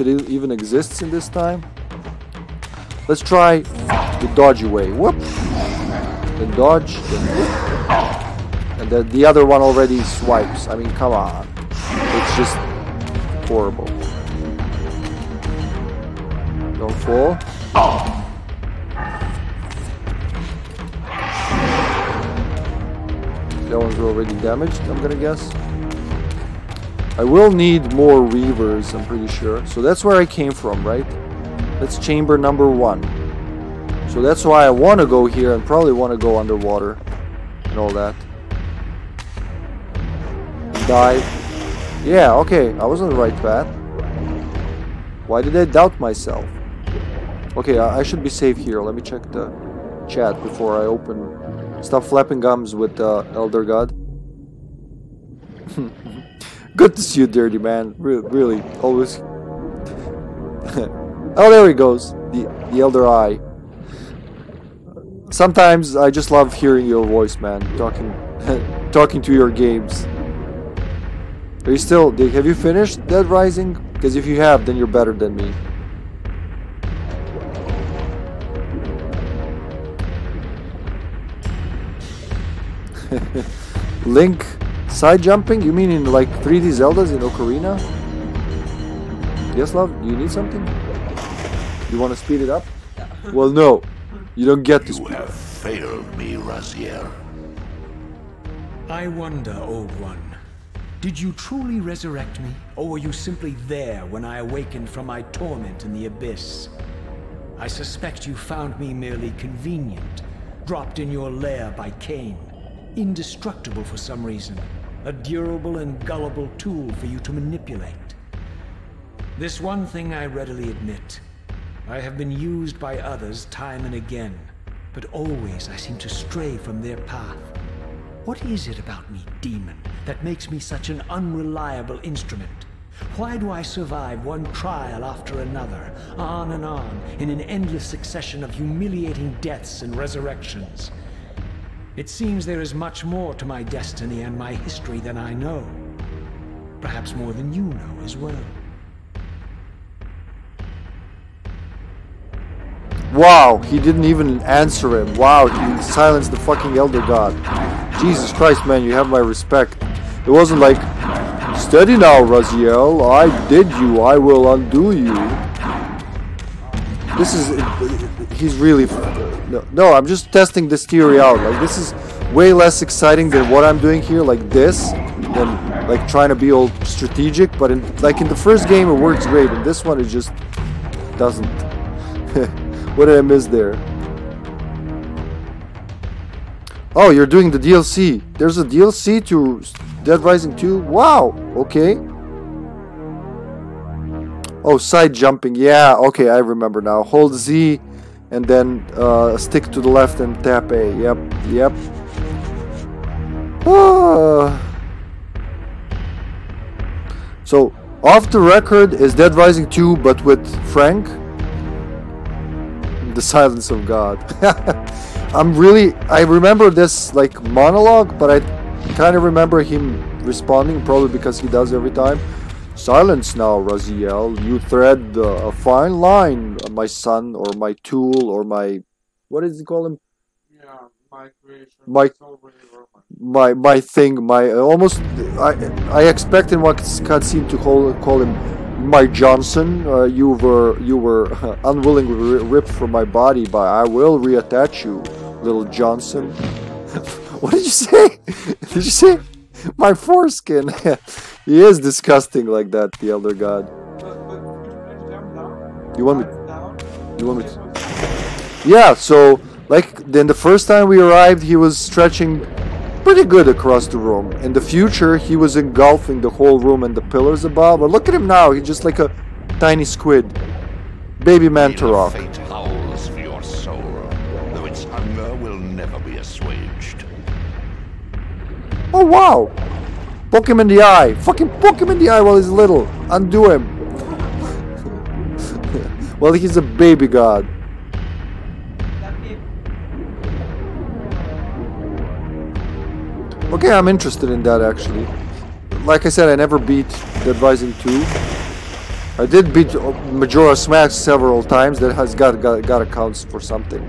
it even exists in this time. Let's try the dodgy way. Whoop. Then dodge. Then whoop. And then the other one already swipes. I mean, come on. It's just horrible. Don't fall. That one's already damaged, I'm gonna guess. I will need more Reavers, I'm pretty sure. So that's where I came from, right? That's chamber number 1. So that's why I want to go here and probably want to go underwater and all that. Dive. Yeah, okay, I was on the right path. Why did I doubt myself? Okay, I should be safe here. Let me check the chat before I open. Stop flapping gums with Elder God. Good to see you, dirty man. Really, always. Oh, there he goes. The Elder Eye. Sometimes I just love hearing your voice, man. Talking to your games. Are you still? Have you finished Dead Rising? Because if you have, then you're better than me. Link side jumping? You mean in like 3D Zeldas in Ocarina? Yes, love? You need something? You want to speed it up? Well, no. You don't get to speed. You have failed me, Raziel. I wonder, old one, did you truly resurrect me? Or were you simply there when I awakened from my torment in the abyss? I suspect you found me merely convenient, dropped in your lair by Kain. Indestructible for some reason, a durable and gullible tool for you to manipulate. This one thing I readily admit. I have been used by others time and again, but always I seem to stray from their path. What is it about me, demon, that makes me such an unreliable instrument? Why do I survive one trial after another, on and on, in an endless succession of humiliating deaths and resurrections? It seems there is much more to my destiny and my history than I know. Perhaps more than you know as well. Wow, he didn't even answer him. Wow, he silenced the fucking Elder God. Jesus Christ, man, you have my respect. It wasn't like, steady now, Raziel. I did you. I will undo you. This is... He's really... No, I'm just testing this theory out. Like, this is way less exciting than what I'm doing here, like this, than like trying to be all strategic. But in the first game, it works great. In this one, it just doesn't. What did I miss there? Oh, you're doing the DLC. There's a DLC to Dead Rising 2. Wow. Okay. Oh, side jumping. Yeah. Okay, I remember now. Hold Z. And then stick to the left and tap A. Yep, yep. So, off the record is Dead Rising 2, but with Frank. The Silence of God. I remember this like monologue, but I kind of remember him responding, probably because he does every time. Silence now, Raziel. You thread a fine line, my son, or my tool, or my... What does he call him? Yeah, my creation, my thing, my almost. I expect in what cutscene to call him my Johnson. You were unwillingly ripped from my body, but I will reattach you, little Johnson. What did you say? Did you say my foreskin? He is disgusting like that, the Elder God. You want me? You want me? Yeah. So, like, then the first time we arrived, he was stretching pretty good across the room. In the future, he was engulfing the whole room and the pillars above. But look at him now. He's just like a tiny squid, baby Mantarok. Fate howls for your soul, though its hunger will never be assuaged. Oh wow! Poke him in the eye. Fucking poke him in the eye while he's little. Undo him. Well, he's a baby god. Okay, I'm interested in that actually. Like I said, I never beat Dead Rising 2. I did beat Majora's Mask several times. That has got to count for something.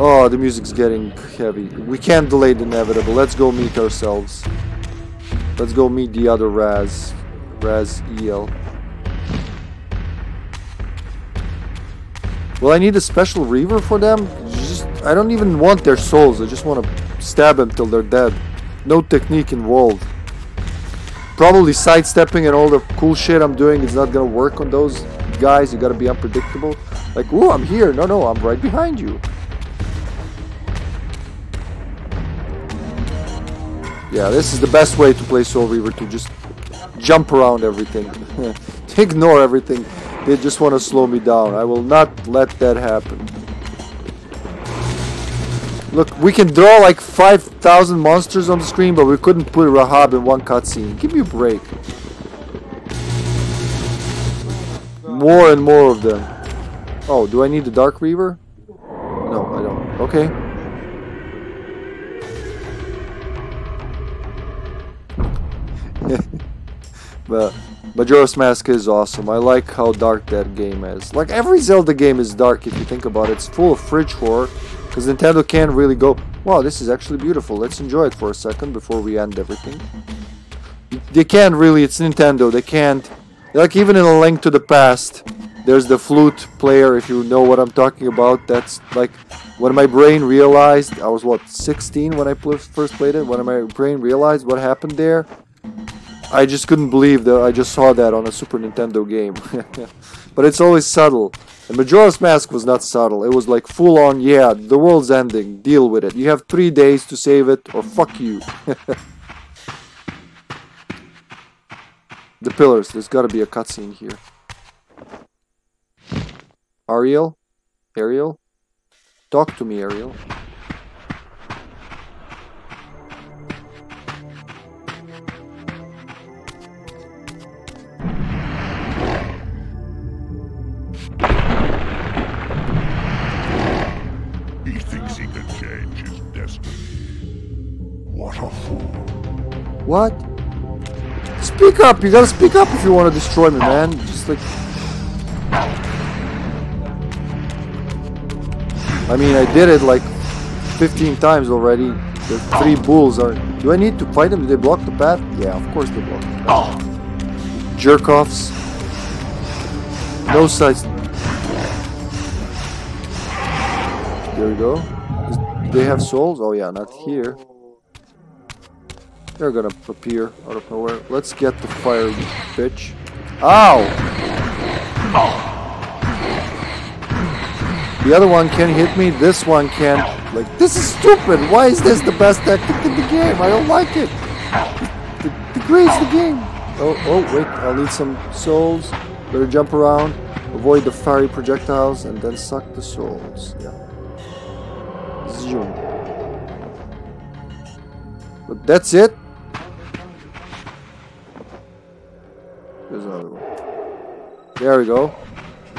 Oh, the music's getting heavy. We can't delay the inevitable. Let's go meet ourselves. Let's go meet the other Raz. Raziel. Well, I need a special reaver for them. I don't even want their souls. I just want to stab them till they're dead. No technique involved. Probably sidestepping and all the cool shit I'm doing is not gonna work on those guys. You gotta be unpredictable. Like, ooh, I'm here. No, I'm right behind you. Yeah, this is the best way to play Soul Reaver, to just jump around everything. Ignore everything. They just want to slow me down. I will not let that happen. Look, we can draw like 5,000 monsters on the screen, but we couldn't put Rahab in one cutscene. Give me a break. More and more of them. Oh, do I need the Dark Reaver? No, I don't. Okay. But Majora's Mask is awesome. I like how dark that game is. Like, every Zelda game is dark if you think about it. It's full of fridge horror. Because Nintendo can't really go, wow, this is actually beautiful, let's enjoy it for a second before we end everything. They can't really, it's Nintendo, they can't. Like even in A Link to the Past, there's the flute player, if you know what I'm talking about. That's like, when my brain realized, I was what, 16 when I first played it? When my brain realized what happened there, I just couldn't believe that I just saw that on a Super Nintendo game. But it's always subtle. And Majora's Mask was not subtle. It was like full on, yeah, the world's ending. Deal with it. You have 3 days to save it or fuck you. The pillars. There's got to be a cutscene here. Ariel? Ariel? Talk to me, Ariel. What? Speak up! You gotta speak up if you wanna destroy me, man. Just like... I mean, I did it like 15 times already. The three bulls are... Do I need to fight them? Do they block the path? Yeah, of course they block the path. Jerk-offs. No sides. There we go. Do they have souls? Oh yeah, not here. They're gonna appear out of nowhere. Let's get the fire, bitch. Ow! Oh. The other one can hit me. This one can't. Like, this is stupid. Why is this the best tactic in the game? I don't like it. It degrades the game. Oh, wait. I'll need some souls. Better jump around. Avoid the fiery projectiles and then suck the souls. Yeah. Zoom. But that's it. There's another one. There we go.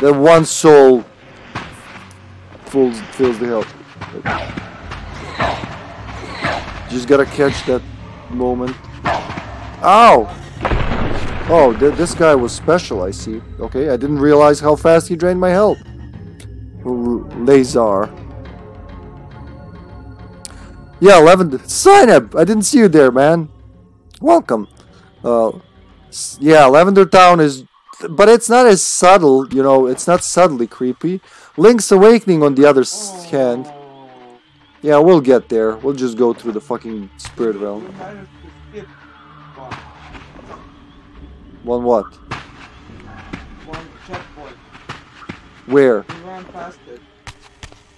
That one soul fills the hell. Just gotta catch that moment. Ow! Oh, this guy was special, I see. Okay, I didn't realize how fast he drained my health. Lazar. Yeah, 11. Sign up. I didn't see you there, man. Welcome. Yeah, Lavender Town is... But it's not as subtle, you know, it's not subtly creepy. Link's Awakening, on the other hand... Yeah, we'll get there. We'll just go through the fucking spirit realm. One what? One checkpoint. Where? We ran past it.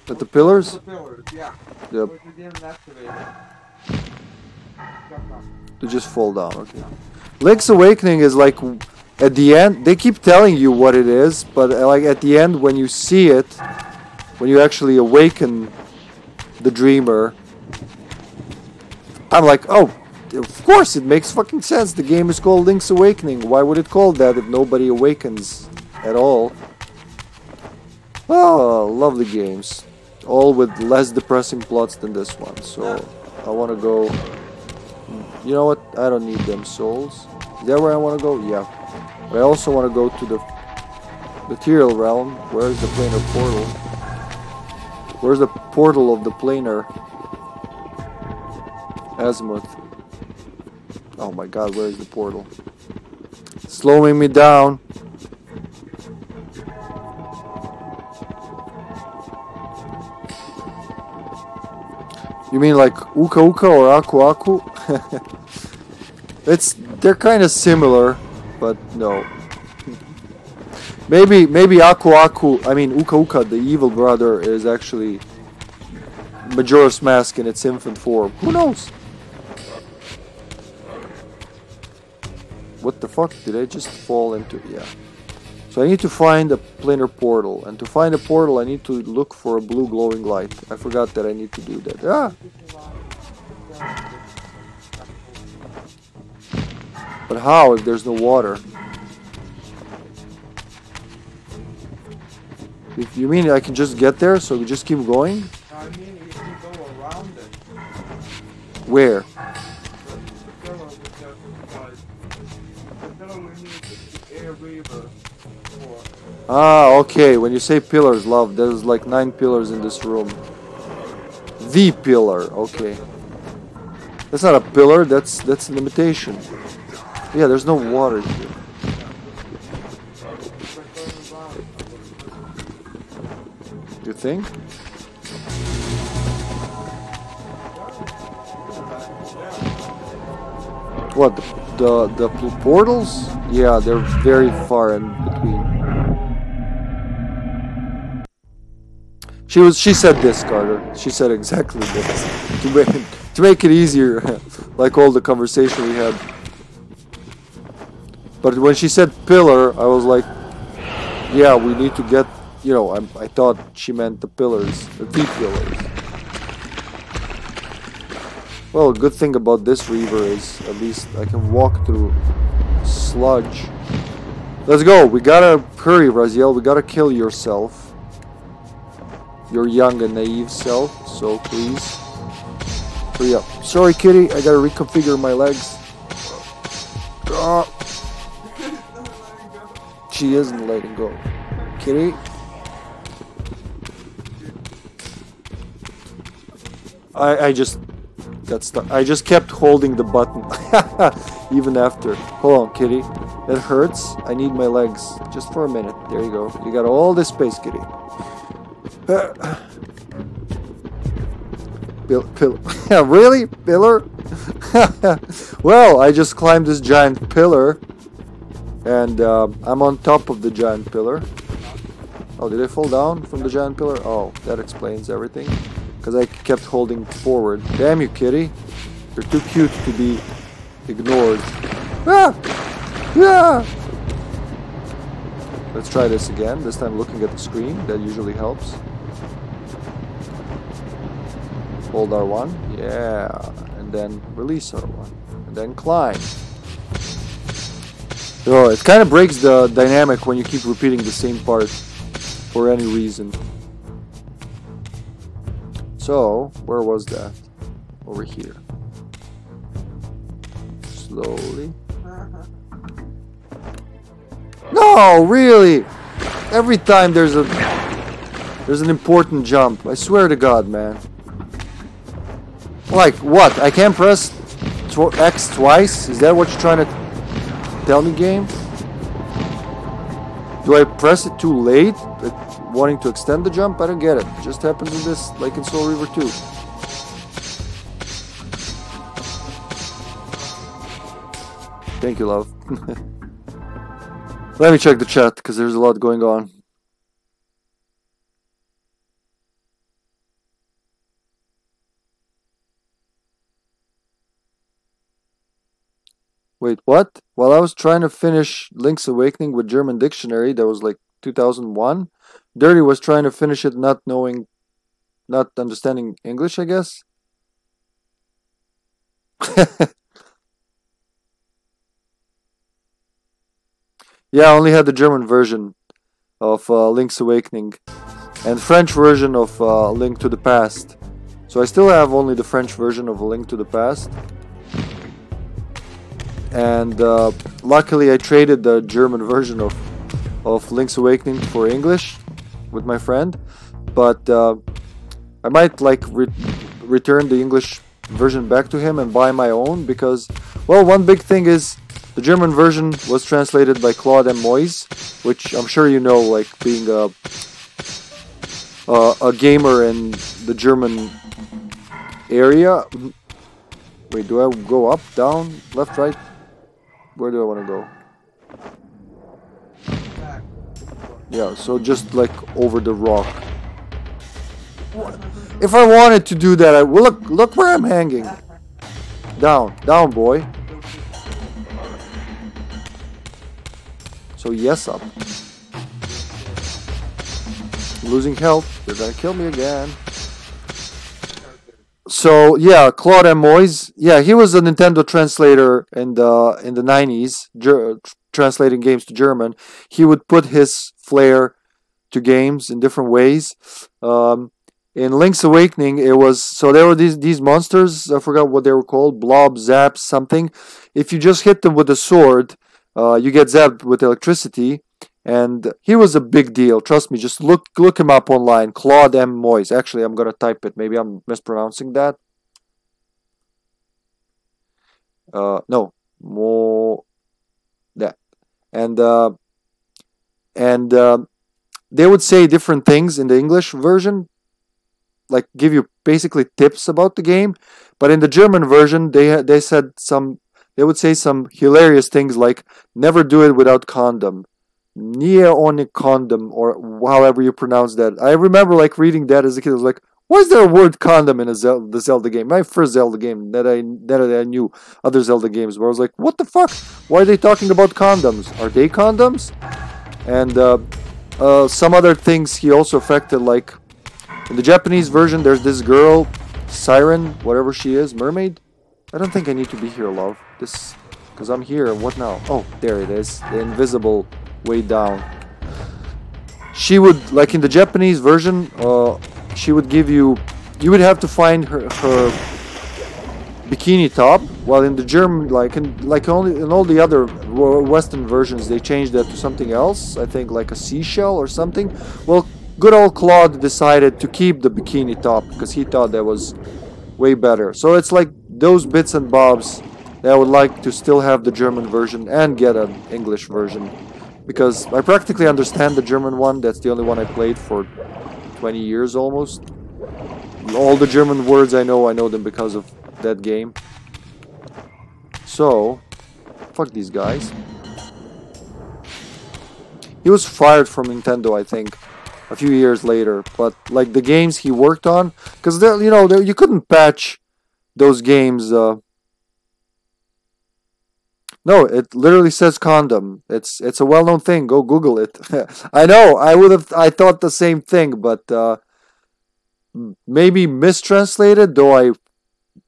At the pillars? The pillars, yeah. Yep. But we didn't activate it. To just fall down, okay. Link's Awakening is like... At the end, they keep telling you what it is, but like at the end, when you see it, when you actually awaken the dreamer, I'm like, oh, of course it makes fucking sense. The game is called Link's Awakening. Why would it call that if nobody awakens at all? Oh, lovely games. All with less depressing plots than this one. So I want to go... You know what? I don't need them souls. Is that where I want to go? Yeah. I also want to go to the material realm. Where is the planar portal? Where's the portal of the planar? Azimuth. Oh my god, where is the portal? Slowing me down. You mean like Uka Uka or Aku Aku? They're kind of similar. But no. Maybe Aku Aku, I mean Uka Uka, the evil brother, is actually Majora's Mask in its infant form. Who knows? What the fuck? Did I just fall into... Yeah. So I need to find a planar portal. And to find a portal, I need to look for a blue glowing light. I forgot that I need to do that. Ah! But how if there's no water? If you mean I can just get there, so we just keep going? I mean, we can go around it. Where? Ah, okay. When you say pillars, love, there's like 9 pillars in this room. The pillar, okay. That's not a pillar, that's a limitation. Yeah, there's no water here. You think? What, the portals? Yeah, they're very far in between. She said this, Carter. She said exactly this. To make it easier, like all the conversation we had. But when she said pillar, I was like, yeah, we need to get, you know, I thought she meant the pillars, the pillars. Well, a good thing about this Reaver is at least I can walk through sludge. Let's go. We gotta hurry, Raziel. We gotta kill yourself. Your young and naive self. So please, hurry up. Sorry, kitty. I gotta reconfigure my legs. She isn't letting go. Kitty? I just got stuck. I just kept holding the button. Even after. Hold on, kitty. It hurts. I need my legs. Just for a minute. There you go. You got all this space, kitty. Pillar. Really? Pillar? Well, I just climbed this giant pillar. And I'm on top of the giant pillar. Oh, did I fall down from the giant pillar? Oh, that explains everything. Because I kept holding forward. Damn you, kitty. You're too cute to be ignored. Ah! Yeah! Let's try this again. This time looking at the screen. That usually helps. Hold R1. Yeah. And then release R1. And then climb. Oh, it kind of breaks the dynamic when you keep repeating the same part for any reason. So, where was that? Over here. Slowly. No, really! Every time there's an important jump. I swear to God, man. Like, what? I can't press X twice? Is that what you're trying to tell me, game? Do I press it too late? Like, wanting to extend the jump? I don't get it. It just happens in this, like in Soul Reaver 2. Thank you, love. Let me check the chat, because there's a lot going on. Wait, what? While I was trying to finish Link's Awakening with German Dictionary, that was like 2001, Dirty was trying to finish it not understanding English, I guess? Yeah, I only had the German version of Link's Awakening and French version of A Link to the Past. So I still have only the French version of A Link to the Past. And luckily I traded the German version of Link's Awakening for English with my friend. But I might like return the English version back to him and buy my own because, well, one big thing is the German version was translated by Claude M. Moyes, which I'm sure you know, like being a gamer in the German area. Wait, do I go up, down, left, right? Where do I want to go? Yeah, so just like over the rock. If I wanted to do that, I would. Look where I'm hanging. Down, down, boy. So yes, up. I'm losing health. They're gonna kill me again. So yeah, Claude M. Moyes. Yeah, he was a Nintendo translator in the 90s, translating games to German. He would put his flair to games in different ways. In Link's Awakening, it was so there were these monsters. I forgot what they were called. Blob, zaps, something. If you just hit them with a sword. You get zapped with electricity, and he was a big deal. Trust me, just look him up online. Claude M. Moyes. Actually, I'm gonna type it. Maybe I'm mispronouncing that. No, Mo. That, and they would say different things in the English version, like give you basically tips about the game. But in the German version, they said some. They would say some hilarious things like never do it without condom, nie ohne condom, or however you pronounce that. I remember like reading that as a kid. I was like, why is there a word condom in the Zelda game? My first Zelda game that I knew, other Zelda games where I was like, what the fuck? Why are they talking about condoms? Are they condoms? And some other things he also affected, like in the Japanese version, there's this girl, Siren, whatever she is, mermaid. I don't think I need to be here, love. This, because I'm here. What now? Oh, there it is. The invisible way down. She would, like in the Japanese version, she would give you... You would have to find her bikini top. While in the German, like only in all the other Western versions, they changed that to something else. I think like a seashell or something. Well, good old Claude decided to keep the bikini top because he thought that was way better. So it's like those bits and bobs. I would like to still have the German version and get an English version because I practically understand the German one. That's the only one I played for 20 years almost. All the German words I know them because of that game. So, fuck these guys. He was fired from Nintendo, I think, a few years later. But like the games he worked on, because you know you couldn't patch those games. No, it literally says condom. It's a well-known thing. Go Google it. I know. I thought the same thing, but maybe mistranslated. Though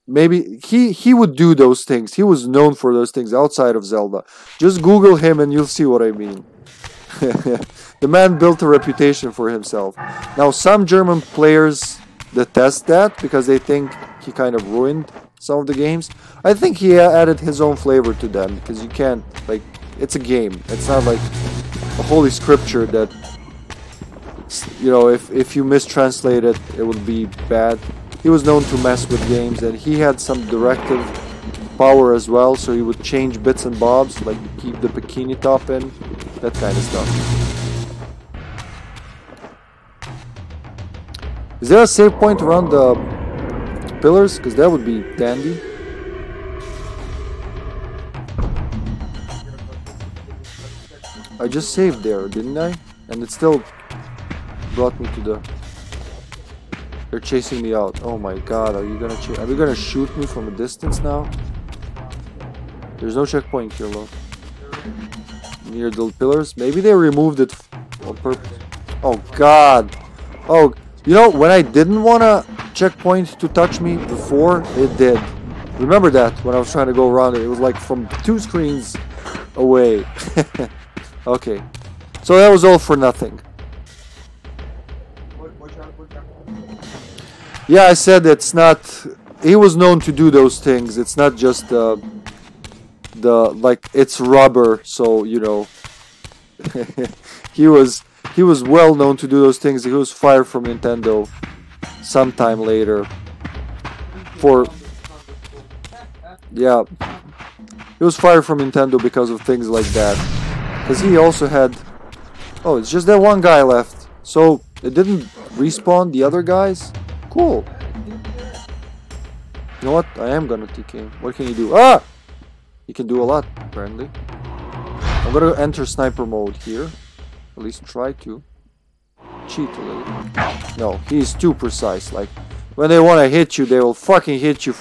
maybe he would do those things. He was known for those things outside of Zelda. Just Google him, and you'll see what I mean. The man built a reputation for himself. Now, some German players detest that because they think he kind of ruined some of the games. I think he added his own flavor to them because you can't, like, it's a game. It's not like a holy scripture that, you know, if you mistranslate it, it would be bad. he was known to mess with games, and he had some directive power as well, so he would change bits and bobs, like keep the bikini top in, that kind of stuff. Is there a save point around the pillars? Because that would be dandy. I just saved there, didn't I? And it still brought me to the... They're chasing me out. Oh my god, are you gonna are you gonna shoot me from a distance now? There's no checkpoint here, look. Near the pillars. Maybe they removed it on purpose. Oh god. Oh, you know, when I didn't want a checkpoint to touch me before, it did. Remember that when I was trying to go around it. It was like from 2 screens away. Okay, so that was all for nothing. Yeah, I said it's not... He was known to do those things. It's not just like, it's rubber, so, you know. He was well known to do those things. He was fired from Nintendo sometime later. For... Yeah. He was fired from Nintendo because of things like that. Because he also had... Oh, it's just that one guy left. So, it didn't respawn the other guys? Cool. You know what? I am gonna TK. What can you do? Ah! You can do a lot, apparently. I'm gonna enter sniper mode here. At least try to. Cheat a little. No, he's too precise. Like, when they wanna hit you, they will fucking hit you.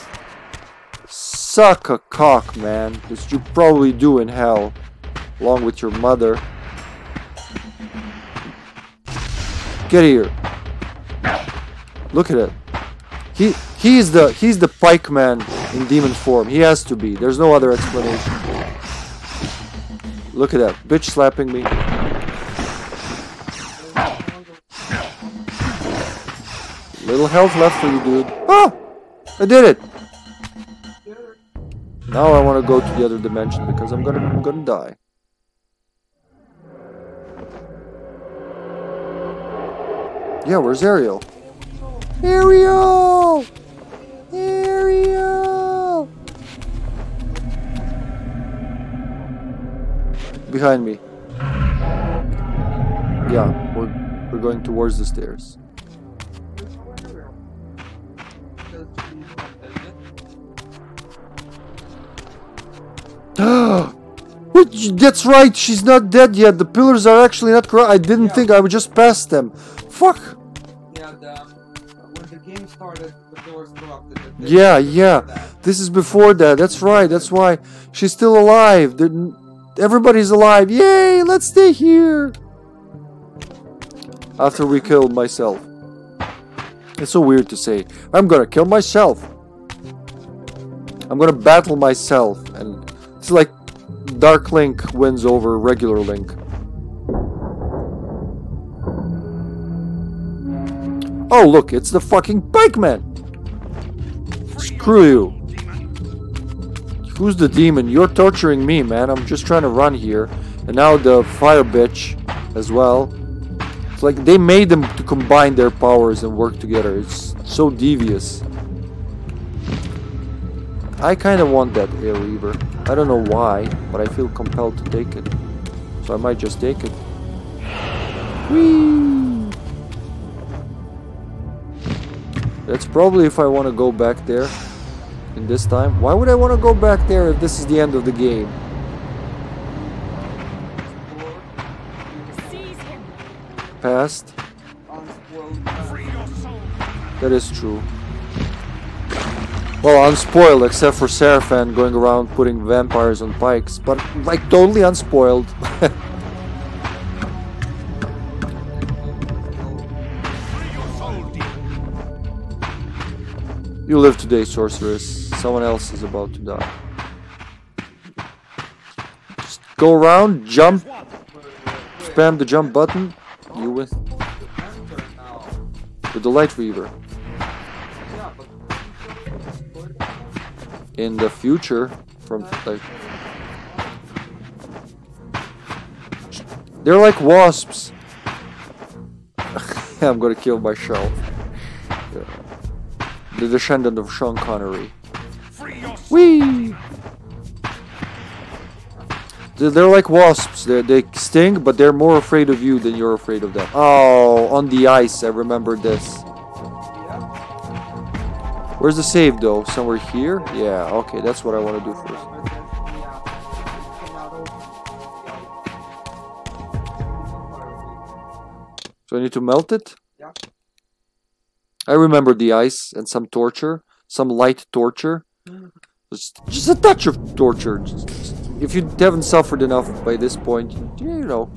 Suck a cock, man. Which you probably do in hell. Along with your mother. Get here. Look at it. He's the Pikeman in demon form. He has to be. There's no other explanation. Look at that. Bitch slapping me. Little health left for you, dude. Ah! I did it! Now I want to go to the other dimension because I'm gonna die. Yeah, where's Ariel? Ariel! Ariel! Behind me. Yeah, we're going towards the stairs. That's right, she's not dead yet. The pillars are actually not correct. I didn't think I would just pass them. Fuck! Yeah, game started, the doors blocked. Yeah. This is before that. That's right. That's why she's still alive. Everybody's alive. Yay! Let's stay here. After we killed myself. It's so weird to say. I'm gonna kill myself. I'm gonna battle myself. And it's like Dark Link wins over regular Link. Oh, look, it's the fucking Pikeman! Screw you. Who's the demon? You're torturing me, man. I'm just trying to run here. And now the fire bitch as well. It's like they made them to combine their powers and work together. It's so devious. I kind of want that Air Reaver. I don't know why, but I feel compelled to take it. So I might just take it. Whee! That's probably if I want to go back there in this time. Why would I want to go back there if this is the end of the game? Past. That is true. Well, unspoiled except for Seraphan going around putting vampires on pikes. But, like, totally unspoiled. You live today, sorceress. Someone else is about to die. Just go around, jump, spam the jump button. You win. With the Light Reaver. In the future, from like, they're like wasps. I'm gonna kill myself. the descendant of Sean Connery. Whee! They're like wasps. They sting, but they're more afraid of you than you're afraid of them. Oh, on the ice. I remember this. Where's the save, though? Somewhere here? Yeah, okay. That's what I want to do first. So I need to melt it? Yeah. I remember the ice and some torture. Some light torture. Just a touch of torture. Just if you haven't suffered enough by this point, you know.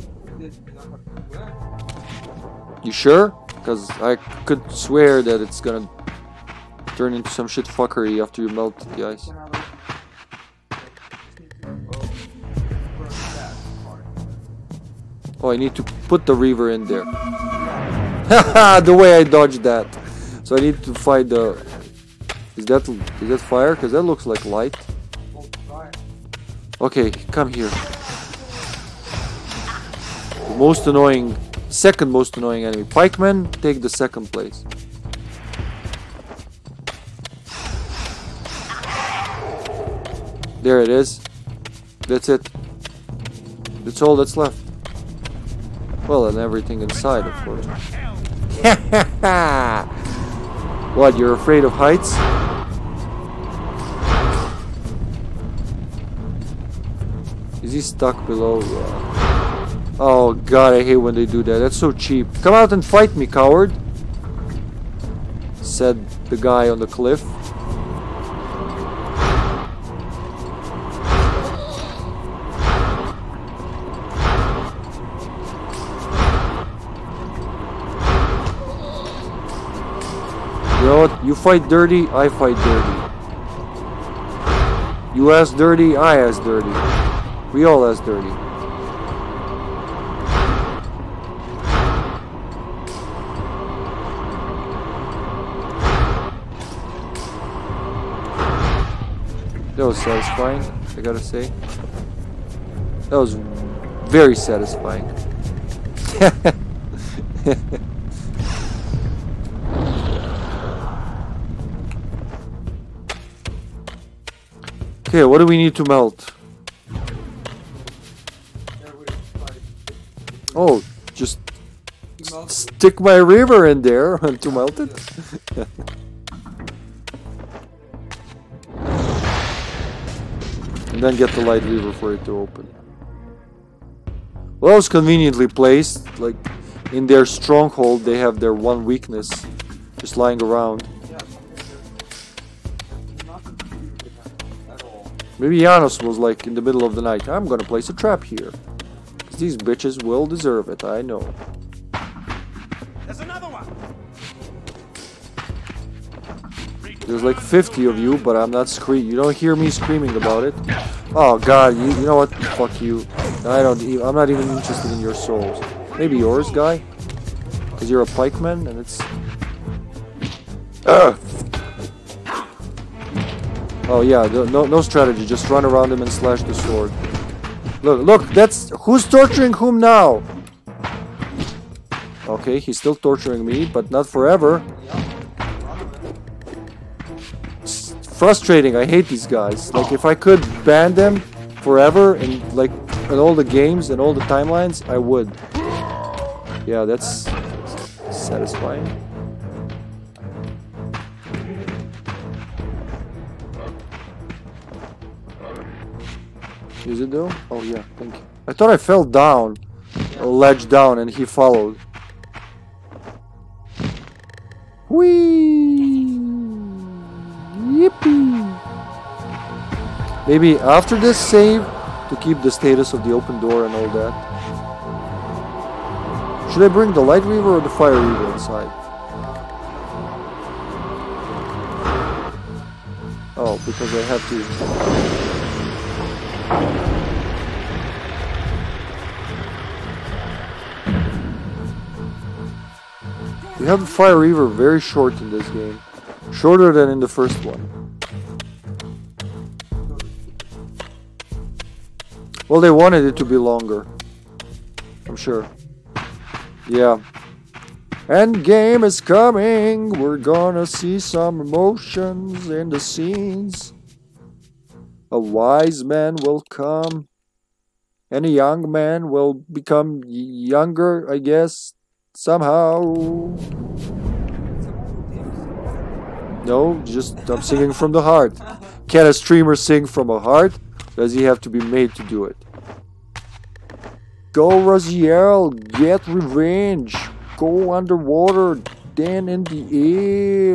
You sure? Because I could swear that it's gonna turn into some shit fuckery after you melt the ice. Oh, I need to put the Reaver in there. Haha, the way I dodged that. So I need to find the... Is that fire? Because that looks like light. Okay, come here. The most annoying, second most annoying enemy. Pikeman, take the second place. There it is. That's it. That's all that's left. Well, and everything inside, of course. What, you're afraid of heights? Is he stuck below? Yeah. Oh god, I hate when they do that. That's so cheap. Come out and fight me, coward, said the guy on the cliff. You know what? You fight dirty, I fight dirty. You ass dirty, I ass dirty. We all as dirty. That was satisfying, I gotta say. That was very satisfying. Okay, what do we need to melt? Oh, just stick my Reaver in there to melt it. And then get the light Reaver for it to open. Well, it's conveniently placed. Like, in their stronghold, they have their one weakness just lying around. Maybe Janos was like, in the middle of the night, I'm gonna place a trap here. These bitches will deserve it, I know. There's another one. There's like 50 of you, but I'm not screaming. You don't hear me screaming about it. Oh god, you know what? Fuck you. I'm not even interested in your souls. Maybe yours, guy? Because you're a pikeman and it's... Ugh. Oh yeah, no strategy. Just run around him and slash the sword. Look, that's... Who's torturing whom now? Okay, he's still torturing me, but not forever. It's frustrating, I hate these guys. Like, if I could ban them forever and like, in all the games and all the timelines, I would. Yeah, that's satisfying. Is it though? Oh yeah, thank you. I thought I fell down, a ledge down, and he followed. Whee! Yippee! Maybe after this save, to keep the status of the open door and all that. Should I bring the Light Reaver or the Fire Reaver inside? Oh, because I have to... We have the Fire Reaver very short in this game. Shorter than in the first one. Well, they wanted it to be longer, I'm sure. Yeah. Endgame is coming. We're gonna see some emotions in the scenes. A wise man will come. And a young man will become younger, I guess, somehow. No, just I'm singing from the heart. Can a streamer sing from a heart? Does he have to be made to do it? Go Raziel, get revenge. Go underwater, then in the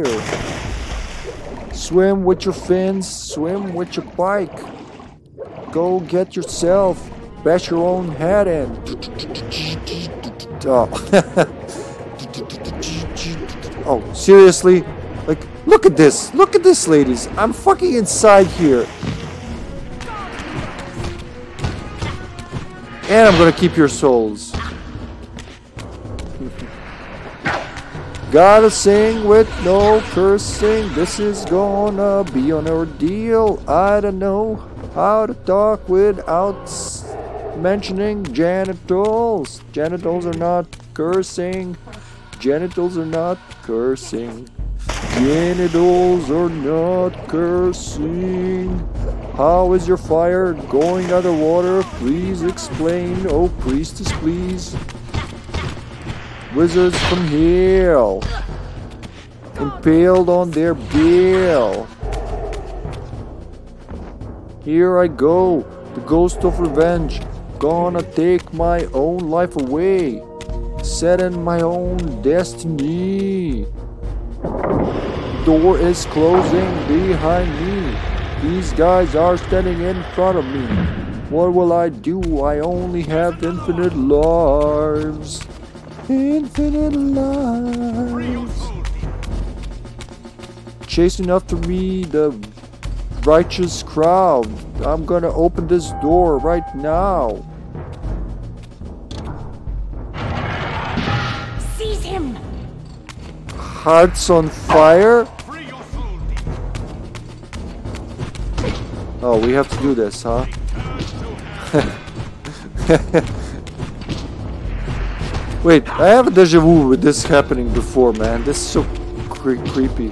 air. Swim with your fins, swim with your bike. Go get yourself, bash your own head in. Oh, oh seriously? Like, look at this, ladies. I'm fucking inside here. And I'm gonna keep your souls. Gotta sing with no cursing. This is gonna be an ordeal. I don't know how to talk without mentioning genitals. Genitals are not cursing. Genitals are not cursing. Genitals are not cursing. How is your fire going underwater? Please explain, oh priestess, please. Wizards from hell, impaled on their bill. Here I go, the ghost of revenge, gonna take my own life away, set in my own destiny. Door is closing behind me. These guys are standing in front of me. What will I do? I only have infinite lives. Infinite lives. Chasing after me, the righteous crowd. I'm gonna open this door right now. Seize him. Hearts on fire. Oh, we have to do this, huh? Wait, I have a deja vu with this happening before, man. This is so creepy.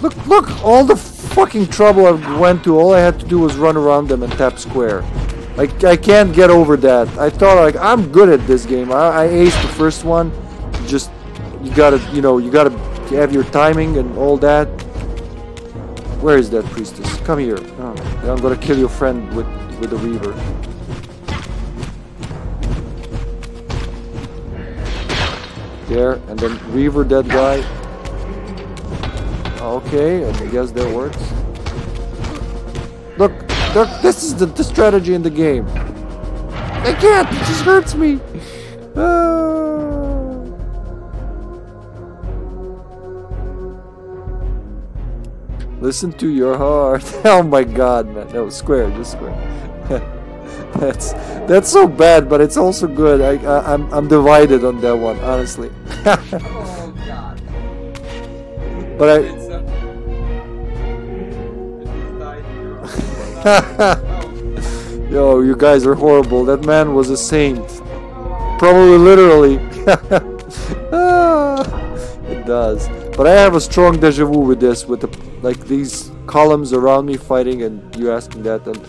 Look, look! All the fucking trouble I went to, all I had to do was run around them and tap square. I can't get over that. I thought, like, I'm good at this game. I aced the first one. Just, you gotta, you know, you gotta have your timing and all that. Where is that priestess? Come here. Oh, I'm gonna kill your friend with the Reaver. There, and then Reaver that guy. Okay, I guess that works. Look, look, this is the strategy in the game. I can't, it just hurts me. Listen to your heart. Oh my god, man. No, square, just square. That's so bad, but it's also good. I'm divided on that one, honestly. Oh god. But I Yo, you guys are horrible. That man was a saint. Probably literally. It does. But I have a strong deja vu with this, with the like these columns around me fighting, and you asking that, and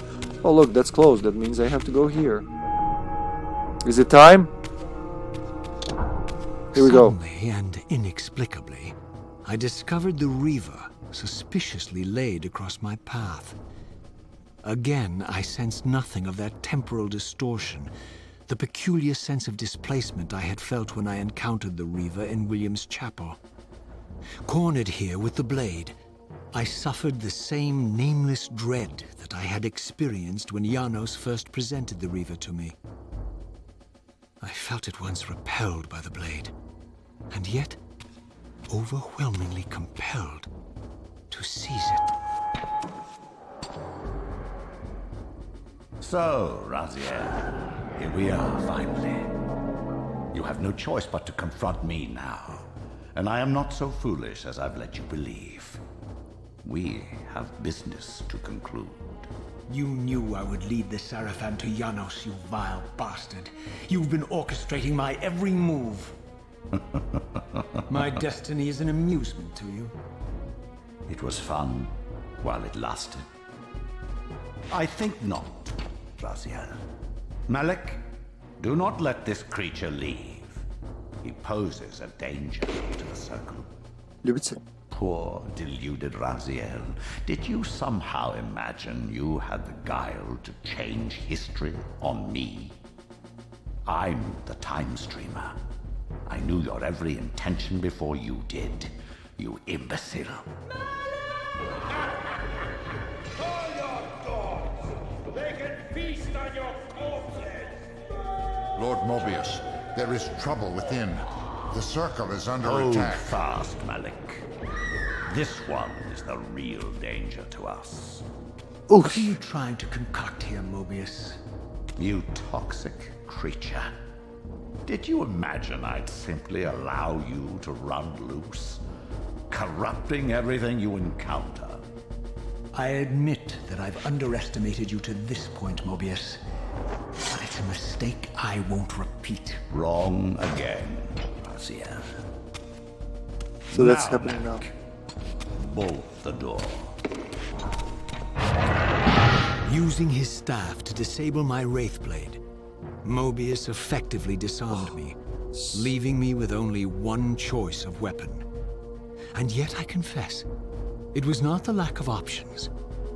oh look, that's closed. That means I have to go here. Is it time? Here we go. Suddenly and inexplicably, I discovered the Reaver suspiciously laid across my path. Again, I sensed nothing of that temporal distortion, the peculiar sense of displacement I had felt when I encountered the Reaver in William's Chapel. Cornered here with the blade, I suffered the same nameless dread that I had experienced when Janos first presented the Reaver to me. I felt at once repelled by the blade, and yet overwhelmingly compelled to seize it. So, Raziel, here we are finally. You have no choice but to confront me now, and I am not so foolish as I've let you believe. We have business to conclude. You knew I would lead the Seraphan to Janos, you vile bastard. You've been orchestrating my every move. My destiny is an amusement to you. It was fun while it lasted. I think not, Raziel. Malik, do not let this creature leave. He poses a danger to the Circle. Poor, deluded Raziel. Did you somehow imagine you had the guile to change history on me? I'm the time streamer. I knew your every intention before you did, you imbecile. Call your gods! They can feast on your corpses! Lord Mobius, there is trouble within. The Circle is under attack. Hold fast, Malik. This one is the real danger to us. What are you trying to concoct here, Mobius? You toxic creature. Did you imagine I'd simply allow you to run loose, corrupting everything you encounter? I admit that I've underestimated you to this point, Mobius. But it's a mistake I won't repeat. Wrong again, Raziel. So that's happening now. Bolt the door. Using his staff to disable my Wraithblade, Mobius effectively disarmed me, leaving me with only one choice of weapon. And yet I confess, it was not the lack of options,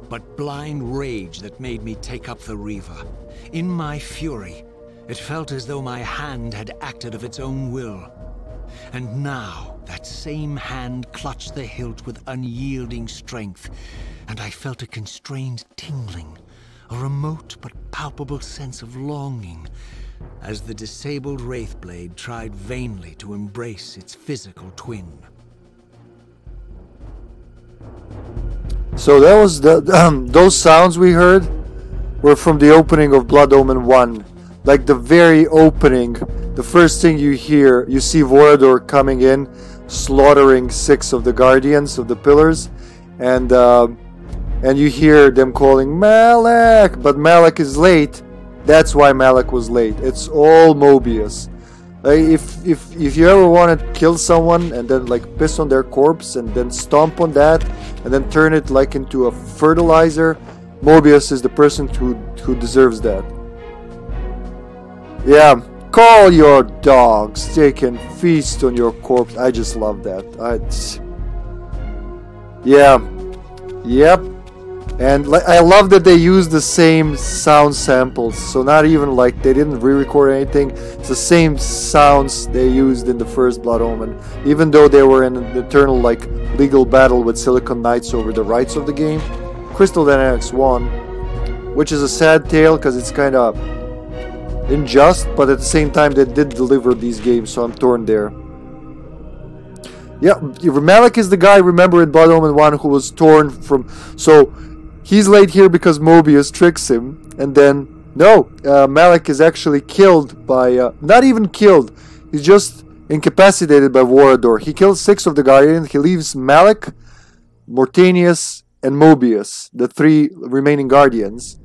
but blind rage that made me take up the Reaver. In my fury, it felt as though my hand had acted of its own will. And now, that same hand clutched the hilt with unyielding strength, and I felt a constrained tingling, a remote but palpable sense of longing, as the disabled Wraithblade tried vainly to embrace its physical twin. So that was those sounds we heard were from the opening of Blood Omen 1. Like the very opening, the first thing you hear, you see Vorador coming in, slaughtering 6 of the Guardians of the Pillars, and you hear them calling Malik, but Malik is late. That's why Malik was late. It's all Mobius. Like, if you ever want to kill someone and then like piss on their corpse and then stomp on that and then turn it like into a fertilizer, Mobius is the person who deserves that. Yeah, call your dogs. They can feast on your corpse. I just love that. Yeah. Yep. And I love that they use the same sound samples, so not even like they didn't re-record anything. It's the same sounds they used in the first Blood Omen, even though they were in an eternal like legal battle with Silicon Knights over the rights of the game. Crystal Dynamics won, which is a sad tale because it's kind of unjust, but at the same time they did deliver these games, so I'm torn there. Yeah, Malik is the guy, remember, in Blood Omen 1 who was torn from... So, he's late here because Mobius tricks him. And then, no, Malik is actually killed by... not even killed. He's just incapacitated by Vorador. He kills 6 of the Guardians. He leaves Malik, Mortanius, and Mobius, the 3 remaining Guardians.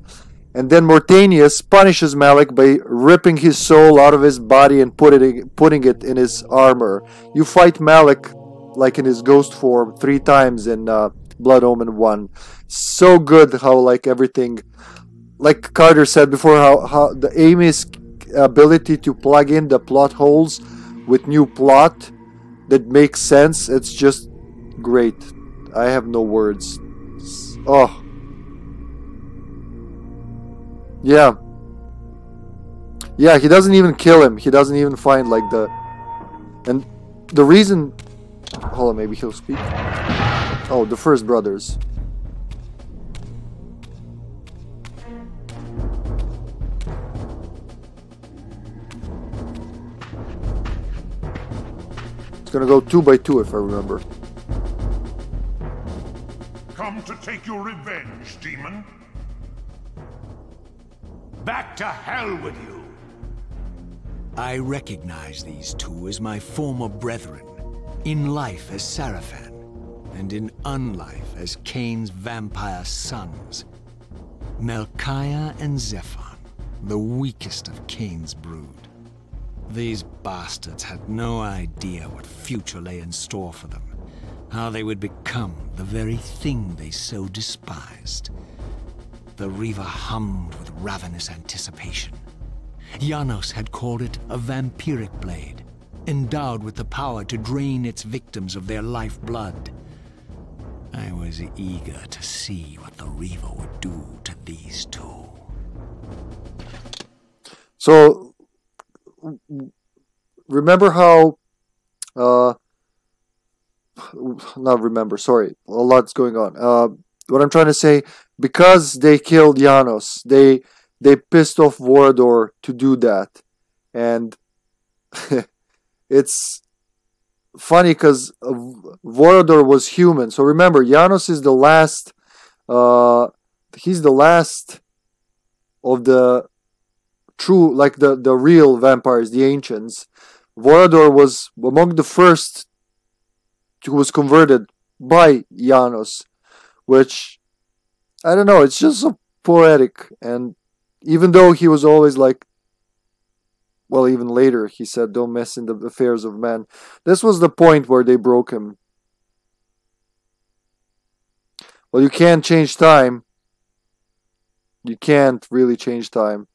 And then Mortanius punishes Malik by ripping his soul out of his body and putting it in his armor. You fight Malik... like in his ghost form 3 times in Blood Omen 1. So good how like everything, like Carter said before, how the aim is ability to plug in the plot holes with new plot that makes sense. It's just great. I have no words. Oh yeah, yeah, he doesn't even kill him. He doesn't even find like the, and the reason, hold on, maybe he'll speak. Oh, the first brothers. It's gonna go 2 by 2 if I remember. Come to take your revenge, demon. Back to hell with you. I recognize these 2 as my former brethren. In life as Seraphan, and in unlife as Kain's vampire sons. Melchiah and Zephon, the weakest of Kain's brood. These bastards had no idea what future lay in store for them, how they would become the very thing they so despised. The Reaver hummed with ravenous anticipation. Janos had called it a vampiric blade, endowed with the power to drain its victims of their lifeblood. I was eager to see what the Reaver would do to these two. So, remember how... not remember, sorry. A lot's going on. What I'm trying to say, because they killed Janos, they pissed off Vorador to do that. And it's funny because Vorador was human. So remember, Janos is the last, he's the last of the true, like the real vampires, the ancients. Vorador was among the first who was converted by Janos, which, I don't know, it's just so poetic. And even though he was always like, well, even later he said, don't mess in the affairs of man. This was the point where they broke him. Well, you can't change time. You can't really change time.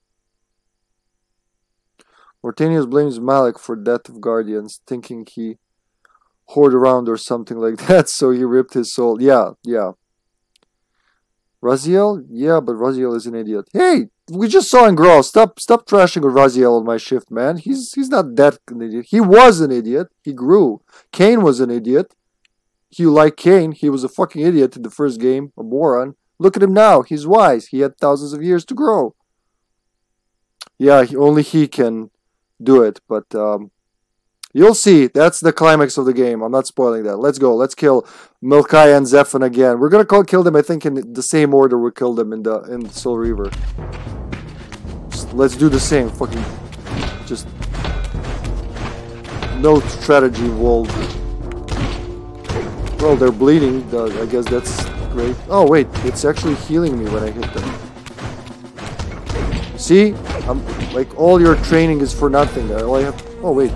Mortenius blames Malik for death of guardians, thinking he whored around or something like that, so he ripped his soul. Yeah, yeah. Raziel? Yeah, but Raziel is an idiot. Hey, we just saw him grow. Stop trashing Raziel on my shift, man. He's not that an idiot. He was an idiot. He grew. Kain was an idiot. You like Kain. He was a fucking idiot in the first game. A moron. Look at him now. He's wise. He had thousands of years to grow. Yeah, only he can do it, but... you'll see. That's the climax of the game. I'm not spoiling that. Let's go. Let's kill Melchiah and Zephon again. We're gonna kill them, I think, in the same order we killed them in Soul Reaver. Just, let's do the same. Fucking just no strategy involved. Well, they're bleeding. I guess that's great. Oh wait, it's actually healing me when I hit them. See, I'm like all your training is for nothing. All I have. Oh wait.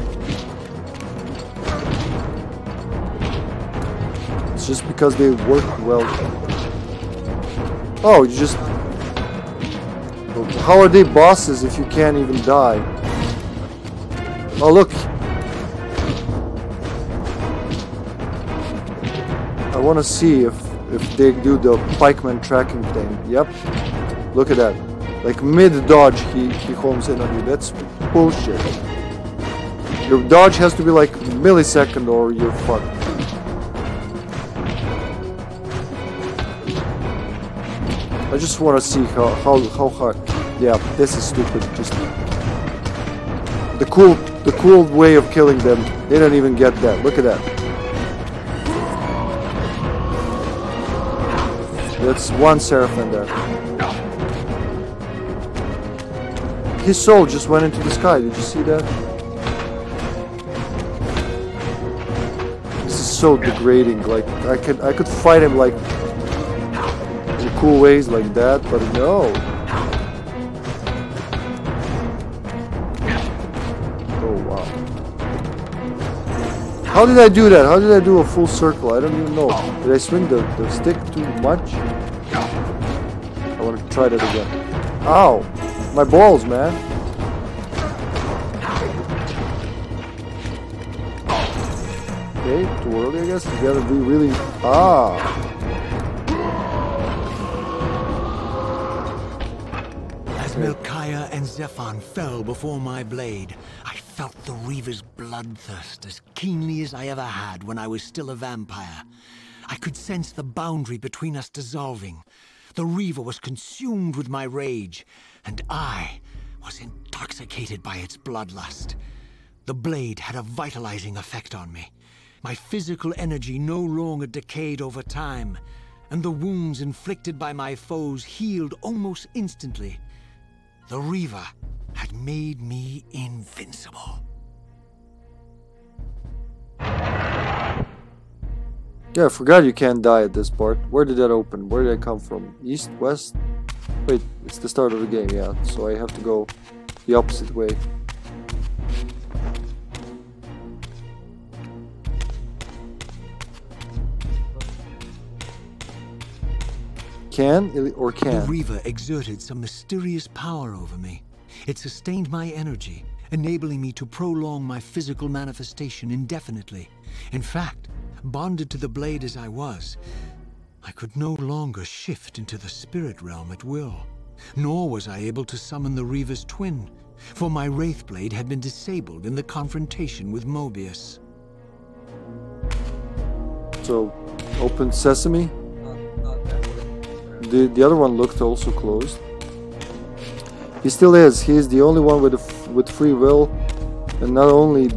Just because they work well. Oh, you just... How are they bosses if you can't even die? Oh, look. I want to see if they do the Pikeman tracking thing. Yep. Look at that. Like mid-dodge, he homes in on you. That's bullshit. Your dodge has to be like millisecond or you're fucked. I just want to see how hard. Yeah, this is stupid. Just the cool way of killing them. They don't even get that. Look at that. That's one Seraphan there. His soul just went into the sky. Did you see that? This is so degrading. Like I could fight him like. Cool ways like that, but no. Oh wow. How did I do that? How did I do a full circle? I don't even know. Did I swing the stick too much? I want to try that again. Ow! My balls, man. Okay, too early I guess. You gotta be really... Ah! Melchiah and Zephon fell before my blade. I felt the Reaver's bloodthirst as keenly as I ever had when I was still a vampire. I could sense the boundary between us dissolving. The Reaver was consumed with my rage, and I was intoxicated by its bloodlust. The blade had a vitalizing effect on me. My physical energy no longer decayed over time, and the wounds inflicted by my foes healed almost instantly. The Reaver had made me invincible. Yeah, I forgot you can't die at this part. Where did that open? Where did I come from? East, west? Wait, it's the start of the game, yeah, so I have to go the opposite way. Can or can't? The Reaver exerted some mysterious power over me. It sustained my energy, enabling me to prolong my physical manifestation indefinitely. In fact, bonded to the blade as I was, I could no longer shift into the spirit realm at will. Nor was I able to summon the Reaver's twin, for my Wraithblade had been disabled in the confrontation with Mobius. So, open sesame? The other one looked also closed. He still is. He is the only one with free will, and not only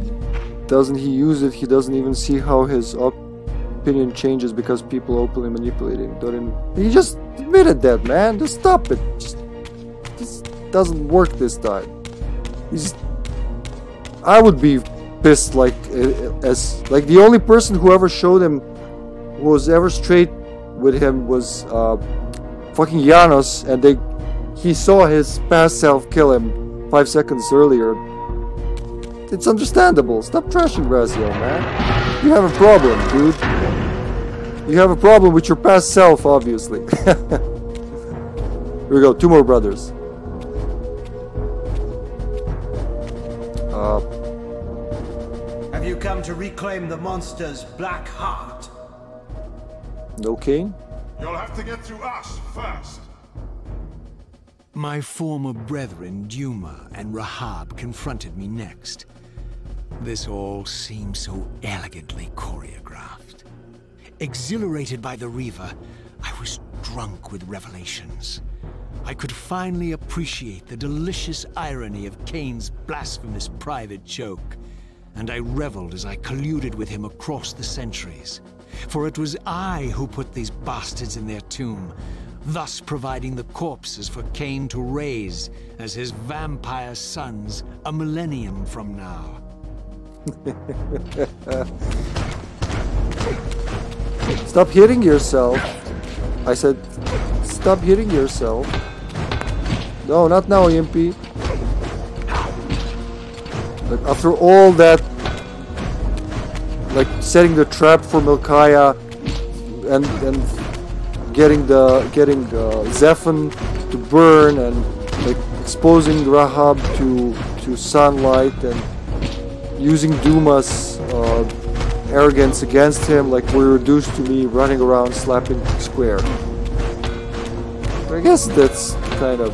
doesn't he use it, he doesn't even see how his opinion changes because people openly manipulate him. He just admitted that, man. Just stop it. This doesn't work this time. I would be pissed, like the only person who ever showed him, who was ever straight with him, was fucking Janos, and he saw his past self kill him 5 seconds earlier. It's understandable. Stop trashing Raziel, man. You have a problem, dude. You have a problem with your past self, obviously. Here we go, two more brothers. Have you come to reclaim the monster's black heart? No, Kain? You'll have to get through us first. My former brethren, Duma and Rahab, confronted me next. This all seemed so elegantly choreographed. Exhilarated by the Reaver, I was drunk with revelations. I could finally appreciate the delicious irony of Kain's blasphemous private joke, and I reveled as I colluded with him across the centuries. For it was I who put these bastards in their tomb, thus providing the corpses for Kain to raise as his vampire sons a millennium from now. Stop hitting yourself. I said, stop hitting yourself. No, not now, EMP. But after all that, like setting the trap for Melchiah and getting Zephon to burn, and like exposing Rahab to sunlight, and using Duma's arrogance against him, like we're reduced to me running around slapping square. I guess that's kind of,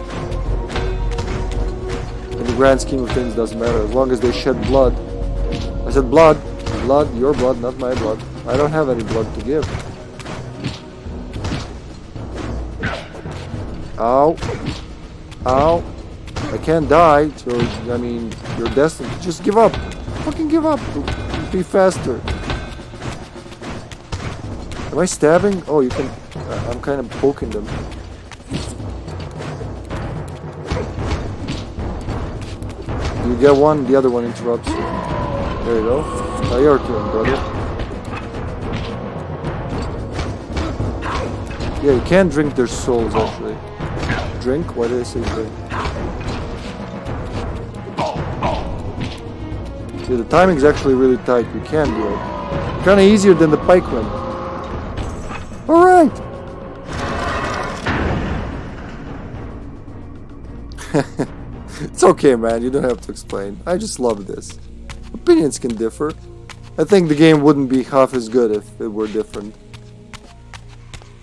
in the grand scheme of things, doesn't matter as long as they shed blood. I said blood. Blood, your blood, not my blood. I don't have any blood to give. Ow. Ow. I can't die, so, I mean, you're destined. Just give up. Fucking give up. Be faster. Am I stabbing? Oh, you can... I'm kind of poking them. You get one, the other one interrupts you. There you go. Now your turn, brother. Yeah, you can't drink their souls, actually. Drink? Why did I say drink? See, the timing's actually really tight. You can do it. Kinda easier than the Pikeman. Alright! It's okay, man. You don't have to explain. I just love this. Opinions can differ. I think the game wouldn't be half as good if it were different.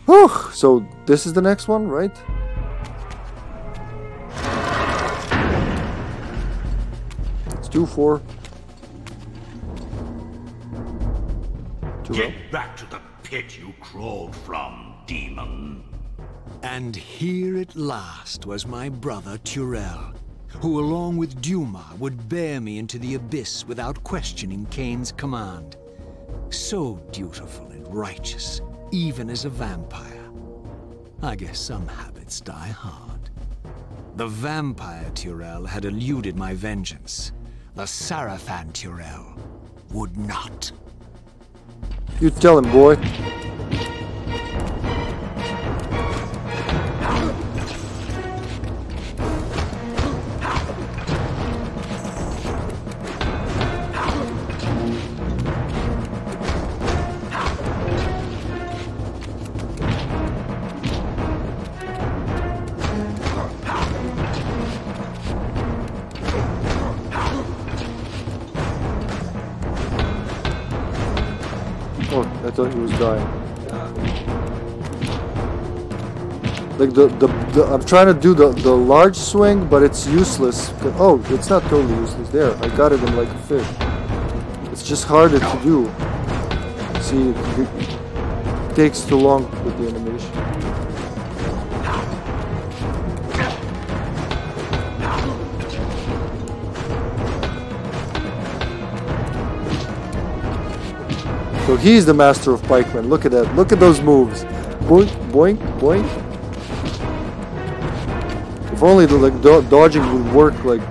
Whew, so this is the next one, right? It's 2-4. Get back to the pit you crawled from, demon. And here at last was my brother Turell, who along with Duma would bear me into the abyss without questioning Kain's command. So dutiful and righteous, even as a vampire. I guess some habits die hard. The vampire Turell had eluded my vengeance. The Seraphan Turell would not. You tell him, boy. Oh, I thought he was dying. Like I'm trying to do the large swing, but it's useless. Oh, it's not totally useless. There, I got it in like a fish. It's just harder to do. See, it takes too long with the animation. So he's the master of Pikeman. Look at that. Look at those moves. Boink, boink, boink. If only the like, dodging would work like...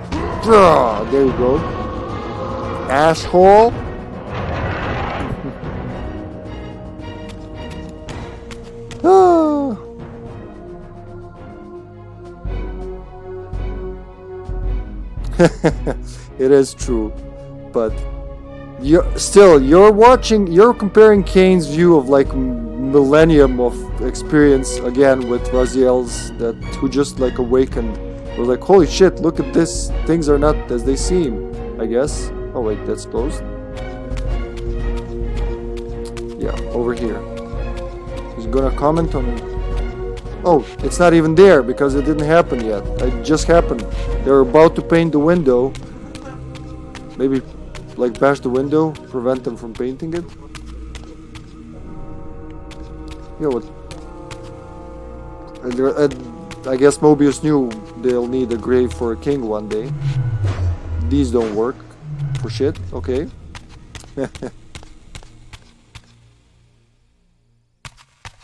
There you go. Asshole. It is true, but... You're watching, you're comparing Kain's view of like millennium of experience again with Raziel's who just like awakened. We're like, holy shit, look at this, things are not as they seem, I guess. Oh wait, that's closed. Yeah, over here. He's gonna comment on it. Oh, it's not even there because it didn't happen yet. It just happened. They're about to paint the window. Maybe like bash the window, prevent them from painting it. Yeah, what? I guess Mobius knew they'll need a grave for a king one day. These don't work for shit. Okay.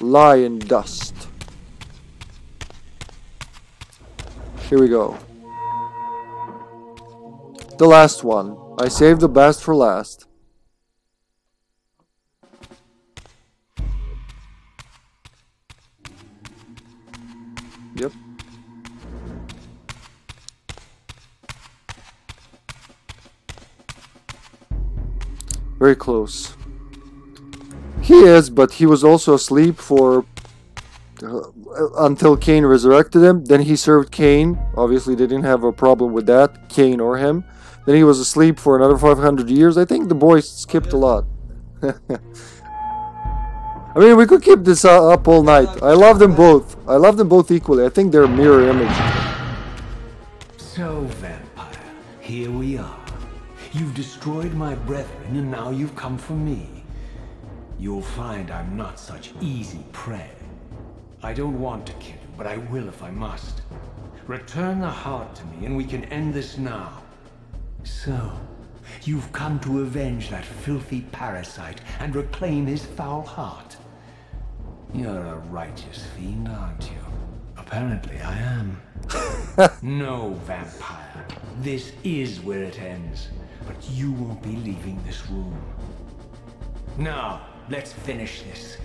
Lion dust. Here we go. The last one. I saved the best for last. Yep. Very close. He is, but he was also asleep for... until Kain resurrected him. Then he served Kain. Obviously they didn't have a problem with that. Kain or him. Then he was asleep for another 500 years. I think the boy skipped a lot. I mean, we could keep this up all night. I love them both. I love them both equally. I think they're mirror image. So, vampire, here we are. You've destroyed my brethren, and now you've come for me. You'll find I'm not such easy prey. I don't want to kill you, but I will if I must. Return the heart to me, and we can end this now. So, you've come to avenge that filthy parasite and reclaim his foul heart. You're a righteous fiend, aren't you? Apparently I am. No, vampire. This is where it ends. But you won't be leaving this room. Now, let's finish this.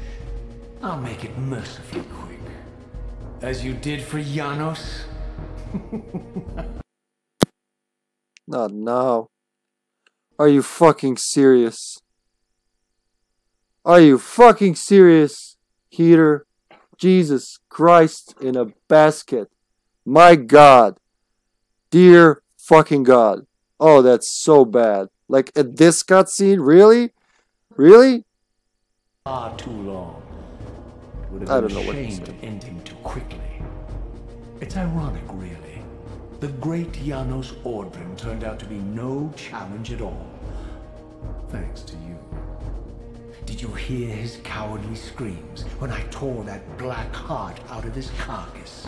I'll make it mercifully quick. As you did for Janos. Not now. Are you fucking serious? Are you fucking serious, Heater? Jesus Christ in a basket. My God. Dear fucking God. Oh, that's so bad. Like at this cutscene? Really? Really? Far too long. It would have been a shame to end him too quickly. It's ironic, really. The great Janos Audron turned out to be no challenge at all, thanks to you. Did you hear his cowardly screams when I tore that black heart out of his carcass?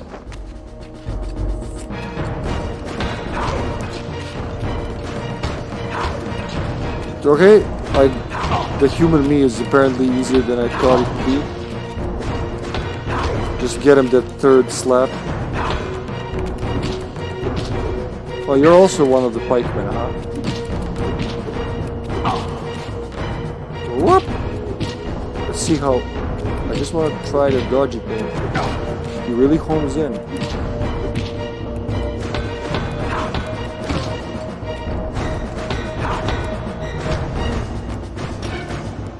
Okay, the human me is apparently easier than I thought it would be. Just get him that third slap. Oh, you're also one of the pikemen, huh? Whoop! Let's see how... I just want to try the dodgy thing. He really homes in.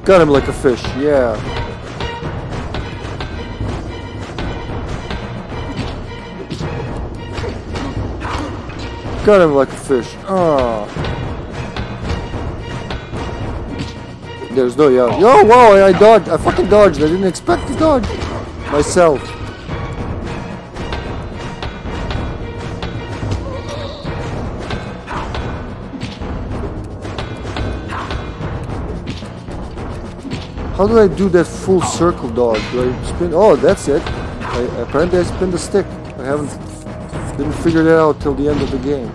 Got him like a fish, yeah. Got him like a fish. Oh. There's no yellow. Yo, wow, I dodged. I fucking dodged. I didn't expect to dodge myself. How do I do that full circle dodge? Do I spin? Oh, that's it. Apparently I spin the stick. I didn't figure that out till the end of the game.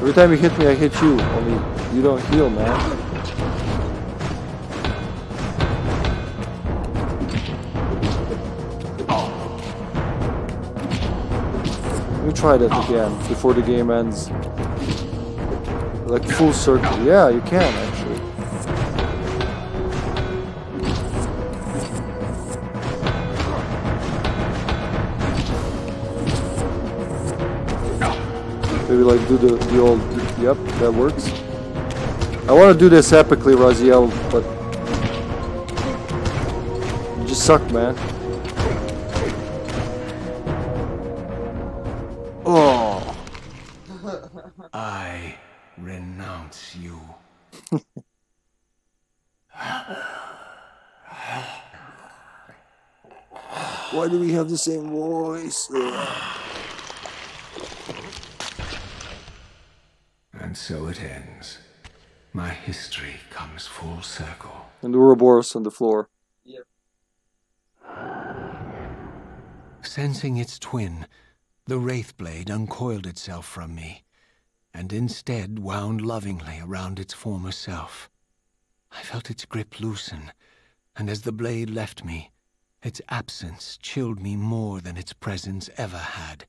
Every time you hit me, I hit you. Only you don't heal, man. Let me try that again before the game ends. Like full circle. Yeah, you can actually. Maybe like do the old, yep, that works. I want to do this epically, Raziel, but you just suck, man. Oh, I renounce you. Why do we have the same voice? And so it ends. My history comes full circle. And Ouroboros on the floor. Yep. Sensing its twin, the Wraithblade uncoiled itself from me, and instead wound lovingly around its former self. I felt its grip loosen, and as the blade left me, its absence chilled me more than its presence ever had.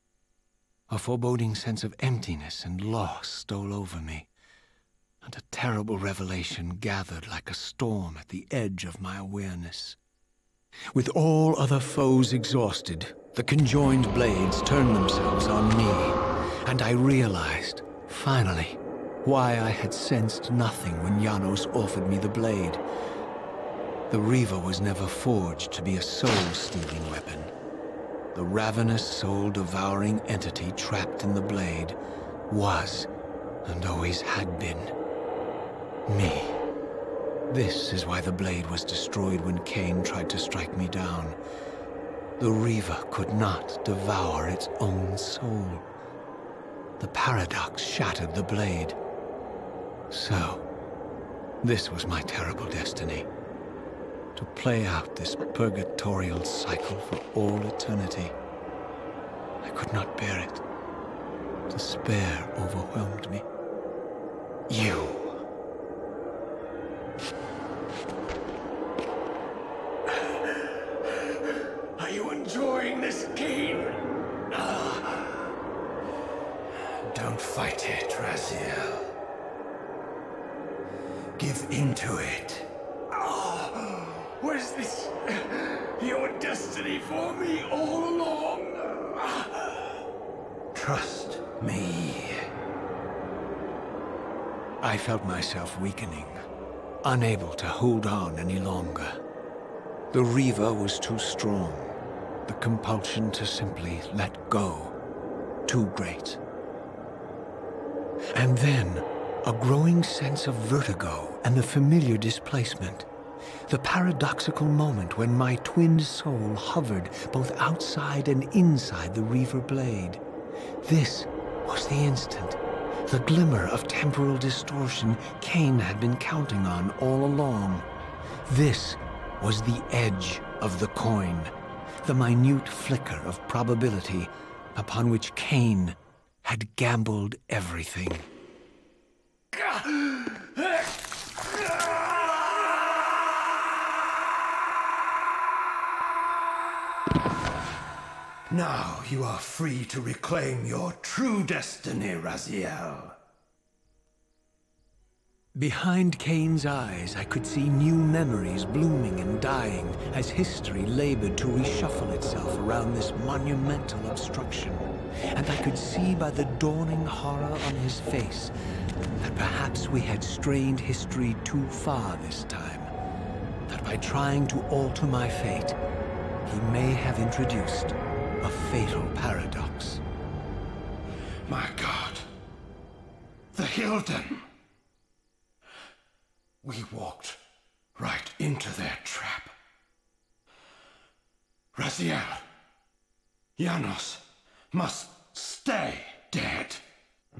A foreboding sense of emptiness and loss stole over me, and a terrible revelation gathered like a storm at the edge of my awareness. With all other foes exhausted, the conjoined blades turned themselves on me, and I realized, finally, why I had sensed nothing when Janos offered me the blade. The Reaver was never forged to be a soul-stealing weapon. The ravenous, soul-devouring entity trapped in the blade was, and always had been, me. This is why the blade was destroyed when Kain tried to strike me down. The Reaver could not devour its own soul. The paradox shattered the blade. So, this was my terrible destiny. To play out this purgatorial cycle for all eternity. I could not bear it. Despair overwhelmed me. You. Are you enjoying this game? Don't fight it, Raziel. Give into it. Was this your destiny for me all along? Trust me. I felt myself weakening, unable to hold on any longer. The Reaver was too strong. The compulsion to simply let go, too great. And then, a growing sense of vertigo and the familiar displacement. The paradoxical moment when my twinned soul hovered both outside and inside the Reaver blade. This was the instant, the glimmer of temporal distortion Kain had been counting on all along. This was the edge of the coin, the minute flicker of probability upon which Kain had gambled everything. Now you are free to reclaim your true destiny, Raziel. Behind Kain's eyes, I could see new memories blooming and dying as history labored to reshuffle itself around this monumental obstruction. And I could see by the dawning horror on his face that perhaps we had strained history too far this time. That by trying to alter my fate, he may have introduced a fatal paradox. My God. The Hilden. We walked into their trap. Raziel, Janos must stay dead.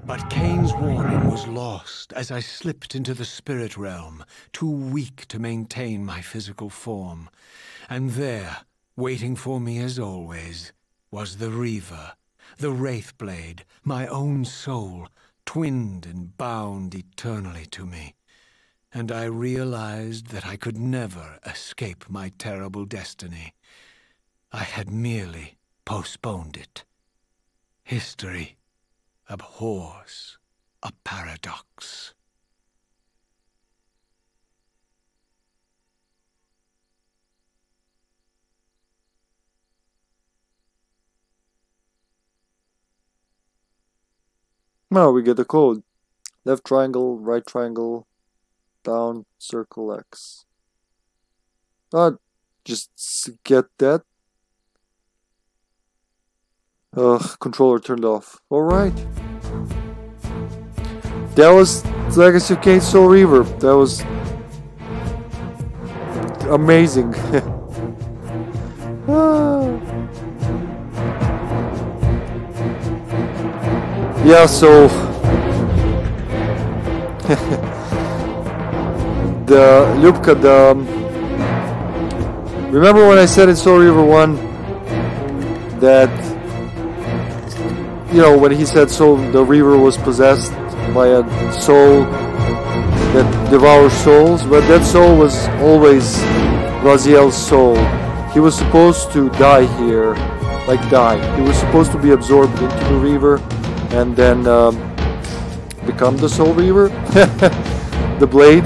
But Kain's warning was lost as I slipped into the spirit realm, too weak to maintain my physical form. And there, waiting for me as always, was the Reaver, the Wraithblade, my own soul, twinned and bound eternally to me. And I realized that I could never escape my terrible destiny. I had merely postponed it. History abhors a paradox. Now we get the code. Left triangle, right triangle, down, circle, X. Just get that. Controller turned off. Alright. That was Legacy of Kain Soul Reaver. That was amazing. Yeah, so the Ljubka, remember when I said in Soul Reaver 1 that, you know, when he said so the Reaver was possessed by a soul that devours souls, but that soul was always Raziel's soul. He was supposed to die here, like die. He was supposed to be absorbed into the Reaver and then become the Soul Reaver, the blade.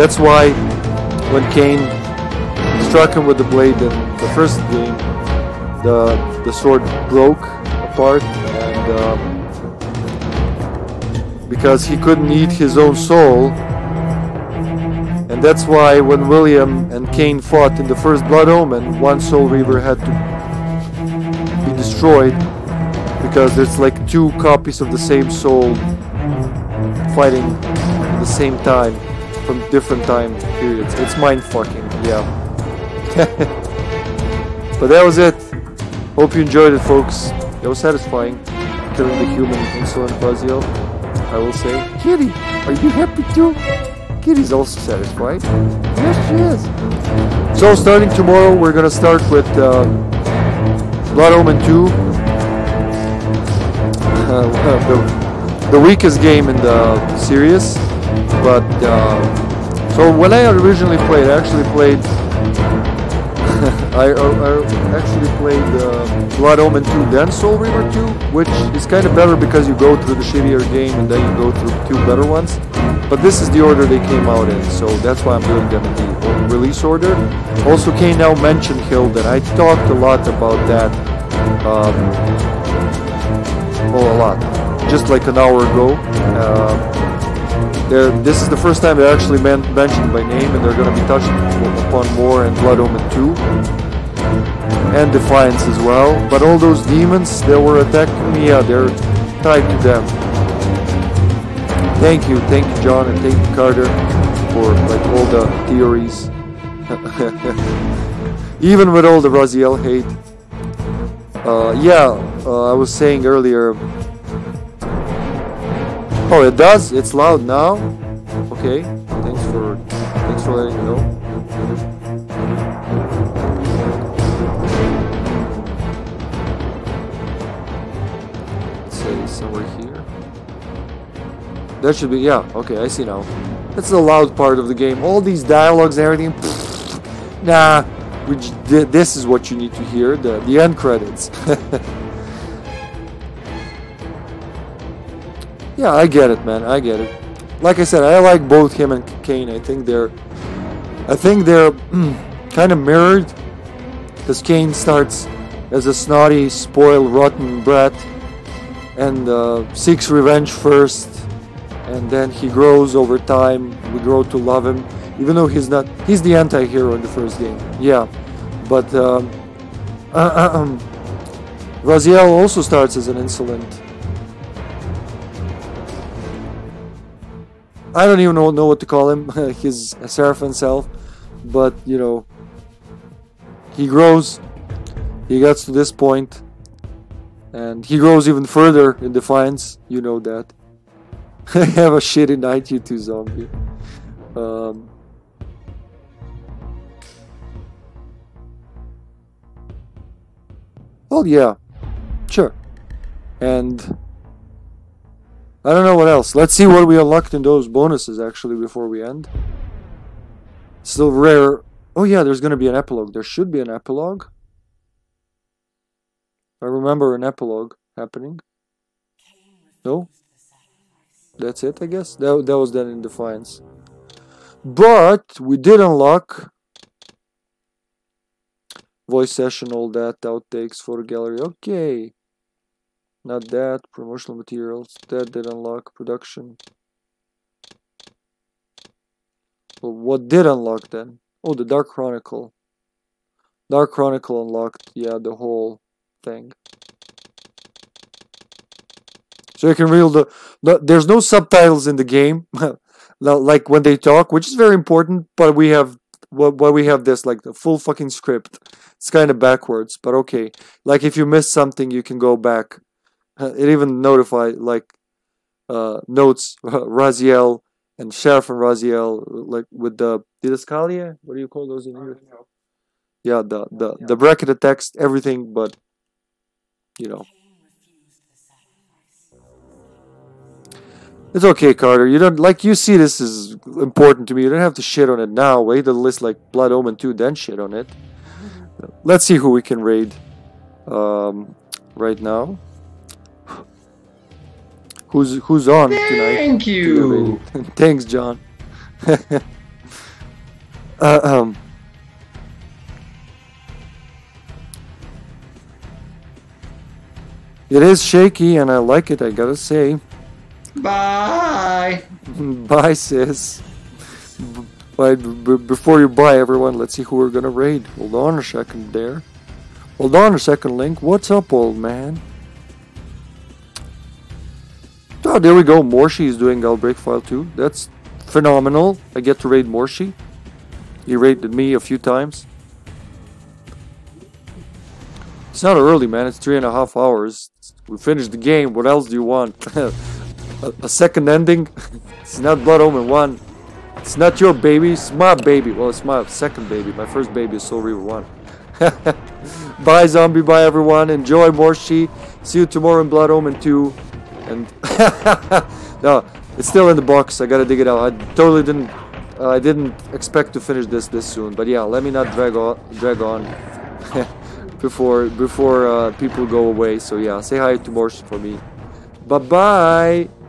That's why when Kain struck him with the blade in the first game, the sword broke apart, and because he couldn't eat his own soul. And that's why when William and Kain fought in the first Blood Omen, one Soul Reaver had to be destroyed, because there's like two copies of the same soul fighting at the same time from different time periods. It's mind-fucking, yeah. But that was it. Hope you enjoyed it, folks. It was satisfying, killing the human insolent Raziel, I will say. Kitty, are you happy too? Kitty's also satisfied. Yes, she is. So starting tomorrow, we're gonna start with Blood Omen 2. The weakest game in the series. But, so when I originally played, I actually played Blood Omen 2, then Soul Reaver 2, which is kind of better because you go through the shittier game and then you go through two better ones. But this is the order they came out in, so that's why I'm doing them in the release order. Also, Kain now mentioned Hilden. I talked a lot about that, well, a lot, just like an hour ago. This is the first time they're actually mentioned by name, and they're going to be touched upon more in Blood Omen 2 and Defiance as well. But all those demons that were attacking me, yeah, they're tied to them. Thank you, John, and thank you, Carter, for like all the theories. Even with all the Raziel hate. I was saying earlier. Oh, it does? It's loud now? Okay, thanks for letting me know. Let's say somewhere here. That should be, yeah, okay, I see now. That's the loud part of the game. All these dialogues and everything, pfft, nah, this is what you need to hear, the end credits. Yeah, I get it, man. I get it. Like I said, I like both him and Kain. I think they're kind of mirrored. Because Kain starts as a snotty, spoiled, rotten brat, and seeks revenge first, and then he grows over time. We grow to love him, even though he's the anti-hero in the first game. Yeah, but Raziel also starts as an insolent. I don't even know what to call him, his Seraphan self. but you know, he grows, he gets to this point, and he grows even further in Defiance, you know that. I have a shitty night, you two zombie. Well, yeah, sure. And I don't know what else. Let's see what we unlocked in those bonuses, actually, before we end. Still rare. Oh yeah, there's gonna be an epilogue. There should be an epilogue. I remember an epilogue happening. No? That's it, I guess. That was then in Defiance. But we did unlock voice session, all that, outtakes, photo gallery. Okay. Not that. Promotional materials. That did unlock production. Well, what did unlock then? Oh, the Dark Chronicle. Dark Chronicle unlocked, yeah, the whole thing. So you can read the... There's no subtitles in the game, like when they talk, which is very important, but we have... Why we have this, like, the full fucking script. It's kind of backwards, but okay. Like, if you miss something, you can go back. It even notifies, like, notes Raziel and Seraphan Raziel, like, with the didascalia. What do you call those in English? Yeah, the bracketed text, everything, but, you know. It's okay, Carter. You don't like, you see, this is important to me. You don't have to shit on it now. Wait till list like Blood Omen 2, then shit on it. Let's see who we can raid right now. Who's on tonight? Thank you. Thanks, John. It is shaky, and I like it. I gotta say. Bye. Bye, sis. Before you buy, everyone, let's see who we're gonna raid. Hold on a second there. Hold on a second, Link. What's up, old man? Oh, there we go. Morshu is doing Outbreak File 2. That's phenomenal. I get to raid Morshu. He raided me a few times. It's not early, man. It's 3.5 hours. We finished the game. What else do you want? A second ending. It's not Blood Omen 1. It's not your baby. It's my baby. Well, it's my second baby. My first baby is Soul Reaver 1. Bye, zombie. Bye, everyone. Enjoy Morshu. See you tomorrow in Blood Omen 2. And no, it's still in the box. I gotta dig it out. I totally didn't. I didn't expect to finish this soon. But yeah, let me not drag on before people go away. So yeah, say hi to Morshu for me. Bye bye.